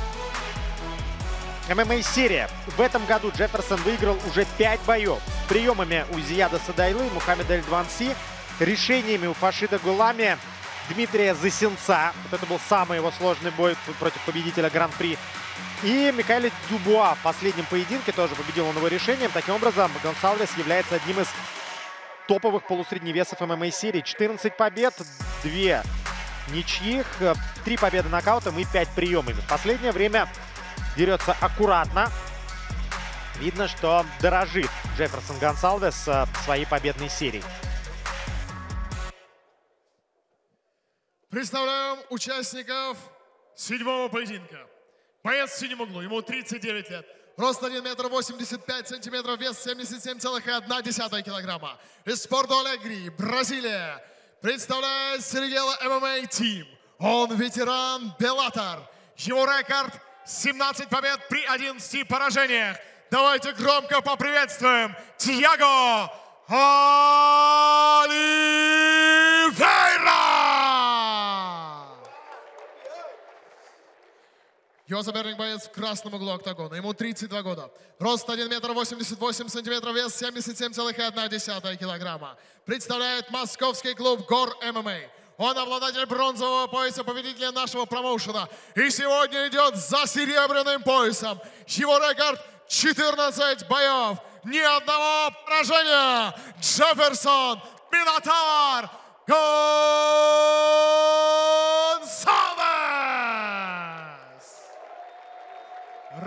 эм эм а-серия в этом году Джефферсон выиграл уже пять боев приемами у Зияда Садайлы, Мухаммеда Эльдванси, решениями у Фашида Гулами, Дмитрия Засинца. Вот это был самый его сложный бой против победителя Гран-при. И Микаэля Дюбуа в последнем поединке тоже победил он его решением. Таким образом, Гонсалвес является одним из топовых полусредневесов эм эм а-серии. четырнадцать побед, две ничьих, три победы нокаутом и пять приемами. В последнее время дерется аккуратно. Видно, что дорожит Джефферсон Гонсалвес своей победной серией. Представляем участников седьмого поединка. Боец в синем углу, ему тридцать девять лет. Рост один метр восемьдесят пять сантиметров, вес семьдесят семь целых одна десятая килограмма. Из Порто-Алегри, Бразилия, представляет Сергела ММА Тим. Он ветеран Беллатор. Его рекорд семнадцать побед при одиннадцати поражениях. Давайте громко поприветствуем Тьяго Оливейра! Его соперник боец в красном углу октагона. Ему тридцать два года. Рост один метр восемьдесят восемь сантиметров, вес семьдесят семь целых одна десятая килограмма. Представляет московский клуб «Гор ММА». Он обладатель бронзового пояса, победителя нашего промоушена. И сегодня идет за серебряным поясом. Его рекорд четырнадцать боев, ни одного поражения. Джефферсон Минотавр Гонсалвес.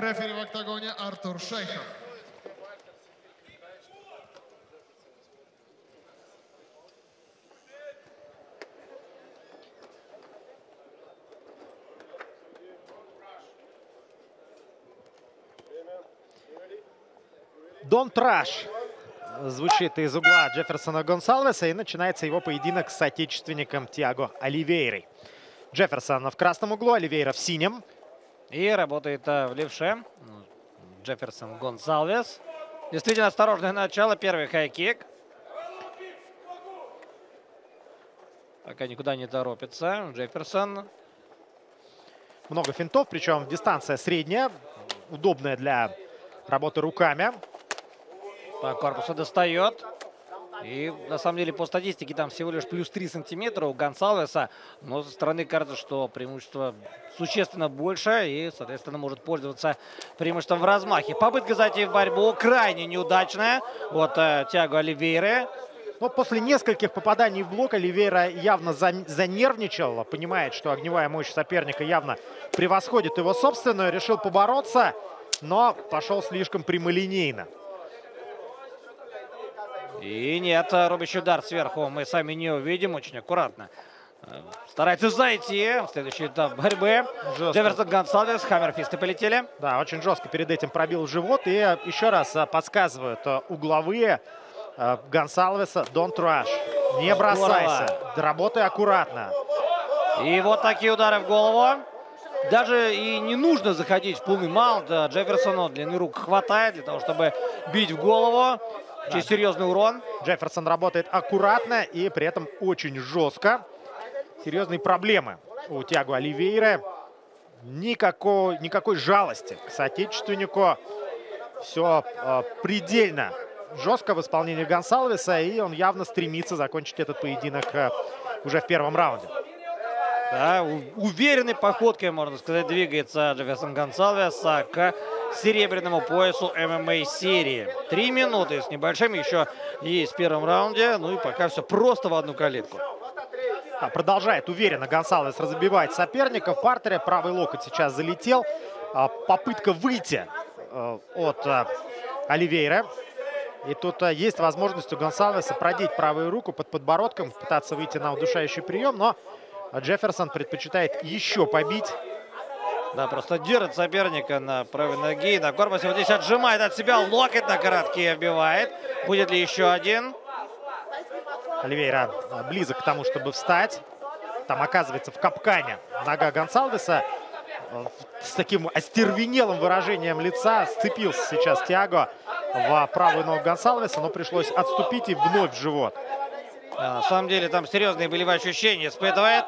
Рефери в октагоне Артур Шайхов. Дон Траш звучит из угла Джефферсона Гонсалвеса, и начинается его поединок с соотечественником Тьяго Оливейрой. Джефферсон в красном углу, Оливейра в синем. И работает в левше Джефферсон Гонсалвес. Действительно осторожное начало, первый хай-кик. Пока никуда не торопится Джефферсон. Много финтов, причем дистанция средняя, удобная для работы руками. По корпусу достает. И на самом деле по статистике там всего лишь плюс три сантиметра у Гонсалвеса. Но со стороны кажется, что преимущество существенно больше. И, соответственно, может пользоваться преимуществом в размахе. Попытка зайти в борьбу крайне неудачная. Вот Тьяго Оливейры. Но после нескольких попаданий в блок Оливейра явно занервничал. Понимает, что огневая мощь соперника явно превосходит его собственную. Решил побороться, но пошел слишком прямолинейно. И нет, рубящий удар сверху мы сами не увидим. Очень аккуратно старается зайти. Следующий этап борьбы. Джефферсон Гонсалвес, хаммерфисты полетели. Да, очень жестко перед этим пробил живот. И еще раз подсказывают угловые Гонсалвеса. Don't rush. Не бросайся. Работай аккуратно. И вот такие удары в голову. Даже и не нужно заходить в полный маунт Джефферсону. Длины рук хватает для того, чтобы бить в голову. Очень да. серьезный урон. Джефферсон работает аккуратно и при этом очень жестко. Серьезные проблемы у Тьяго Оливейры. Никакой, никакой жалости к соотечественнику. Все э, предельно жестко в исполнении Гонсалвеса. И он явно стремится закончить этот поединок э, уже в первом раунде. Да, уверенной походкой, можно сказать, двигается Джефферсон Гонсалвес к серебряному поясу эм эм а-серии. Три минуты с небольшим еще есть в первом раунде. Ну и пока все просто в одну калитку. Да, продолжает уверенно Гонсалвес разбивать соперника в партере. Правый локоть сейчас залетел. Попытка выйти от Оливейры. И тут есть возможность у Гонсалвеса продеть правую руку под подбородком, пытаться выйти на удушающий прием. Но Джефферсон предпочитает еще побить. Да, просто держит соперника на правой ноге и на корпусе. Вот здесь отжимает от себя, локоть на короткие вбивает. Будет ли еще один? Оливейра близок к тому, чтобы встать. Там оказывается в капкане нога Гонсалвеса. С таким остервенелым выражением лица сцепился сейчас Тьяго в правую ногу Гонсалвеса, но пришлось отступить и вновь в живот. На самом деле там серьезные были ощущения. Испытывает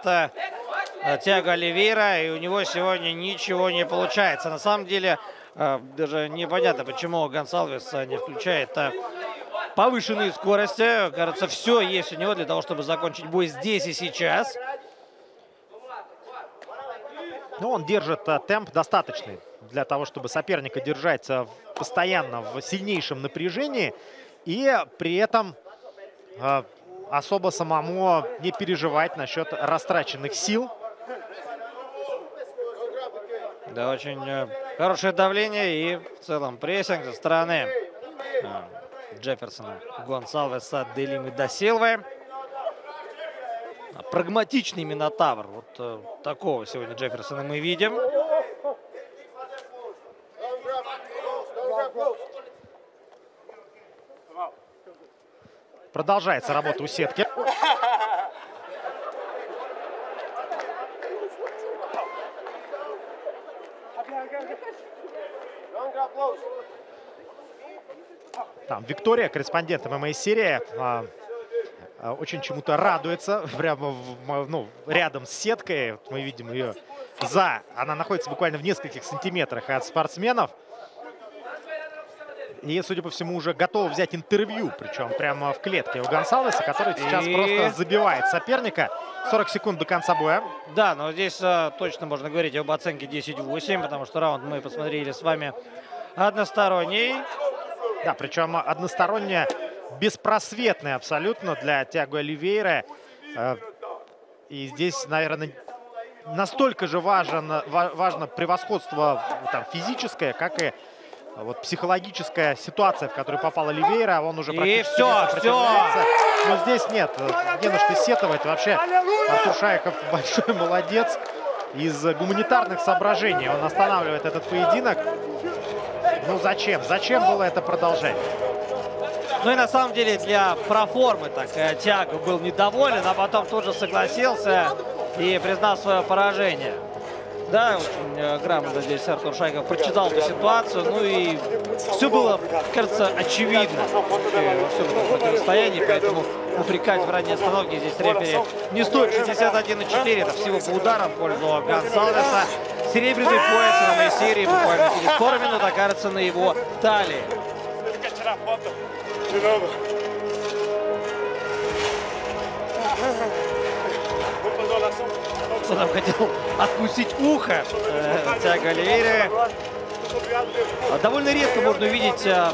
Тьяго Оливейра, и у него сегодня ничего не получается. На самом деле даже непонятно, почему Гонсалвес не включает повышенные скорости. Кажется, все есть у него для того, чтобы закончить бой здесь и сейчас. Но он держит темп достаточный для того, чтобы соперника держать постоянно в сильнейшем напряжении. И при этом особо самому не переживать насчет растраченных сил. Да, очень хорошее давление и в целом прессинг со стороны Джефферсона Гонсалвеса де Лимы да Силвы. Прагматичный минотавр. Вот такого сегодня Джефферсона мы видим. Продолжается работа у сетки. Там Виктория, корреспондент ММА-серии, очень чему-то радуется. Прямо в, ну, рядом с сеткой. Вот мы видим ее за. Она находится буквально в нескольких сантиметрах от спортсменов. И, судя по всему, уже готова взять интервью, причем прямо в клетке у Гонсалвеса, который сейчас и... просто забивает соперника. сорок секунд до конца боя. Да, но здесь а, точно можно говорить об оценке десять восемь, потому что раунд мы посмотрели с вами односторонний. Да, причем односторонняя, беспросветная абсолютно для Тьяго Оливейра. И здесь, наверное, настолько же важно, важно превосходство там, физическое, как и... Вот психологическая ситуация, в которую попала Оливейра, он уже практически все, все. Но здесь нет, не на что сетовать. Вообще, Артур Шайхов большой молодец. Из гуманитарных соображений он останавливает этот поединок. Ну зачем? Зачем было это продолжать? Ну и на самом деле для проформы так Тьяго был недоволен, а потом тоже согласился и признал свое поражение. Да, очень грамотно здесь Артур Шайхов прочитал эту ситуацию. Ну и все было, кажется, очевидно во всем этом противостоянии. Поэтому упрекать в ранней остановке здесь рефери не стоит. шестьдесят один и четыре. Это всего по ударам в пользу Гонсалвеса. Серебряный пояс в этой серии буквально через сорок минут окажется на его талии. Там хотел откусить ухо э, Тьяго Оливейра. Довольно редко можно увидеть э,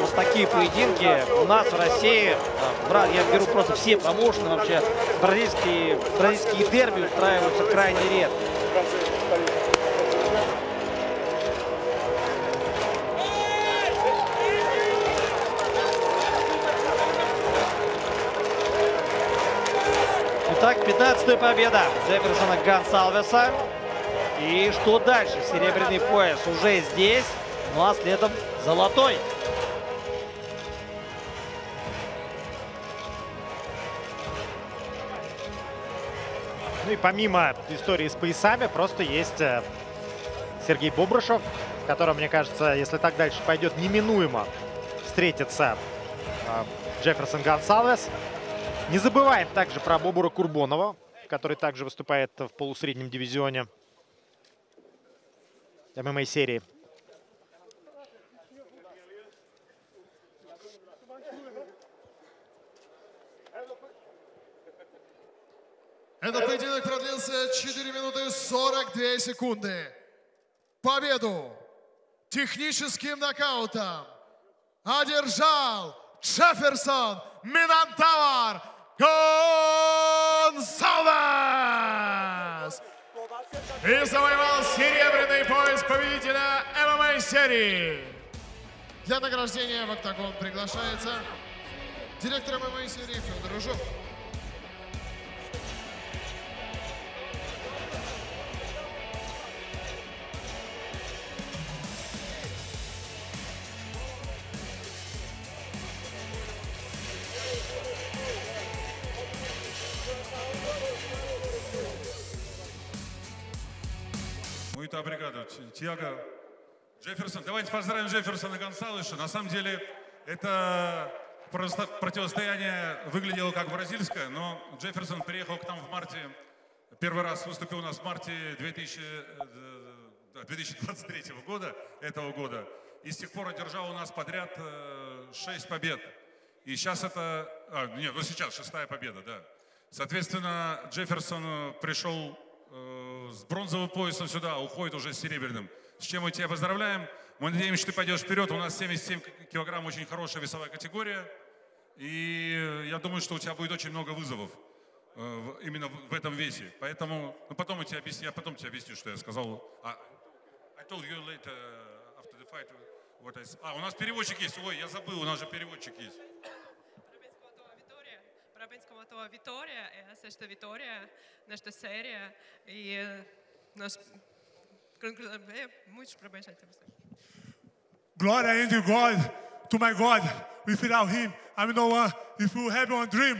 вот такие поединки у нас в России. Э, я беру просто все промоушены вообще. Бразильские, бразильские дерби устраиваются крайне редко. Так, пятнадцатая победа Джефферсона Гонсалвеса. И что дальше? Серебряный пояс уже здесь, ну а следом золотой. Ну и помимо истории с поясами, просто есть Сергей Бобрышев, который, мне кажется, если так дальше пойдет, неминуемо встретится Джефферсон Гонсалвес. Не забываем также про Бобура Курбонова, который также выступает в полусреднем дивизионе ММА-серии. Этот поединок продлился четыре минуты сорок две секунды. Победу техническим нокаутом одержал Джефферсон Минантавар Гонсалвес и завоевал серебряный пояс победителя ММА-серии. Для награждения в октагон приглашается директор ММА-серии Федор Ужов. Бригада. Тьяго, Джефферсон. Давайте поздравим Джефферсона Гонсалвеса. На самом деле, это Просто противостояние выглядело как бразильское, но Джефферсон приехал к нам в марте, первый раз выступил у нас в марте две тысячи двадцать третьего года, этого года, и с тех пор одержал у нас подряд шесть побед. И сейчас это... А, нет, ну сейчас шестая победа, да. Соответственно, Джефферсон пришел с бронзовым поясом сюда, уходит уже с серебряным. С чем мы тебя поздравляем. Мы надеемся, что ты пойдешь вперед. У нас семьдесят семь килограмм, очень хорошая весовая категория. И я думаю, что у тебя будет очень много вызовов именно в этом весе. Поэтому ну, потом я тебе объясню, я потом тебе объясню, что я сказал. А, I told you later after the fight what I... а, у нас переводчик есть. Ой, я забыл, у нас же переводчик есть. Vitória é a sexta vitória nesta série e nós concluímos muitos parabéns a você. Glória and God to my God. Without Him, I'm no one. If you have one dream,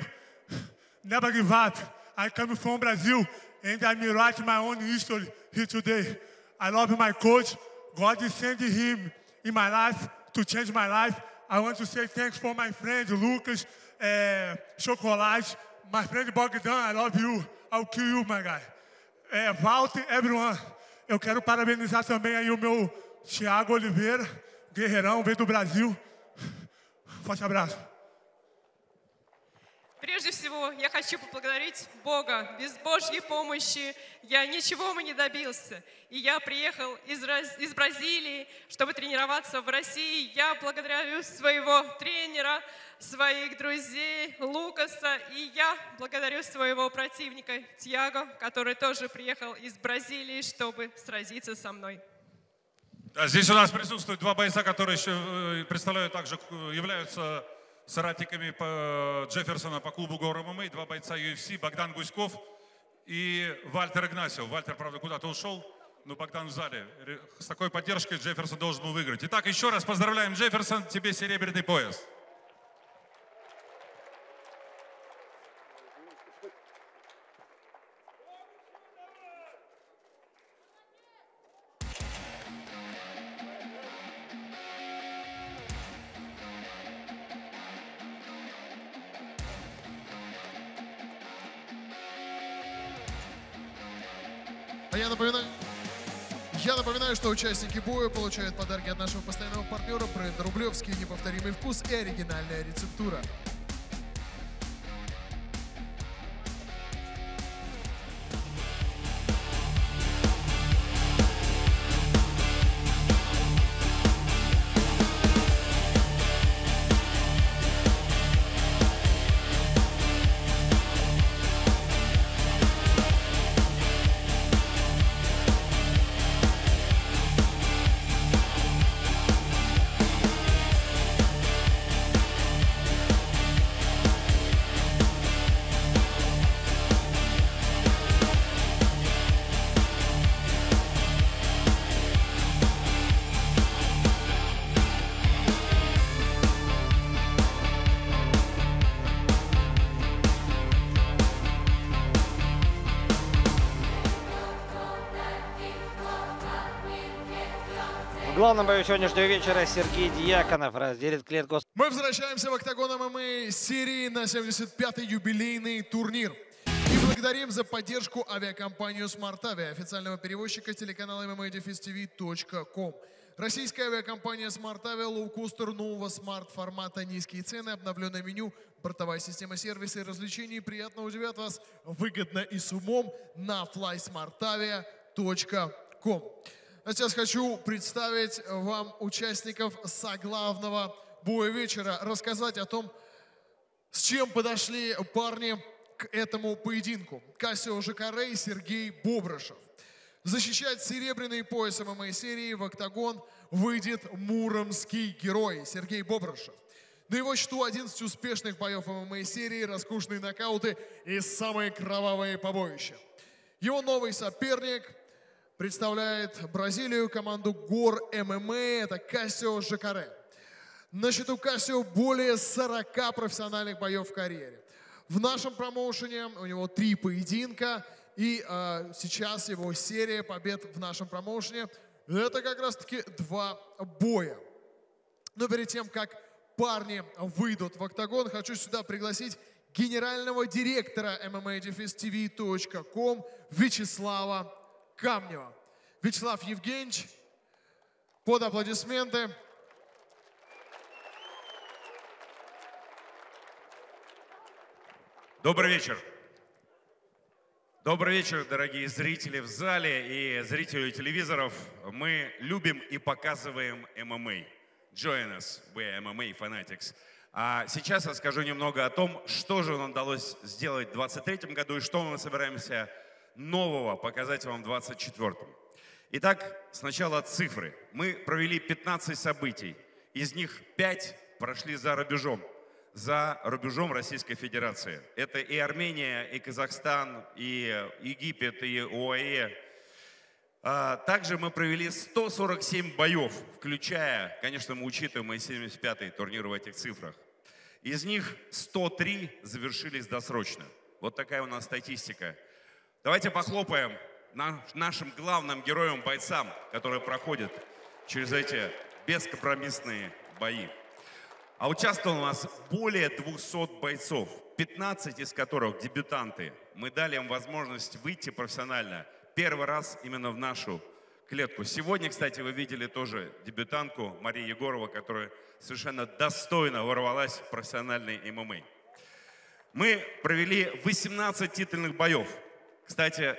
never give up. I come from Brazil and I write my own history here today. I love my coach. God is sending him in my life to change my life. I want to say thanks for my friend Lucas. Uh, Chocolate, my friend Bogdan, I love you, I'll kill you, my guy. Uh, Walter, everyone. Eu quero parabenizar também aí o meu Tьяго Оливейра, guerreirão, veio do Brasil. Forte abraço. Прежде всего, я хочу поблагодарить Бога. Без Божьей помощи я ничего бы не добился. И я приехал из, из Бразилии, чтобы тренироваться в России. Я благодарю своего тренера, своих друзей, Лукаса. И я благодарю своего противника Тьяго, который тоже приехал из Бразилии, чтобы сразиться со мной. Здесь у нас присутствуют два бойца, которые еще представляют, также являются... соратниками по Джефферсона по клубу Гор ММА, два бойца ю эф си, Богдан Гуськов и Вальтер Игнасио. Вальтер, правда, куда-то ушел, но Богдан в зале. С такой поддержкой Джефферсон должен был выиграть. Итак, еще раз поздравляем, Джефферсон, тебе серебряный пояс. Я напоминаю, я напоминаю, что участники боя получают подарки от нашего постоянного партнера бренда «Рублевский», неповторимый вкус и оригинальная рецептура. В главном бою сегодняшнего вечера Сергей Дьяконов разделит клетку. Мы возвращаемся в октагон ММА-серии на семьдесят пятый юбилейный турнир. И благодарим за поддержку авиакомпанию SmartAvia, официального перевозчика телеканала эм эм а ти ви точка ком. Российская авиакомпания SmartAvia, лоукостер нового смарт-формата, низкие цены, обновленное меню, бортовая система сервиса и развлечений. Приятно удивят вас выгодно и с умом на флай смарт авиа точка ком. А сейчас хочу представить вам участников соглавного боя вечера, рассказать о том, с чем подошли парни к этому поединку. Кассио Жакаре и Сергей Бобрышев. Защищать серебряный пояс ММА-серии в октагон выйдет муромский герой Сергей Бобрышев. На его счету одиннадцать успешных боев ММА-серии, роскошные нокауты и самые кровавые побоища. Его новый соперник представляет Бразилию, команду Гор ММА, это Кассио Жакаре. На счету Кассио более сорока профессиональных боев в карьере. В нашем промоушене у него три поединка, и э, сейчас его серия побед в нашем промоушене. Это как раз-таки два боя. Но перед тем, как парни выйдут в октагон, хочу сюда пригласить генерального директора эм эм а дефис ти ви точка ком Вячеслава Камнева. Вячеслав Евгеньевич, под аплодисменты. Добрый вечер. Добрый вечер, дорогие зрители в зале и зрители телевизоров. Мы любим и показываем эм эм а. Join us, we are эм эм а fanatics. А сейчас я скажу немного о том, что же нам удалось сделать в двадцать третьем году и что мы собираемся нового показать вам в двадцать четвёртом. Итак, сначала цифры. Мы провели пятнадцать событий. Из них пять прошли за рубежом. за рубежом Российской Федерации. Это и Армения, и Казахстан, и Египет, и ОАЭ. Также мы провели сто сорок семь боев, включая, конечно, мы учитываем и семьдесят пятый турнир в этих цифрах. Из них сто три завершились досрочно. Вот такая у нас статистика. Давайте похлопаем нашим главным героям-бойцам, которые проходят через эти бескомпромиссные бои. А участвовало у нас более двухсот бойцов, пятнадцать из которых дебютанты. Мы дали им возможность выйти профессионально первый раз именно в нашу клетку. Сегодня, кстати, вы видели тоже дебютантку Марию Егорову, которая совершенно достойно ворвалась в профессиональный эм эм а. Мы провели восемнадцать титульных боев. Кстати,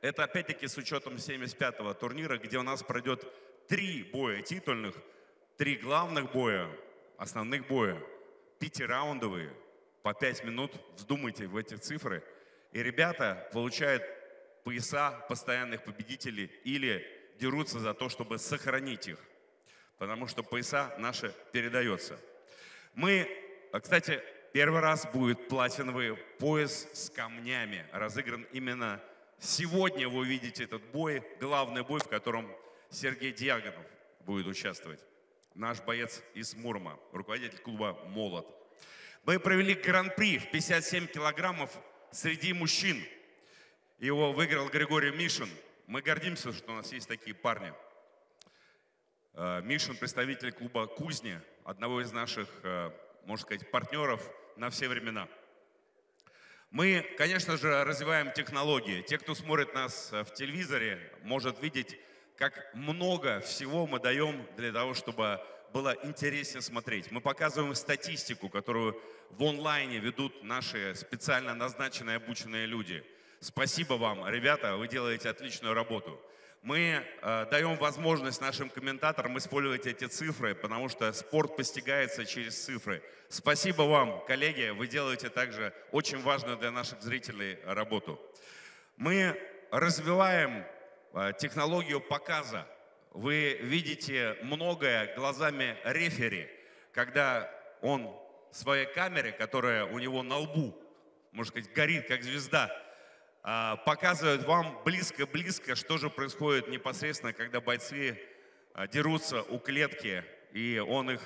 это опять-таки с учетом семьдесят пятого турнира, где у нас пройдет три боя титульных, три главных боя, основных боя, пятираундовые, по пять минут, вздумайте в эти цифры. И ребята получают пояса постоянных победителей или дерутся за то, чтобы сохранить их, потому что пояса наши передаются. Мы, кстати, первый раз будет платиновый пояс с камнями, разыгран именно сегодня. Вы увидите этот бой, главный бой, в котором Сергей Дьяконов будет участвовать. Наш боец из Мурома, руководитель клуба «Молот». Мы провели гран-при в пятьдесят семь килограммов среди мужчин. Его выиграл Григорий Мишин. Мы гордимся, что у нас есть такие парни. Мишин – представитель клуба «Кузня», одного из наших, можно сказать, партнеров на все времена. Мы, конечно же, развиваем технологии. Те, кто смотрит нас в телевизоре, может видеть, как много всего мы даем для того, чтобы было интереснее смотреть. Мы показываем статистику, которую в онлайне ведут наши специально назначенные обученные люди. Спасибо вам, ребята, вы делаете отличную работу. Мы э, даем возможность нашим комментаторам использовать эти цифры, потому что спорт постигается через цифры. Спасибо вам, коллеги, вы делаете также очень важную для наших зрителей работу. Мы развиваем технологию показа. Вы видите многое глазами рефери, когда он в своей камере, которая у него на лбу, можно сказать, горит как звезда, показывает вам близко-близко, что же происходит непосредственно, когда бойцы дерутся у клетки, и он их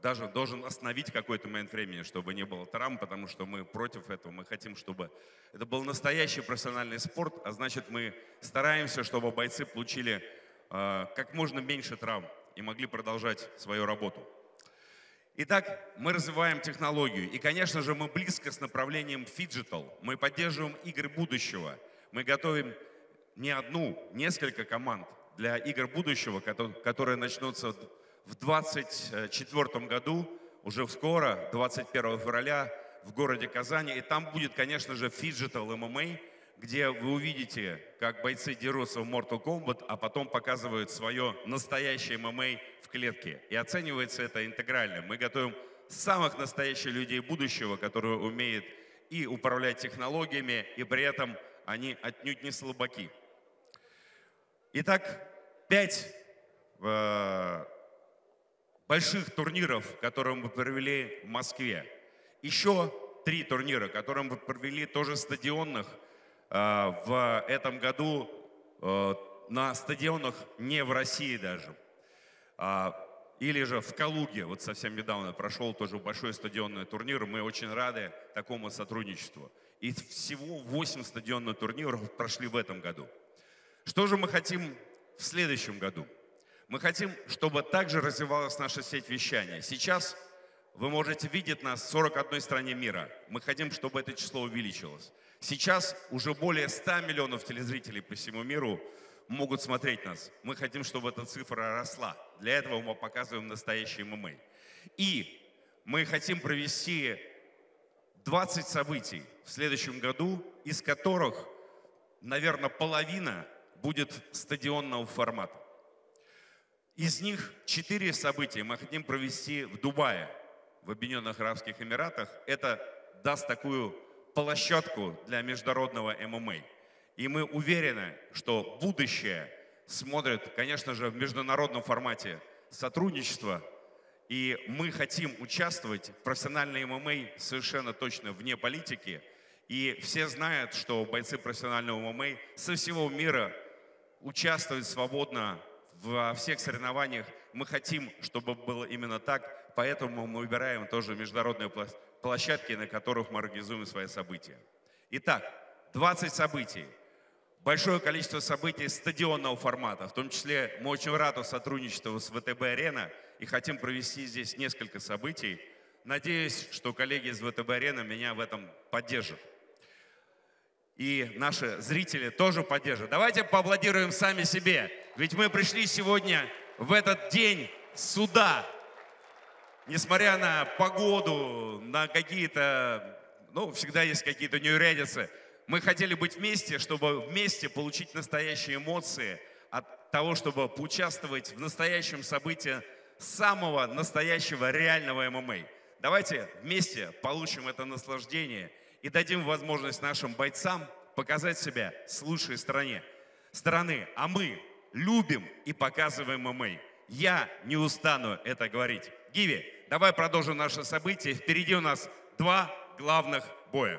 даже должен остановить в какой-то момент времени, чтобы не было травм, потому что мы против этого, мы хотим, чтобы это был настоящий профессиональный спорт, а значит, мы стараемся, чтобы бойцы получили э, как можно меньше травм и могли продолжать свою работу. Итак, мы развиваем технологию, и, конечно же, мы близко с направлением фиджитал, мы поддерживаем игры будущего, мы готовим не одну, несколько команд для игр будущего, которые начнутся в двадцать четвёртом году, уже скоро, двадцать первого февраля, в городе Казани. И там будет, конечно же, фиджитал эм эм а, где вы увидите, как бойцы дерутся в Mortal Kombat, а потом показывают свое настоящее эм эм а в клетке. И оценивается это интегрально. Мы готовим самых настоящих людей будущего, которые умеют и управлять технологиями, и при этом они отнюдь не слабаки. Итак, пять... Э больших турниров, которые мы провели в Москве. Еще три турнира, которые мы провели тоже стадионных в этом году, на стадионах не в России даже. Или же в Калуге, вот совсем недавно прошел тоже большой стадионный турнир, мы очень рады такому сотрудничеству. И всего восемь стадионных турниров прошли в этом году. Что же мы хотим в следующем году? Мы хотим, чтобы также развивалась наша сеть вещания. Сейчас вы можете видеть нас в сорока одной стране мира. Мы хотим, чтобы это число увеличилось. Сейчас уже более ста миллионов телезрителей по всему миру могут смотреть нас. Мы хотим, чтобы эта цифра росла. Для этого мы показываем настоящие ММА. И мы хотим провести двадцать событий в следующем году, из которых, наверное, половина будет стадионного формата. Из них четыре события мы хотим провести в Дубае, в Объединенных Арабских Эмиратах. Это даст такую площадку для международного ММА. И мы уверены, что будущее смотрит, конечно же, в международном формате сотрудничества. И мы хотим участвовать в профессиональной ММА совершенно точно вне политики. И все знают, что бойцы профессионального ММА со всего мира участвуют свободно во всех соревнованиях. Мы хотим, чтобы было именно так, поэтому мы выбираем тоже международные площадки, на которых мы организуем свои события. Итак, двадцать событий. Большое количество событий стадионного формата. В том числе мы очень рады сотрудничеству с вэ тэ бэ арена и хотим провести здесь несколько событий. Надеюсь, что коллеги из вэ тэ бэ арены меня в этом поддержат. И наши зрители тоже поддержат. Давайте поаплодируем сами себе. Ведь мы пришли сегодня в этот день суда. Несмотря на погоду, на какие-то, ну, всегда есть какие-то неурядицы. Мы хотели быть вместе, чтобы вместе получить настоящие эмоции от того, чтобы поучаствовать в настоящем событии самого настоящего реального ММА. Давайте вместе получим это наслаждение и дадим возможность нашим бойцам показать себя с лучшей стороны. стороны. А мы любим и показываем ММА. Я не устану это говорить. Гиви, давай продолжим наше событие. Впереди у нас два главных боя.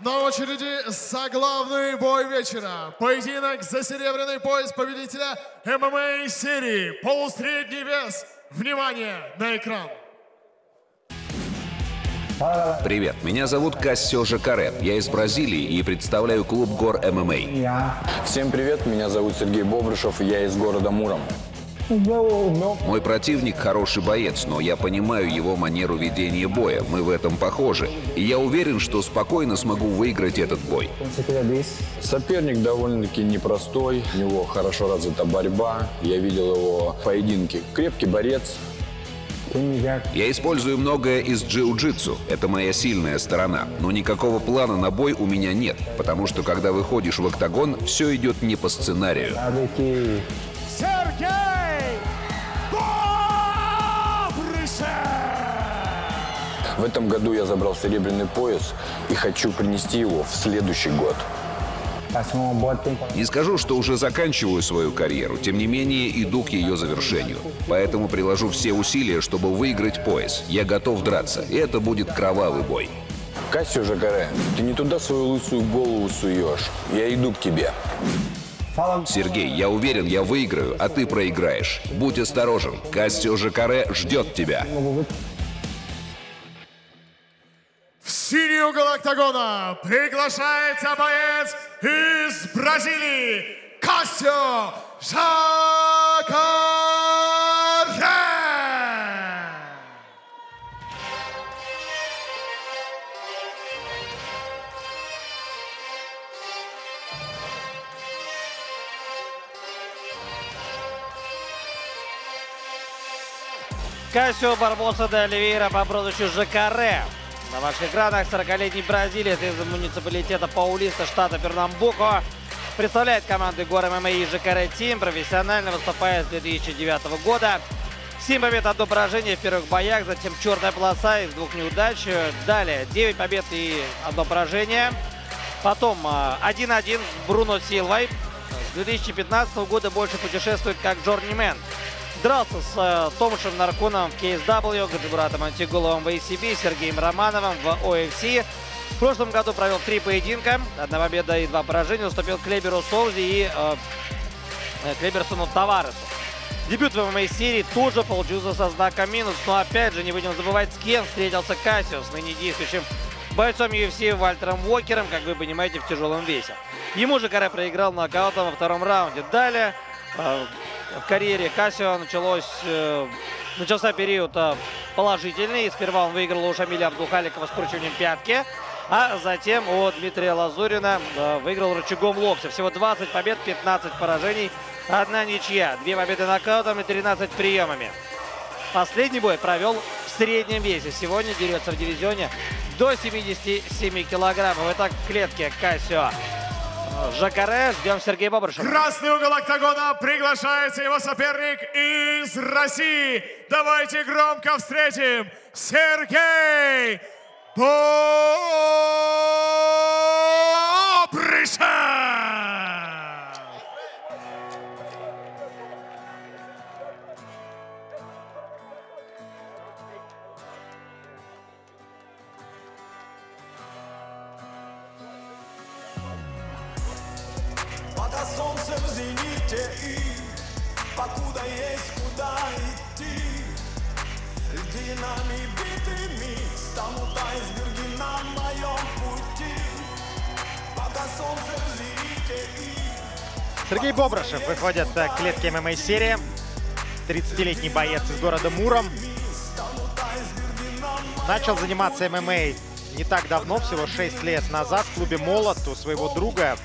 На очереди заглавный бой вечера. Поединок за серебряный пояс победителя эм эм а-серии. Полусредний вес. Внимание на экран. Привет, меня зовут Кассио Жакаре. Я из Бразилии и представляю клуб «Гор ММА». Всем привет, меня зовут Сергей Бобрышев, я из города Муром. Мой противник хороший боец, но я понимаю его манеру ведения боя. Мы в этом похожи. И я уверен, что спокойно смогу выиграть этот бой. Соперник довольно-таки непростой. У него хорошо развита борьба. Я видел его в поединке. Крепкий борец. Я использую многое из джиу-джитсу. Это моя сильная сторона. Но никакого плана на бой у меня нет. Потому что, когда выходишь в октагон, все идет не по сценарию. Сергей! В этом году я забрал серебряный пояс и хочу принести его в следующий год. Не скажу, что уже заканчиваю свою карьеру, тем не менее иду к ее завершению. Поэтому приложу все усилия, чтобы выиграть пояс. Я готов драться, и это будет кровавый бой. Кассио Жакаре, ты не туда свою лысую голову суешь. Я иду к тебе. Сергей, я уверен, я выиграю, а ты проиграешь. Будь осторожен, Кассио Жакаре ждет тебя. В синюю угол октагона приглашается боец из Бразилии Кассио Жакаре! Кассио Барбоса де Оливейра по прозвищу Жакаре. На ваших экранах сорокалетний бразилец из муниципалитета Паулиста, штата Пернамбуко, представляет команды «Гор ММА» и «Жакаре Тим», профессионально выступая с две тысячи девятого года. семь побед, одно поражение в первых боях, затем черная полоса из двух неудач. Далее девять побед и одно поражение. Потом один-один с Бруно Силвой. С две тысячи пятнадцатого года больше путешествует как джорнимен. Дрался с э, Томашем Наркуном в кей эс дабл ю, Гаджибуратом Антигуловым в эй си би, Сергеем Романовым в о эф си. В прошлом году провел три поединка, одна победа и два поражения. Уступил Клеберу Солзи и э, Клеберсону Таваресу. Дебют в эм эм а-серии тоже получился со знаком минус. Но опять же, не будем забывать, с кем встретился Кассио, с ныне действующим бойцом ю эф си Вальтером Уокером, как вы понимаете, в тяжелом весе. Ему Жакаре проиграл нокаутом во втором раунде. Далее э, в карьере Кассио началось, э, начался период э, положительный. Сперва он выиграл у Шамиля Абдухаликова с кручиванием пятки, а затем у Дмитрия Лазурина э, выиграл рычагом локтя. Всего двадцать побед, пятнадцать поражений, одна ничья, две победы нокаутом и тринадцать приемами. Последний бой провел в среднем весе. Сегодня дерется в дивизионе до семидесяти семи килограммов. Итак, в клетке Кассио Жакаре. Ждем Сергея Бобрышева. Красный угол октагона. Приглашается его соперник из России. Давайте громко встретим Сергей Бобрышев. Покуда есть куда идти, льдинами битыми станут айсберги на моем пути. Пока солнце взерите и... Сергей Бобрышев выходит к клетке ММА-серии. тридцатилетний боец из города Муром. Начал заниматься ММА не так давно, всего шесть лет назад, в клубе «Молот» у своего друга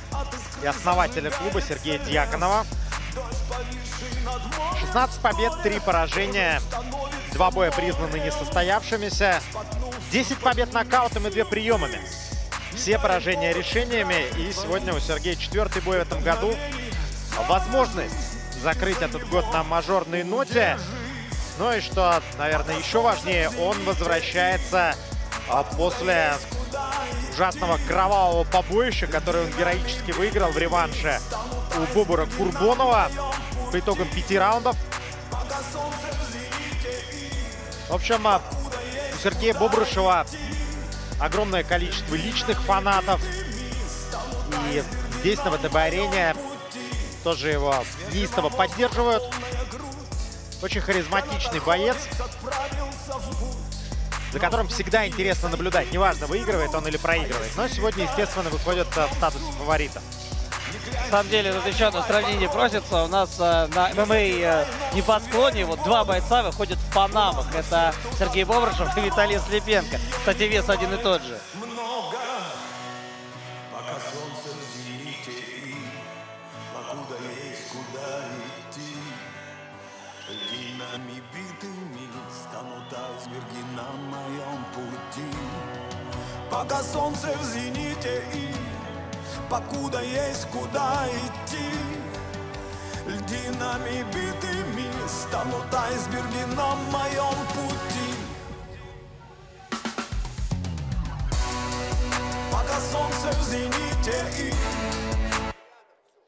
и основателя клуба Сергея Дьяконова. шестнадцать побед, три поражения, два боя признаны несостоявшимися, десять побед нокаутом и двумя приемами. Все поражения решениями, и сегодня у Сергея четвертый бой в этом году. Возможность закрыть этот год на мажорной ноте. Ну и что, наверное, еще важнее, он возвращается после ужасного кровавого побоища, которое он героически выиграл в реванше у Бобура Курбонова по итогам пяти раундов. В общем, у Сергея Бобрышева огромное количество личных фанатов. И здесь, на ВТБ-арене, тоже его неистово поддерживают. Очень харизматичный боец, за которым всегда интересно наблюдать. Неважно, выигрывает он или проигрывает. Но сегодня, естественно, выходит в статус фаворита. На самом деле, тут еще одно сравнение просится. У нас э, на ММА э, небосклоне вот два бойца выходят в панамах. Это Сергей Бобрышев и Виталий Слепенко. Кстати, вес один и тот же. Пока солнце в зените и покуда есть куда идти, льдинами битыми станут айсберги на моем пути. Пока солнце в зените и...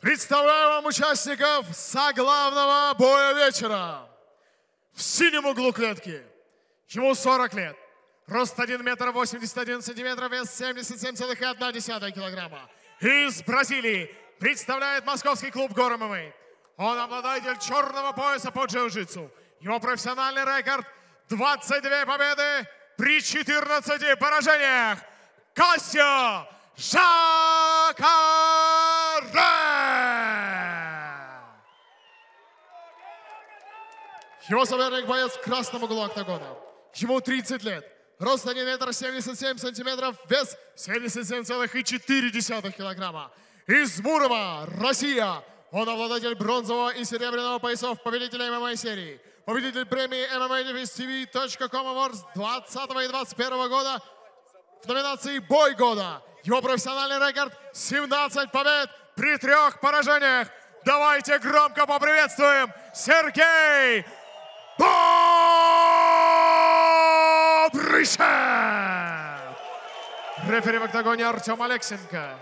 Представляю вам участников соглавного боя вечера. В синем углу клетки. Ему сорок лет. Рост один метр восемьдесят один сантиметр, вес семьдесят семь целых одна десятая килограмма. Из Бразилии представляет московский клуб «Гор ММА». Он обладатель черного пояса по джиу-джитсу. Его профессиональный рекорд — двадцать две победы при четырнадцати поражениях. Кассио Жакаре! Его соперник — боец в красном углу октагона. Ему тридцать лет. Рост один метр семьдесят семь сантиметров, вес семьдесят семь целых четыре десятых килограмма. Из Мурома, Россия. Он обладатель бронзового и серебряного поясов, победителя ММА-серии. Победитель премии эм эм а ти ви точка ком Awards двадцатого и двадцать первого года в номинации «Бой года». Его профессиональный рекорд — семнадцать побед при трех поражениях. Давайте громко поприветствуем Сергей Бобрышев! Рефери в октагоне — Артем Алексенко.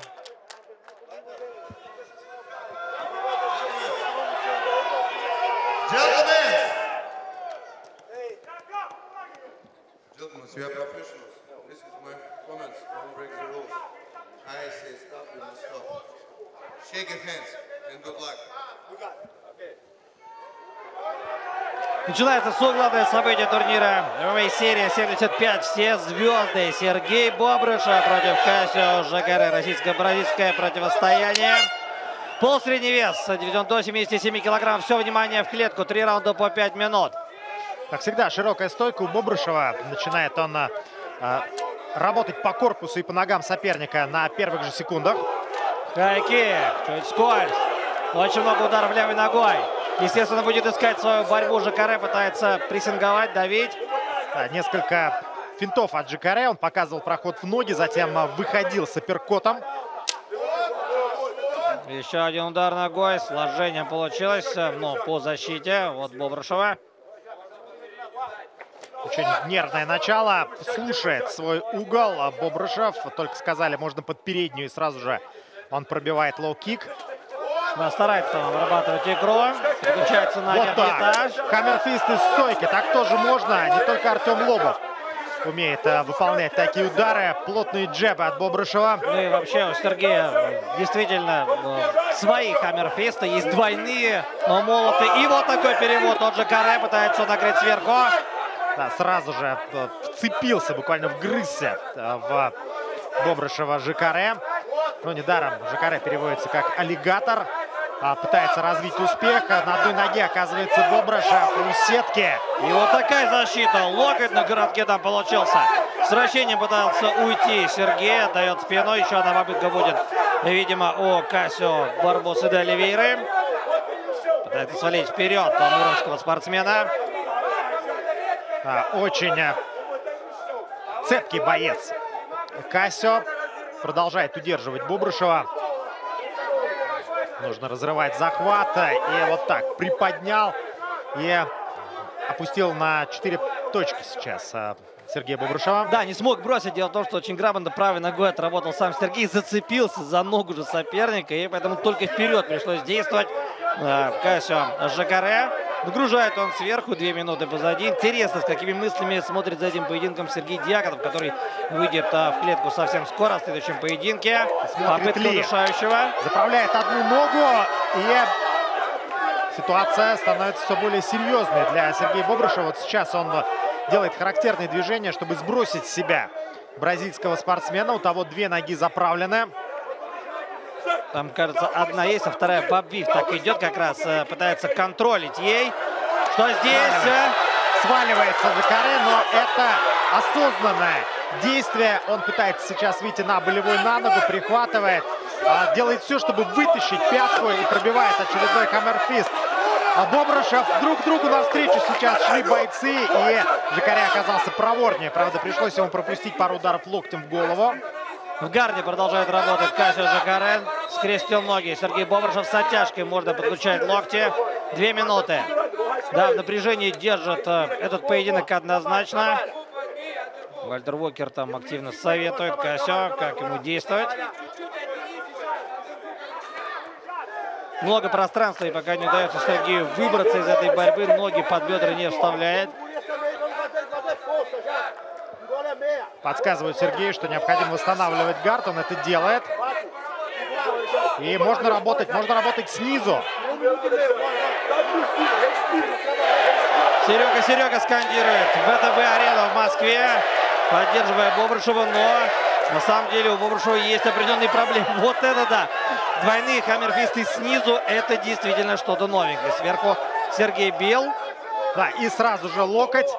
Начинается все главное событие турнира эм эм а-серия семьдесят пять. Все звезды. Сергей Бобрышев против Кассио Жакаре. Российско-бразильское противостояние. Полсредний вес. Дивизион до семидесяти семи килограмм. Все внимание в клетку. Три раунда по пять минут. Как всегда, широкая стойка у Бобрышева. Начинает он э, работать по корпусу и по ногам соперника на первых же секундах. Хайкик. Чуть скользь. Очень много ударов левой ногой. Естественно, будет искать свою борьбу. Жакаре пытается прессинговать, давить. Да, несколько финтов от Жакаре. Он показывал проход в ноги, затем выходил с апперкотом. Еще один удар ногой. Сложение получилось, но по защите вот Бобрышева. Очень нервное начало. Слушает свой угол Бобрышев. Только сказали, можно под переднюю, и сразу же он пробивает лоу-кик. Да, старается вырабатывать игру. Переключается на вот верхний этаж. Хаммерфист из стойки. Так тоже можно. Не только Артем Лобов умеет а, выполнять такие удары. Плотные джебы от Бобрышева. Ну и вообще у Сергея действительно ну, свои хаммерфисты. Есть двойные, но молоты. И вот такой перевод. Тот же Жакаре пытается накрыть сверху. Да, сразу же вцепился, буквально вгрызся в Бобрышева Жакаре. Но недаром Жакаре переводится как аллигатор. Пытается развить успех. На одной ноге оказывается Бобрышев у сетки. И вот такая защита. Локоть на городке там получился. С вращением пытался уйти Сергей. Отдает спину. Еще одна попытка будет, видимо, у Кассио Барбосы де Оливейры. Пытается свалить вперед тамурского спортсмена. Очень цепкий боец. Кассио продолжает удерживать Бобрышева. Нужно разрывать захват. И вот так приподнял и опустил на четыре точки сейчас Сергея Бобрышева. Да, не смог бросить. Дело в том, что очень грамотно правой ногой отработал сам Сергей. Зацепился за ногу же соперника. И поэтому только вперед пришлось действовать. Кассио Жакаре. Нагружает он сверху, две минуты позади. Интересно, с какими мыслями смотрит за этим поединком Сергей Дьяконов, который выйдет а, в клетку совсем скоро, в следующем поединке. Попытка удушающего. Заправляет одну ногу, и ситуация становится все более серьезной для Сергея Бобрышева. Вот сейчас он делает характерные движения, чтобы сбросить с себя бразильского спортсмена. У того две ноги заправлены. Там, кажется, одна есть, а вторая боббиф так идет как раз. Пытается контролить ей. Что здесь? Сваливается Жакаре, но это осознанное действие. Он пытается сейчас выйти на болевую на ногу, прихватывает. Делает все, чтобы вытащить пятку и пробивает очередной камерфист. А Бобрышев друг другу навстречу сейчас шли бойцы. И Жакаре оказался проворнее. Правда, пришлось ему пропустить пару ударов локтем в голову. В гарде продолжает работать Кассио Жакаре. Скрестил ноги. Сергей Бобрышев с оттяжкой. Можно подключать локти. Две минуты. Да, в напряжении держит этот поединок однозначно. Вальтер Уокер там активно советует Кассио, как ему действовать. Много пространства, и пока не удается Сергею выбраться из этой борьбы. Ноги под бедра не вставляет. Подсказывают Сергею, что необходимо восстанавливать гард. Он это делает. И можно работать, можно работать снизу. Серега, Серега скандирует вэ тэ бэ-арену в Москве, поддерживая Бобрышева, но на самом деле у Бобрышева есть определенные проблемы. Вот это да! Двойные хаммерфисты снизу, это действительно что-то новенькое. Сверху Сергей бил. Да, и сразу же локоть.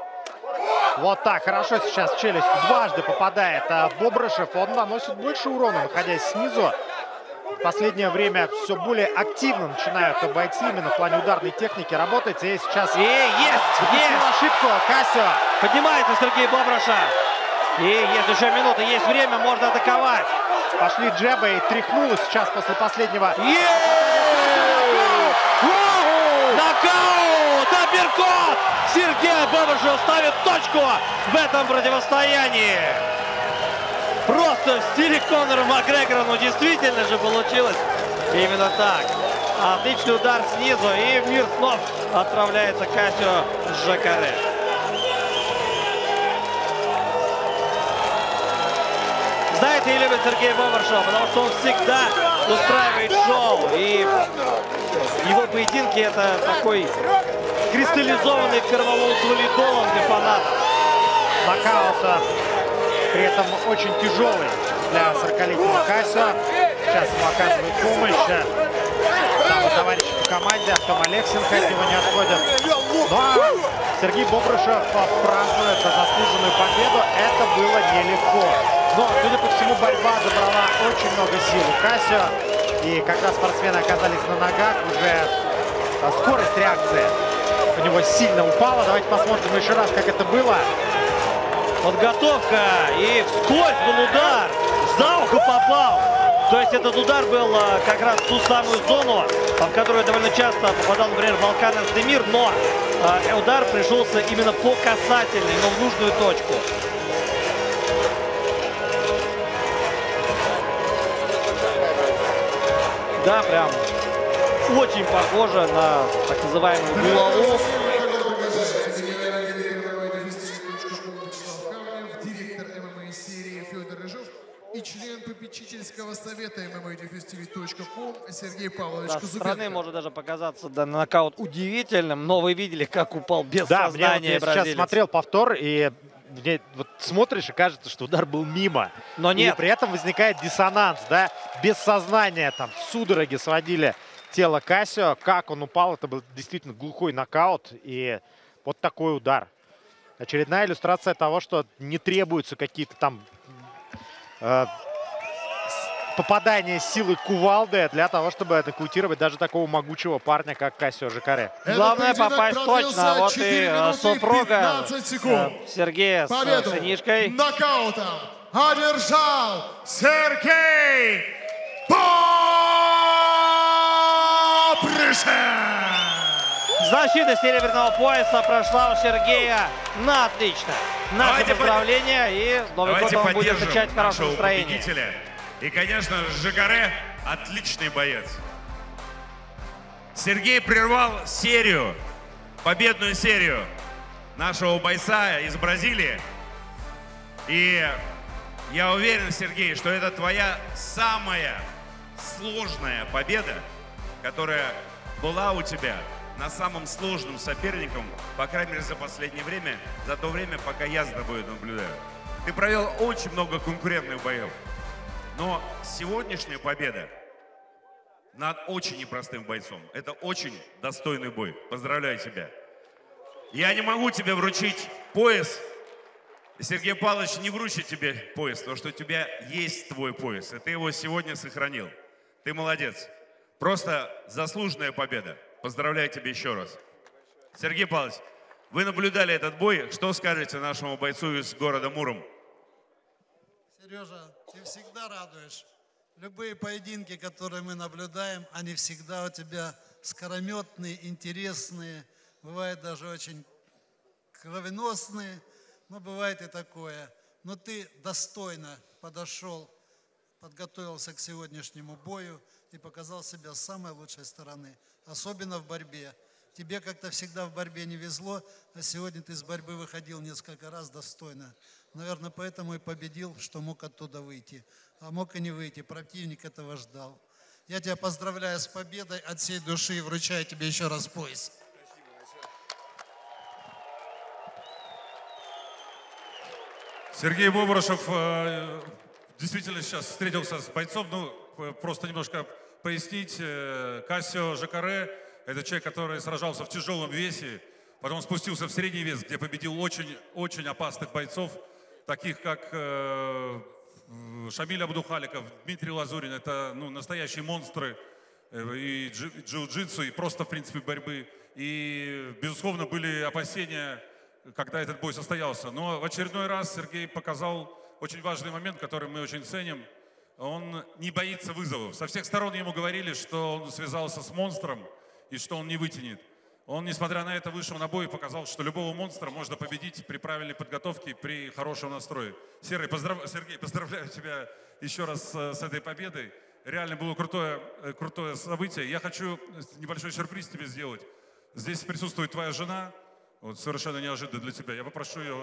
Вот так, хорошо сейчас челюсть дважды попадает. А Бобрышев, он наносит больше урона, находясь снизу. В последнее время все более активно начинают бойцы именно в плане ударной техники работать. И сейчас... И есть! Есть! Ошибку, Кассио! Поднимается Сергей Бобрышев. И есть еще минута, есть время, можно атаковать. Пошли джебы и тряхнуло сейчас после последнего. Нокаут! Апперкот! Сергей Бобрышев ставит точку в этом противостоянии. Просто в стиле Конора Макгрегора, ну действительно же получилось именно так. Отличный удар снизу, и в мир снов отправляется Кассио Жакаре. Знаете, и любит Сергей Бобрышев, потому что он всегда устраивает шоу. И его поединки — это такой кристаллизованный перволом с валидолом для фанатов. Нокаута, при этом очень тяжелый для сорокалетнего Кассио. Сейчас ему оказывает помощь. Товарищи по команде, Артем Алексенко, от него не отходят. Но Сергей Бобрышев празднует заслуженную победу. Это было нелегко. Но, судя по всему, борьба забрала очень много сил у Кассио. И когда спортсмены оказались на ногах, уже скорость реакции у него сильно упала. Давайте посмотрим еще раз, как это было. Подготовка. И вскользь был удар. За ухо попал. То есть этот удар был как раз в ту самую зону, в которую довольно часто попадал, например, Балкан Эстемир, но удар пришелся именно по касательной, но в нужную точку. Да, прям очень похоже на так называемый булаву. Попечительского совета эм эм а точка ком Сергей Павлович Кузубенко. Со стороны может даже показаться да, нокаут удивительным, но вы видели, как упал без да, сознания бразилец. Да, вот я сейчас смотрел повтор, и мне, вот, смотришь, и кажется, что удар был мимо. Но нет. И при этом возникает диссонанс, да, без сознания, там, судороги сводили тело Кассио. Как он упал, это был действительно глухой нокаут, и вот такой удар. Очередная иллюстрация того, что не требуются какие-то там... Э, попадание силы кувалды для того, чтобы нокаутировать даже такого могучего парня, как Кассио Жакаре. Это главное попасть точно. Вот и супруга Сергея с сынишкой. Нокаутом одержал Сергей Бобрышев. Защита серебряного пояса прошла у Сергея на отлично. Наше поздравление, и Новый год вам будет встречать в хорошем настроении. И, конечно, Жакаре отличный боец. Сергей прервал серию, победную серию нашего бойца из Бразилии. И я уверен, Сергей, что это твоя самая сложная победа, которая была у тебя на самом сложном соперником, по крайней мере, за последнее время, за то время, пока я с тобой наблюдаю. Ты провел очень много конкурентных боев. Но сегодняшняя победа над очень непростым бойцом. Это очень достойный бой. Поздравляю тебя. Я не могу тебе вручить пояс. Сергей Павлович не вручит тебе пояс, потому что у тебя есть твой пояс. И ты его сегодня сохранил. Ты молодец. Просто заслуженная победа. Поздравляю тебя еще раз. Сергей Павлович, вы наблюдали этот бой. Что скажете нашему бойцу из города Муром? Сережа, ты всегда радуешь. Любые поединки, которые мы наблюдаем, они всегда у тебя скорометные, интересные, бывают даже очень кровеносные, но бывает и такое. Но ты достойно подошел, подготовился к сегодняшнему бою и показал себя с самой лучшей стороны, особенно в борьбе. Тебе как-то всегда в борьбе не везло, а сегодня ты из борьбы выходил несколько раз достойно. Наверное, поэтому и победил, что мог оттуда выйти. А мог и не выйти, противник этого ждал. Я тебя поздравляю с победой от всей души и вручаю тебе еще раз пояс. Сергей Бобрышев действительно сейчас встретился с бойцом. Ну, просто немножко пояснить. Кассио Жакаре — это человек, который сражался в тяжелом весе, потом спустился в средний вес, где победил очень-очень опасных бойцов, таких как э, Шамиль Абдухаликов, Дмитрий Лазурин. Это ну, настоящие монстры э, и джиу-джитсу, и просто, в принципе, борьбы. И, безусловно, были опасения, когда этот бой состоялся. Но в очередной раз Сергей показал очень важный момент, который мы очень ценим. Он не боится вызовов. Со всех сторон ему говорили, что он связался с монстром, и что он не вытянет. Он, несмотря на это, вышел на бой и показал, что любого монстра можно победить при правильной подготовке, при хорошем настрое. Сергей, поздрав... Сергей, поздравляю тебя еще раз с этой победой. Реально было крутое, крутое событие. Я хочу небольшой сюрприз тебе сделать. Здесь присутствует твоя жена. Вот, совершенно неожиданно для тебя. Я попрошу ее...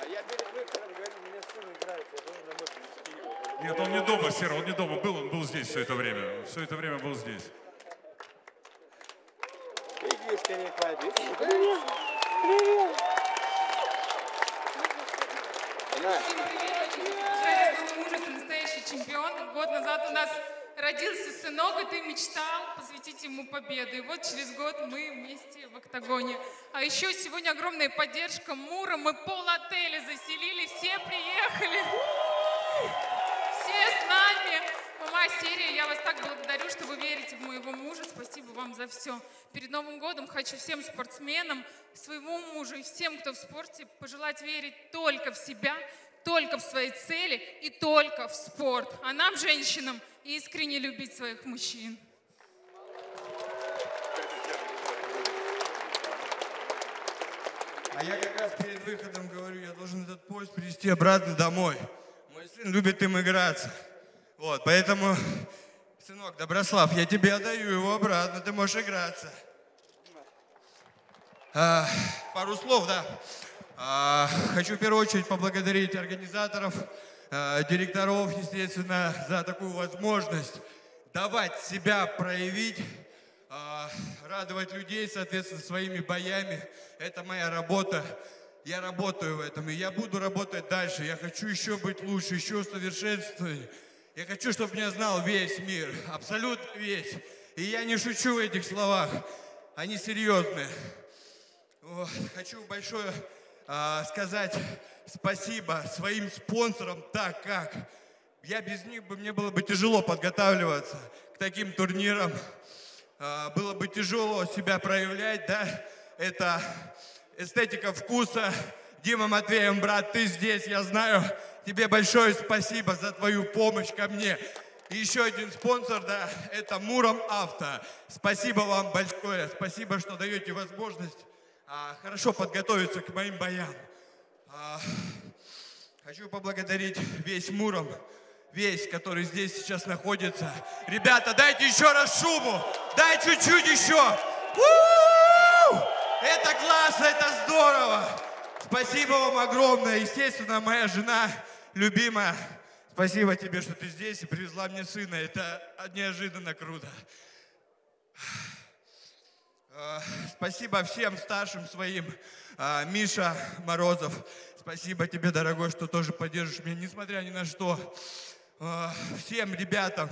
А я перед выбором говорю, у меня сын играет, я думаю, на мой принципе его. Нет, он не дома, Сера, он не дома был, он был здесь все это время. Все это время был здесь. Иди скорее к Вадику. Привет! Привет! Всем привет! Очень жаль, что мой муж это настоящий чемпион. Год назад у нас родился сынок, и ты мечтал посвятить ему победу. И вот через год мы вместе в октагоне. А еще сегодня огромная поддержка Мура. Мы пол отеля заселили, все приехали. Все с нами. ММА-серия, я вас так благодарю, что вы верите в моего мужа. Спасибо вам за все. Перед Новым годом хочу всем спортсменам, своему мужу и всем, кто в спорте, пожелать верить только в себя, только в свои цели и только в спорт. А нам, женщинам, искренне любить своих мужчин. А я как раз перед выходом говорю, я должен этот поезд привезти обратно домой. Мой сын любит им играться. Вот, поэтому, сынок, Доброслав, я тебе отдаю его обратно, ты можешь играться. А, пару слов, да. А, хочу в первую очередь поблагодарить организаторов, а, директоров, естественно, за такую возможность давать себя проявить, а, радовать людей, соответственно, своими боями. Это моя работа. Я работаю в этом, и я буду работать дальше. Я хочу еще быть лучше, еще совершенствовать. Я хочу, чтобы меня знал весь мир, абсолютно весь. И я не шучу в этих словах, они серьезные. Вот. Хочу большое а, сказать спасибо своим спонсорам, так как я без них бы, мне было бы тяжело подготавливаться к таким турнирам. А, было бы тяжело себя проявлять, да, это эстетика вкуса. Дима Матвеев, брат, ты здесь, я знаю. Тебе большое спасибо за твою помощь ко мне. И еще один спонсор, да, это Муром Авто. Спасибо вам большое. Спасибо, что даете возможность а, хорошо подготовиться к моим боям. А, хочу поблагодарить весь Муром, весь, который здесь сейчас находится. Ребята, дайте еще раз шуму. Дай чуть-чуть еще. У-у-у! Это классно, это здорово. Спасибо вам огромное. Естественно, моя жена... Любимая, спасибо тебе, что ты здесь и привезла мне сына. Это неожиданно круто. Спасибо всем старшим своим. Миша Морозов, спасибо тебе, дорогой, что тоже поддержишь меня, несмотря ни на что. Всем ребятам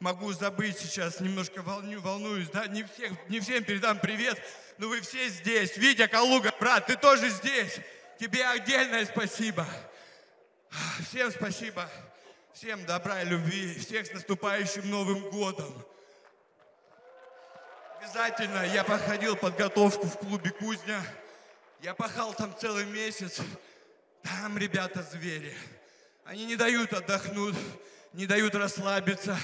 могу забыть сейчас, немножко волню, волнуюсь. Да? Не, всех, не всем передам привет, но вы все здесь. Витя Калуга, брат, ты тоже здесь. Тебе отдельное спасибо. Всем спасибо, всем добра и любви, всех с наступающим Новым годом. Обязательно я проходил подготовку в клубе «Кузня». Я пахал там целый месяц. Там ребята звери. Они не дают отдохнуть, не дают расслабиться.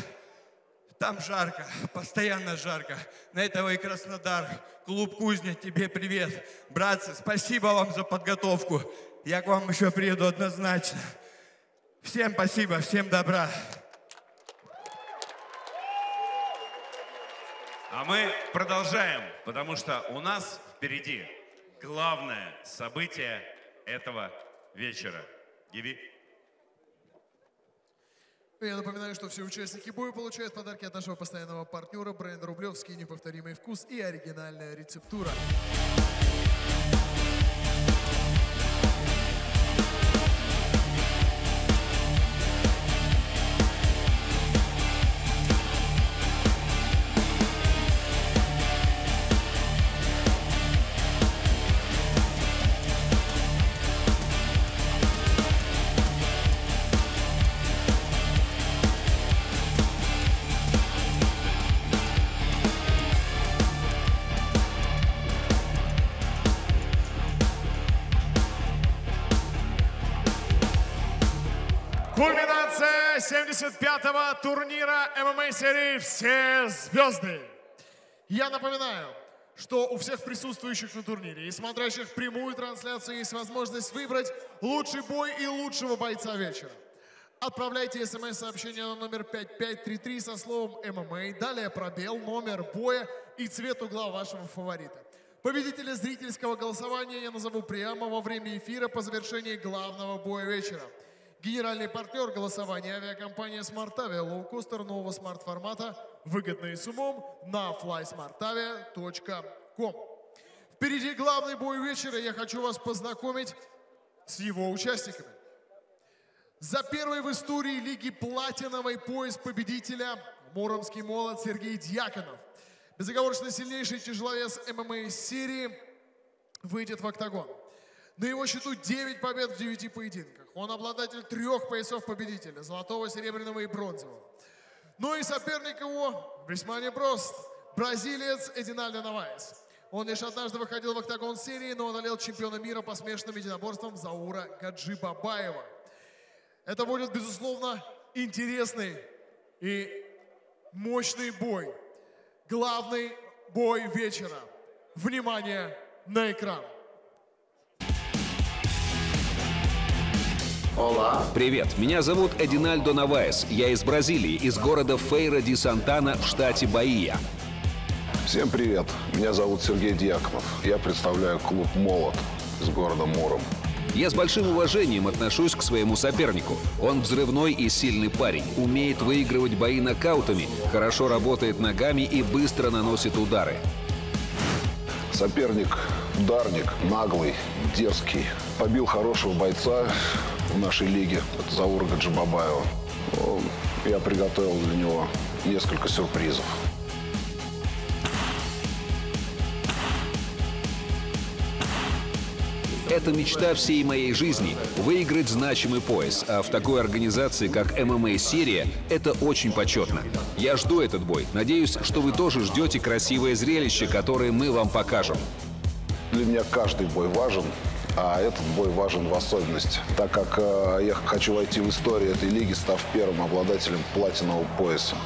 Там жарко, постоянно жарко. На этого и Краснодар. Клуб «Кузня», тебе привет. Братцы, спасибо вам за подготовку. Я к вам еще приеду однозначно. Всем спасибо, всем добра. А мы продолжаем, потому что у нас впереди главное событие этого вечера. Еви. Я напоминаю, что все участники боя получают подарки от нашего постоянного партнера бренда «Рублевский». Неповторимый вкус и оригинальная рецептура. семьдесят пятого турнира ММА-серии «Все звезды». Я напоминаю, что у всех присутствующих на турнире и смотрящих прямую трансляцию есть возможность выбрать лучший бой и лучшего бойца вечера. Отправляйте смс-сообщение на номер пять пять три три со словом «ММА», далее пробел, номер боя и цвет угла вашего фаворита. Победителя зрительского голосования я назову прямо во время эфира по завершении главного боя вечера. Генеральный партнер голосования — авиакомпания SmartAvia. Лоукостер нового смарт-формата, выгодный с умом, на флай смарт авиа точка ком. Впереди главный бой вечера. Я хочу вас познакомить с его участниками. За первый в истории Лиги Платиновый пояс победителя — муромский молот Сергей Дьяконов. Безоговорочно сильнейший тяжеловес ММА-серии выйдет в октагон. На его счету девять побед в девяти поединках. Он обладатель трех поясов победителя: золотого, серебряного и бронзового. Ну и соперник его весьма непрост — бразилец Эдинальдо Новаэс. Он лишь однажды выходил в октагон серии, но одолел чемпиона мира по смешанным единоборствам Заура Гаджибабаева. Это будет, безусловно, интересный и мощный бой. Главный бой вечера. Внимание на экран. Привет, меня зовут Эдинальдо Новаэс. Я из Бразилии, из города Фейра-ди-Сантана в штате Баия. Всем привет, меня зовут Сергей Дьяконов. Я представляю клуб «Молот» из города Муром. Я с большим уважением отношусь к своему сопернику. Он взрывной и сильный парень, умеет выигрывать бои нокаутами, хорошо работает ногами и быстро наносит удары. Соперник ударник, наглый, дерзкий. Побил хорошего бойца в нашей лиге, это Заура Гаджибабаева. Я приготовил для него несколько сюрпризов. Это мечта всей моей жизни – выиграть значимый пояс. А в такой организации, как ММА-серия, это очень почетно. Я жду этот бой. Надеюсь, что вы тоже ждете красивое зрелище, которое мы вам покажем. Для меня каждый бой важен, а этот бой важен в особенности, так как э, я хочу войти в историю этой лиги, став первым обладателем платинового пояса.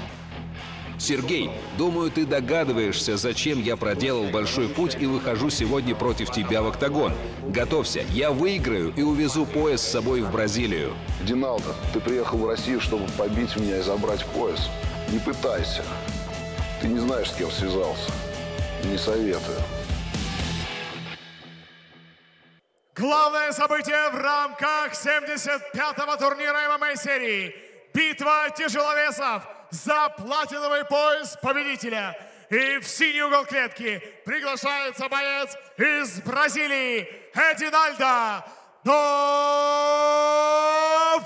Сергей, думаю, ты догадываешься, зачем я проделал большой путь и выхожу сегодня против тебя в октагон. Готовься, я выиграю и увезу пояс с собой в Бразилию. Эдинальдо, ты приехал в Россию, чтобы побить меня и забрать пояс. Не пытайся. Ты не знаешь, с кем связался. Не советую. Главное событие в рамках семьдесят пятого турнира ММА-серии. Битва тяжеловесов за платиновый пояс победителя. И в синий угол клетки приглашается боец из Бразилии — Эдинальдо Новаэс.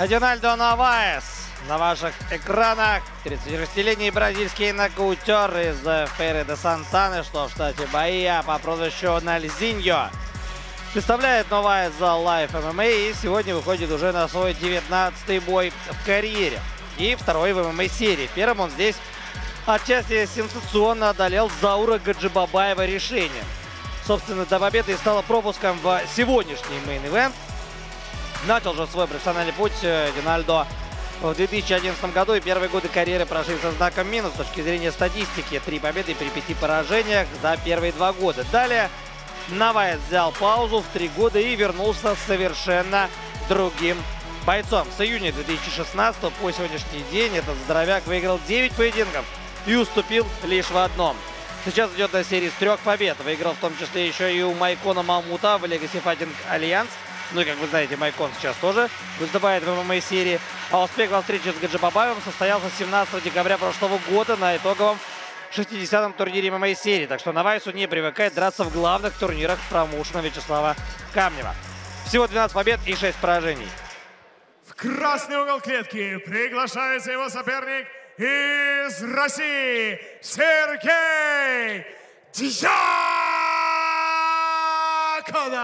Эдинальдо Новаэс. На ваших экранах тридцатишестилетний бразильский нокаутер из Фейра-де-Сантаны, что в штате Баия, по прозвищу Нальзиньо. Представляет Новаэс за Life эм эм а и сегодня выходит уже на свой девятнадцатый бой в карьере. И второй в ММА-серии. Первым он здесь отчасти сенсационно одолел Заура Гаджибабаева решением. Собственно, до победы и стало пропуском в сегодняшний мейн-ивент. Начал же свой профессиональный путь Эдинальдо в две тысячи одиннадцатом году, и первые годы карьеры прошли со знаком минус с точки зрения статистики. Три победы при пяти поражениях за первые два года. Далее Новаэс взял паузу в три года и вернулся совершенно другим бойцом. С июня две тысячи шестнадцатого по сегодняшний день этот здоровяк выиграл девять поединков и уступил лишь в одном. Сейчас идет на серии с трех побед. Выиграл в том числе еще и у Майкона Мамута в Legacy Fighting Alliance. Ну и, как вы знаете, Майкон сейчас тоже выступает в ММА-серии. А успех во встрече с Гаджибабаевым состоялся семнадцатого декабря прошлого года на итоговом шестидесятом турнире ММА-серии. Так что Новаэсу не привыкает драться в главных турнирах промоушена Вячеслава Камнева. Всего двенадцать побед и шесть поражений. В красный угол клетки приглашается его соперник из России — Сергей Дьяконов.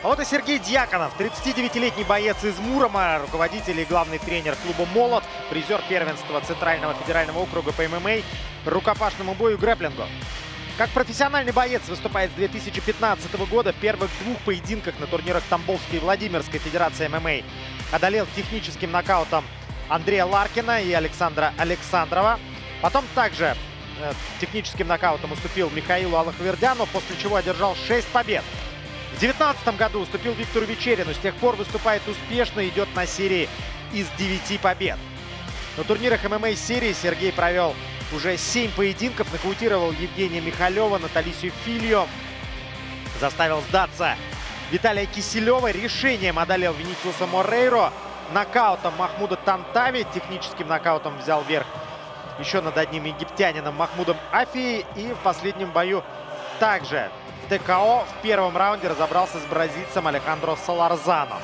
А вот и Сергей Дьяконов, тридцатидевятилетний боец из Мурома, руководитель и главный тренер клуба «Молот», призер первенства Центрального федерального округа по ММА, рукопашному бою и грэплингу. Как профессиональный боец выступает с две тысячи пятнадцатого года в первых двух поединках на турнирах Тамбовской и Владимирской федерации ММА. Одолел техническим нокаутом Андрея Ларкина и Александра Александрова. Потом также э, техническим нокаутом уступил Михаилу Аллахвердяну, после чего одержал шесть побед. В две тысячи девятнадцатом году уступил Виктору Вечерину. С тех пор выступает успешно, идет на серии из девяти побед. На турнирах ММА-серии Сергей провел уже семь поединков. Нокаутировал Евгения Михалева, Наталисию Фильо. Заставил сдаться Виталия Киселева. Решением одолел Венисиуса Морейро. Нокаутом Махмуда Тантави. Техническим нокаутом взял верх еще над одним египтянином Махмудом Афией. И в последнем бою также ТКО в первом раунде разобрался с бразильцем Алехандро Саларзаном.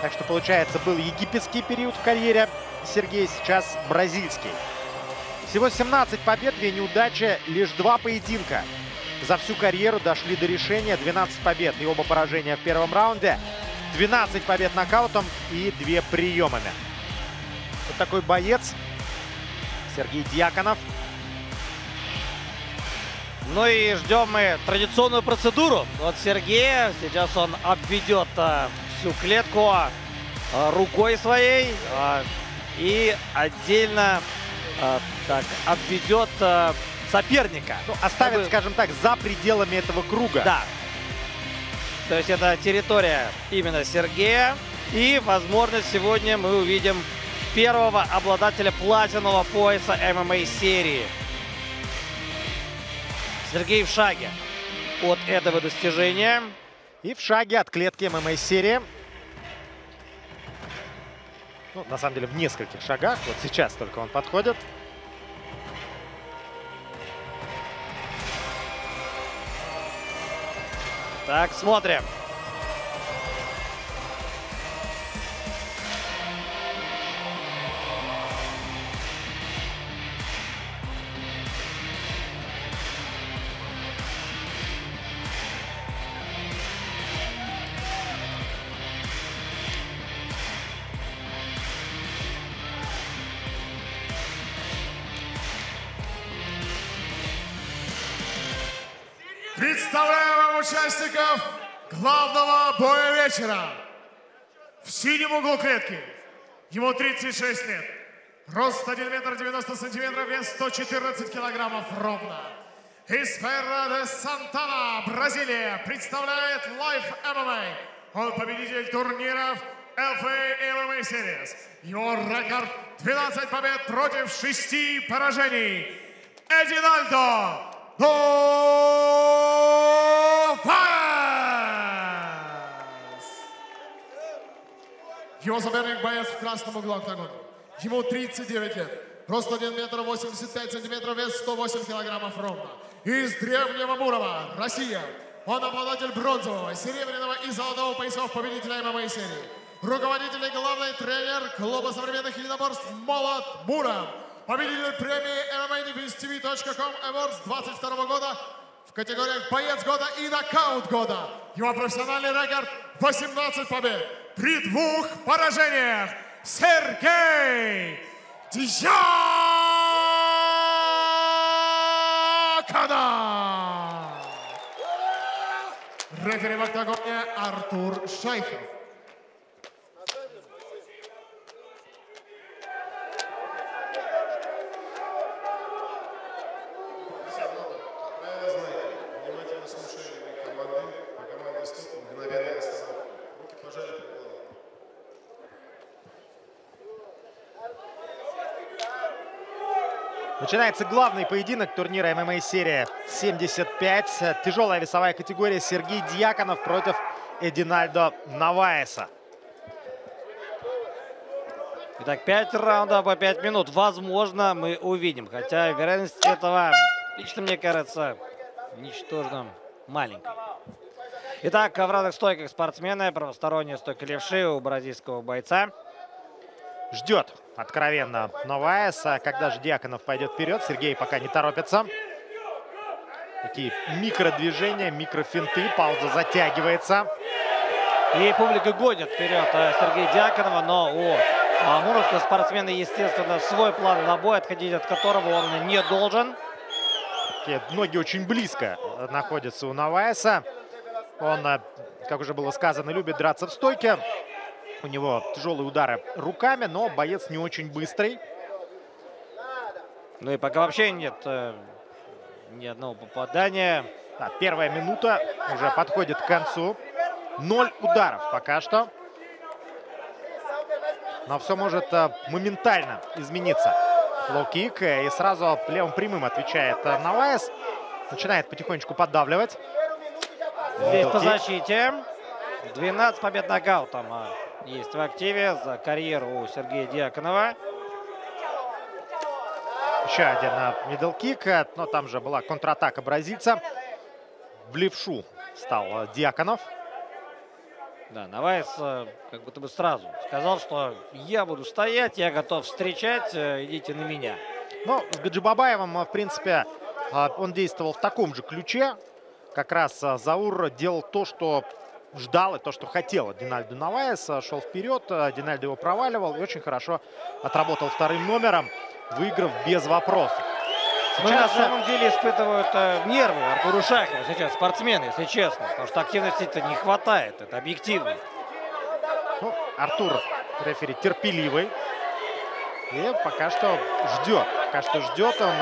Так что, получается, был египетский период в карьере Сергея, сейчас бразильский. Всего семнадцать побед, две неудачи, лишь два поединка. За всю карьеру дошли до решения. Двенадцать побед и оба поражения в первом раунде. двенадцать побед нокаутом и двумя приемами. Вот такой боец Сергей Дьяконов. Ну и ждем мы традиционную процедуру от Сергея. Сейчас он обведет а, всю клетку а, рукой своей а, и отдельно а, так, обведет а, соперника. Ну, оставит, чтобы... скажем так, за пределами этого круга. Да. То есть это территория именно Сергея. И, возможно, сегодня мы увидим первого обладателя платинового пояса ММА-серии. Сергей в шаге от этого достижения. И в шаге от клетки ММА-серии. Ну, на самом деле, в нескольких шагах. Вот сейчас только он подходит. Так, смотрим. Представляю вам участников главного боя вечера. В синем углу клетки. Ему тридцать шесть лет. Рост один метр девяносто сантиметров, вес сто четырнадцать килограммов ровно. Из Ферра де Сантана, Бразилия, представляет Life эм эм а. Он победитель турниров эф эй эм эм а Series. Его рекорд двенадцать побед против шести поражений. Эдинальдо Новаэс! Его соперник боец в красном углу октагона. Ему тридцать девять лет. Рост один метр восемьдесят пять сантиметров, вес сто восемь килограммов ровно. Из Древнего Мурова, Россия. Он обладатель бронзового, серебряного и золотого поясов победителя ММА-серии. Руководитель и главный тренер клуба современных единоборств «Молот» Муром. Победитель премии эм эм а ти ви точка ком Awards двадцать второго года в категориях «Боец года» и «Нокаут года». Его профессиональный рекорд восемнадцать побед при двух поражениях. Сергей Дьяконов! Рефери в октагоне Артур Шайхов. Начинается главный поединок турнира ММА-серия семьдесят пять. Тяжелая весовая категория. Сергей Дьяконов против Эдинальдо Новаэса. Итак, пять раундов по пять минут. Возможно, мы увидим. Хотя вероятность этого, лично мне кажется, ничтожно маленькой. Итак, в разных стойках спортсмены. Правосторонняя стойка левши у бразильского бойца. Ждет откровенно Новаэс, а когда же Дьяконов пойдет вперед, Сергей пока не торопится. Такие микродвижения, микрофинты, пауза затягивается. И публика гонит вперед Сергея Дьяконова, но у амуровского спортсмена, естественно, свой план на бой, отходить от которого он не должен. Такие ноги очень близко находятся у Новаэса. Он, как уже было сказано, любит драться в стойке. У него тяжелые удары руками, но боец не очень быстрый. Ну и пока вообще нет э, ни одного попадания. Да, первая минута уже подходит к концу. Ноль ударов пока что. Но все может э, моментально измениться. Лоу-кик, и сразу левым прямым отвечает э, Новаэс. Начинает потихонечку поддавливать. Здесь по защите. двенадцать побед нокаутом есть в активе за карьеру у Сергея Дьяконова. Еще один мидл-кик, но там же была контратака бразильца. В левшу стал Дьяконов. Да, Новаэс как будто бы сразу сказал, что я буду стоять, я готов встречать, идите на меня. Ну, с Гаджибабаевым, в принципе, он действовал в таком же ключе. Как раз Заур делал то, что ждал и то, что хотел Эдинальдо Новаэс. Шел вперед, Эдинальдо его проваливал и очень хорошо отработал вторым номером, выиграв без вопросов. Сейчас... Мы на самом деле испытывают э, нервы Артуру Шайхову сейчас, спортсмены, если честно. Потому что активности-то не хватает, это объективно. Ну, Артур, рефери, терпеливый. И пока что ждет. Пока что ждет он,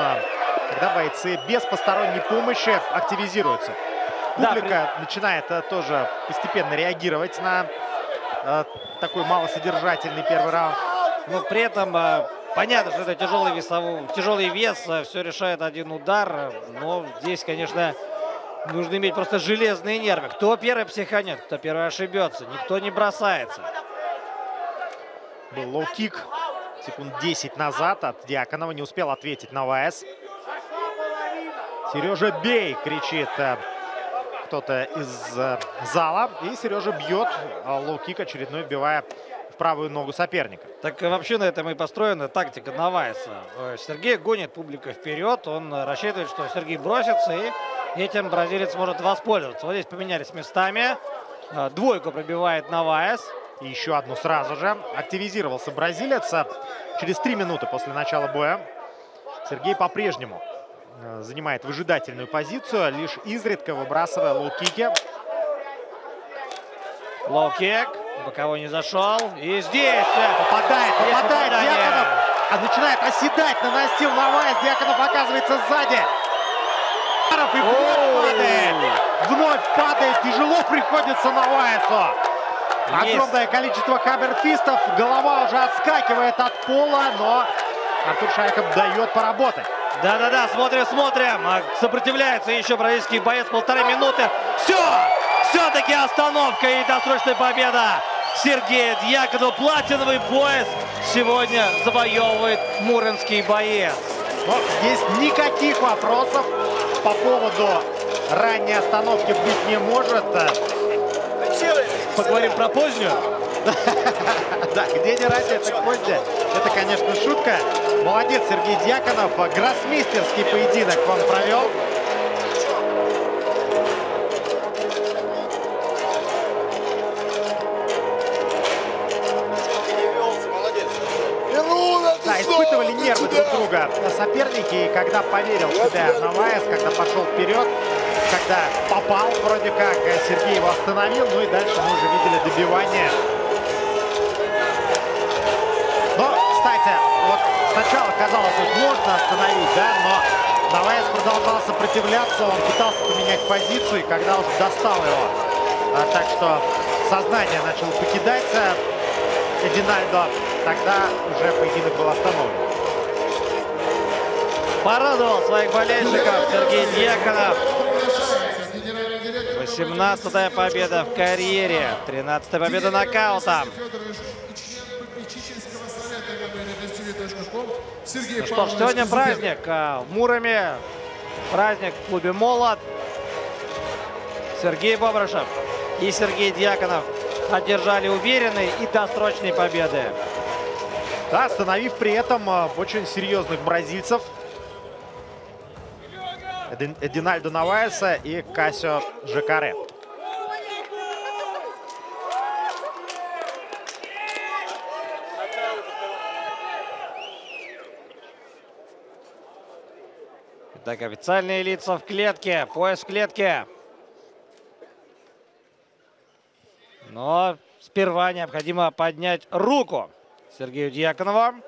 когда бойцы без посторонней помощи активизируются. Публика, да, при... начинает тоже постепенно реагировать на э, такой малосодержательный первый раунд. Но при этом э, понятно, что это тяжелый, весовой, тяжелый вес, э, все решает один удар. Но здесь, конечно, нужно иметь просто железные нервы. Кто первый психанет, кто первый ошибется. Никто не бросается. Был лоу-кик секунд десять назад от Дьяконова. Не успел ответить Новаэс. Сережа, бей! Кричит э, кто-то из э, зала. И Сережа бьет. Лоу-кик очередной, вбивая в правую ногу соперника. Так вообще на этом и построена тактика Новаэса. Сергей гонит публику вперед. Он рассчитывает, что Сергей бросится. И этим бразилец может воспользоваться. Вот здесь поменялись местами. Двойку пробивает Новаэс. И еще одну сразу же. Активизировался бразилец через три минуты после начала боя. Сергей по-прежнему занимает выжидательную позицию, лишь изредка выбрасывая лоу-кики. Лоу-кик, боковой не зашел. И здесь попадает, здесь попадает Дьяконов. А начинает оседать на настил Новаэс. Дьяконов оказывается сзади. И вновь падает. Вновь падает. Тяжело приходится Новаэсу. Огромное количество хаберфистов. Голова уже отскакивает от пола, но Артур Шайхов дает поработать. Да-да-да, смотрим-смотрим. Сопротивляется еще бразильский боец полторы минуты. Все! Все-таки остановка и досрочная победа Сергея Дьяконова. Платиновый пояс сегодня завоевывает муринский боец. Но здесь никаких вопросов по поводу ранней остановки быть не может. Поговорим про позднюю. Да, где не ради, так поздно. Это, конечно, шутка. Молодец Сергей Дьяконов. Гроссмейстерский поединок он провел. Да, испытывали нервы друг друга соперники. И когда поверил в себя Новаэс, когда пошел вперед, когда попал вроде как, Сергей его остановил. Ну и дальше мы уже видели добивание. Вот сначала казалось, что можно остановить, да, но Новаэс продолжал сопротивляться, он пытался поменять позицию, и когда уже достал его, а, так что сознание начало покидать Эдинальдо, тогда уже поединок был остановлен. Порадовал своих болельщиков Сергей Дьяконов. восемнадцатая победа в карьере, тринадцатая победа нокаутом. Ну что ж, сегодня праздник в Муроме, праздник в клубе «Молот». Сергей Бобрышев и Сергей Дьяконов одержали уверенные и досрочные победы. Да, остановив при этом очень серьезных бразильцев. Эдинальдо Новаэса и Кассио Жакаре. Так, официальные лица в клетке. Пояс в клетке. Но сперва необходимо поднять руку Сергею Дьяконову.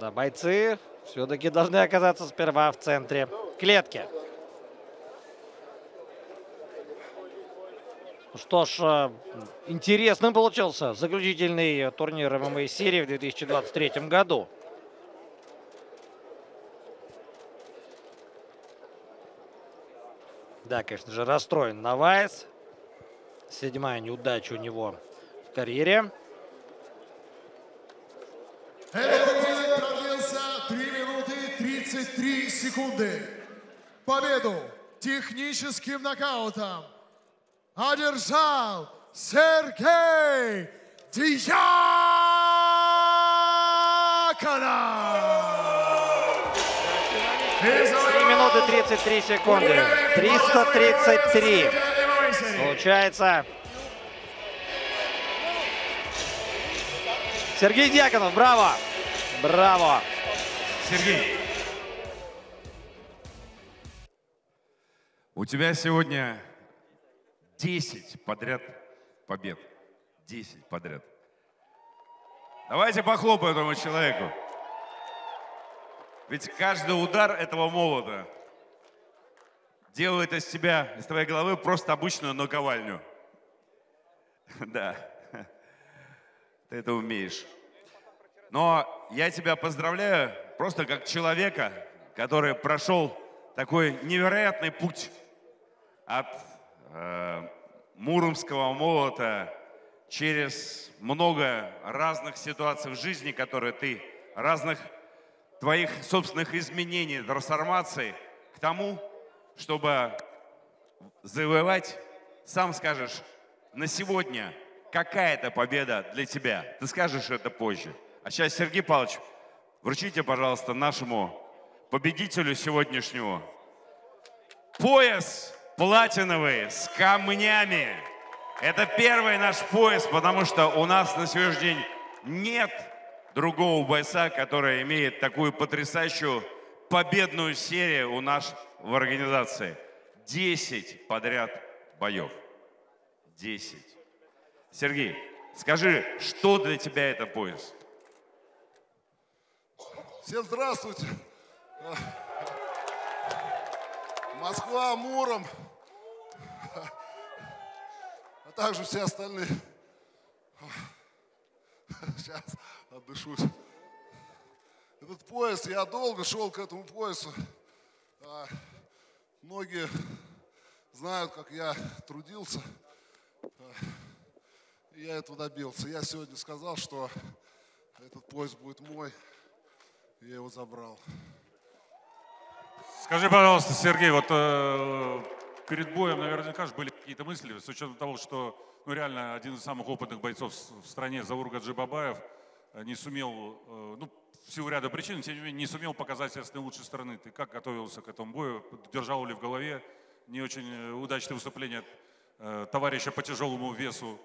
Да, бойцы все-таки должны оказаться сперва в центре клетки. Что ж, интересным получился заключительный турнир эм эм а-серии в две тысячи двадцать третьем году. Да, конечно же, расстроен Новаэс. Седьмая неудача у него в карьере. Этот день продлился три минуты тридцать три секунды. Победу техническим нокаутом одержал Сергей Дьяконов. три минуты тридцать три секунды. триста тридцать три. Получается. Сергей Дьяконов, браво! Браво! Сергей, у тебя сегодня десять подряд побед. десять подряд. Давайте похлопаем этому человеку. Ведь каждый удар этого молота делает из тебя, из твоей головы, просто обычную наковальню. Да. Ты это умеешь. Но я тебя поздравляю просто как человека, который прошел такой невероятный путь от муромского молота через много разных ситуаций в жизни, которые ты, разных твоих собственных изменений, трансформаций, к тому, чтобы завоевать, сам скажешь, на сегодня какая-то победа для тебя. Ты скажешь это позже. А сейчас, Сергей Павлович, вручите, пожалуйста, нашему победителю сегодняшнего пояс платиновый с камнями. Это первый наш пояс, потому что у нас на сегодняшний день нет другого бойца, который имеет такую потрясающую победную серию у нас в организации. десять подряд боев. десять. Сергей, скажи, что для тебя это пояс? Всем здравствуйте. Москва, Муром, а также все остальные. Сейчас отдышусь. Этот пояс, я долго шел к этому поясу. Многие знают, как я трудился. Я этого добился. Я сегодня сказал, что этот пояс будет мой. Я его забрал. Скажи, пожалуйста, Сергей, вот э, перед боем, наверняка же были какие-то мысли, с учетом того, что ну, реально один из самых опытных бойцов в стране, Заур Гаджибабаев, не сумел, э, ну, в силу ряда причин, тем не менее, не сумел показать себя с лучшей стороны. Ты как готовился к этому бою? Держал ли в голове не очень удачное выступление э, товарища по тяжелому весу?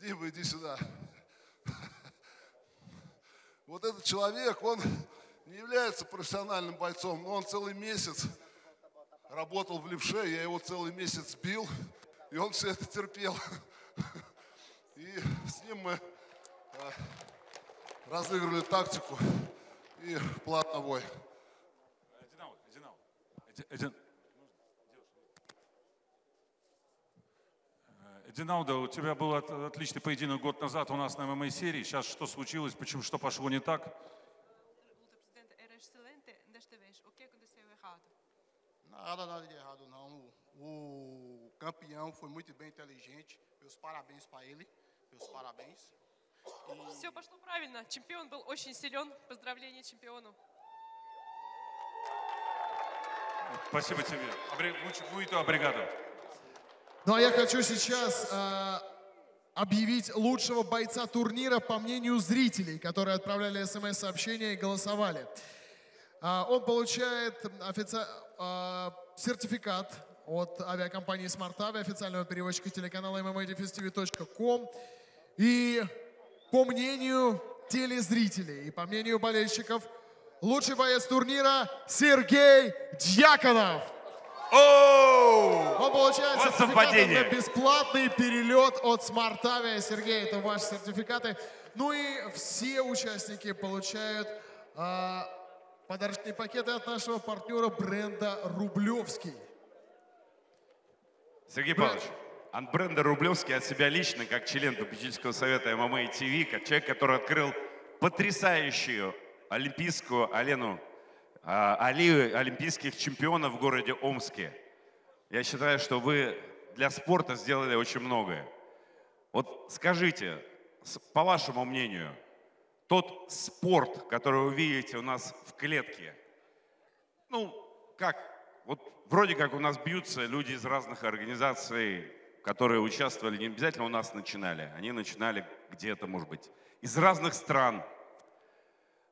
Дима, иди сюда. Вот этот человек, он не является профессиональным бойцом, но он целый месяц работал в левше, я его целый месяц бил, и он все это терпел. И с ним мы разыгрывали тактику и платный бой. Эдинальдо, у тебя был отличный поединок год назад у нас на эм эм а-серии. Сейчас что случилось, почему, что пошло не так? Nada, nada de errado não. O campeão foi muito bem inteligente. Meus parabéns para ele. Meus parabéns. Все пошло правильно. Чемпион был очень силен. Поздравления чемпиону. Спасибо тебе. Будет обригада. Ну а я хочу сейчас э, объявить лучшего бойца турнира по мнению зрителей, которые отправляли смс-сообщения и голосовали. Э, он получает офици... э, сертификат от авиакомпании SmartAvia, официального перевозчика телеканала эм эм а ти ви точка ком. И по мнению телезрителей и по мнению болельщиков лучший боец турнира Сергей Дьяконов. Oh! Он получает вот сертификаты на бесплатный перелет от SmartAvia. Сергей, это ваши сертификаты. Ну и все участники получают э, подарочные пакеты от нашего партнера бренда Рублевский. Сергей Бренд. Павлович, от бренда Рублевский, от себя лично, как член попечительского совета эм эм а ти ви, как человек, который открыл потрясающую олимпийскую арену, аллею олимпийских чемпионов в городе Омске. Я считаю, что вы для спорта сделали очень многое. Вот скажите, по вашему мнению, тот спорт, который вы видите у нас в клетке, ну, как, вот вроде как у нас бьются люди из разных организаций, которые участвовали, не обязательно у нас начинали, они начинали где-то, может быть, из разных стран.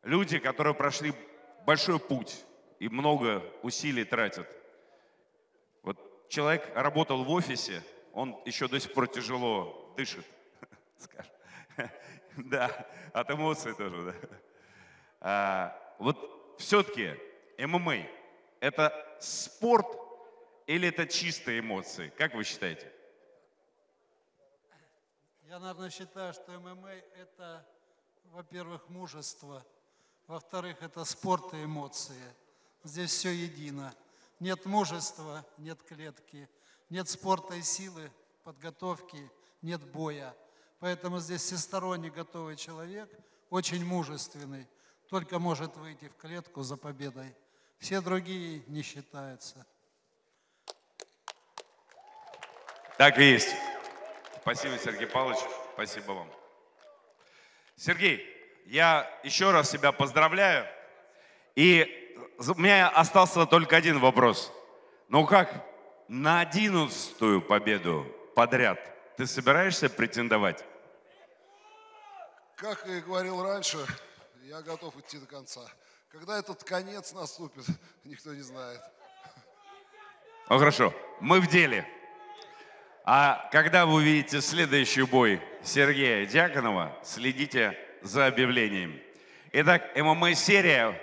Люди, которые прошли большой путь и много усилий тратят. Вот человек работал в офисе, он еще до сих пор тяжело дышит, скажем. Да, от эмоций тоже, да. А, вот все-таки ММА – это спорт или это чистые эмоции? Как вы считаете? Я, наверное, считаю, что ММА – это, во-первых, мужество. Во-вторых, это спорт и эмоции. Здесь все едино. Нет мужества, нет клетки, нет спорта и силы, подготовки, нет боя. Поэтому здесь всесторонне готовый человек, очень мужественный, только может выйти в клетку за победой. Все другие не считаются. Так и есть. Спасибо, Сергей Павлович. Спасибо вам. Сергей. Я еще раз себя поздравляю. И у меня остался только один вопрос. Ну как, на одиннадцатую победу подряд ты собираешься претендовать? Как и говорил раньше, я готов идти до конца. Когда этот конец наступит, никто не знает. Ну хорошо, мы в деле. А когда вы увидите следующий бой Сергея Дьяконова, следите за объявлением. Итак, ММА-серия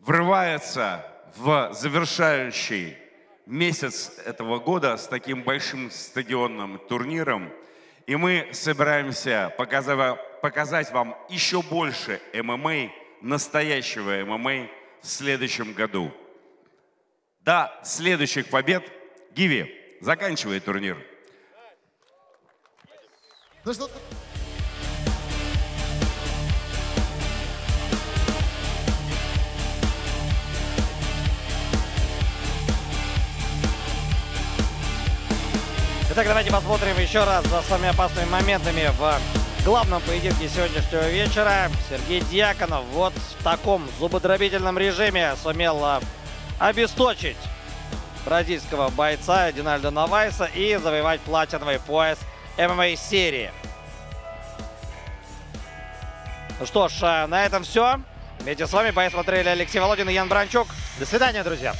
врывается в завершающий месяц этого года с таким большим стадионным турниром. И мы собираемся показать вам еще больше ММА, настоящего ММА в следующем году. До следующих побед. Гиви, заканчивай турнир. Итак, давайте посмотрим еще раз за самыми опасными моментами в главном поединке сегодняшнего вечера. Сергей Дьяконов вот в таком зубодробительном режиме сумел обесточить бразильского бойца Эдинальдо Новаэса и завоевать платиновый пояс ММА-серии. Ну что ж, на этом все. Вместе с вами бои смотрели Алексей Володин и Ян Бранчук. До свидания, друзья.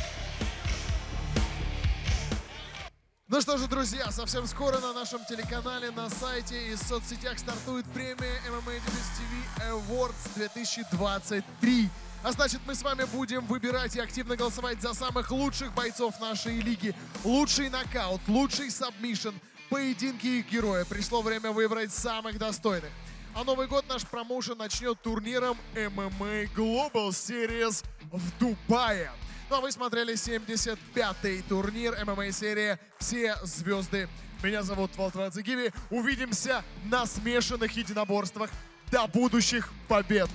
Ну что же, друзья, совсем скоро на нашем телеканале, на сайте и в соцсетях стартует премия эм эм а ти ви Awards две тысячи двадцать три. А значит, мы с вами будем выбирать и активно голосовать за самых лучших бойцов нашей лиги. Лучший нокаут, лучший сабмишн, поединки их героя. Пришло время выбрать самых достойных. А Новый год наш промоушен начнет турниром эм эм а Global Series в Дубае. Ну а вы смотрели семьдесят пятый турнир ММА-серия «Все звезды». Меня зовут Вальтер Уокер. Увидимся на смешанных единоборствах. До будущих побед!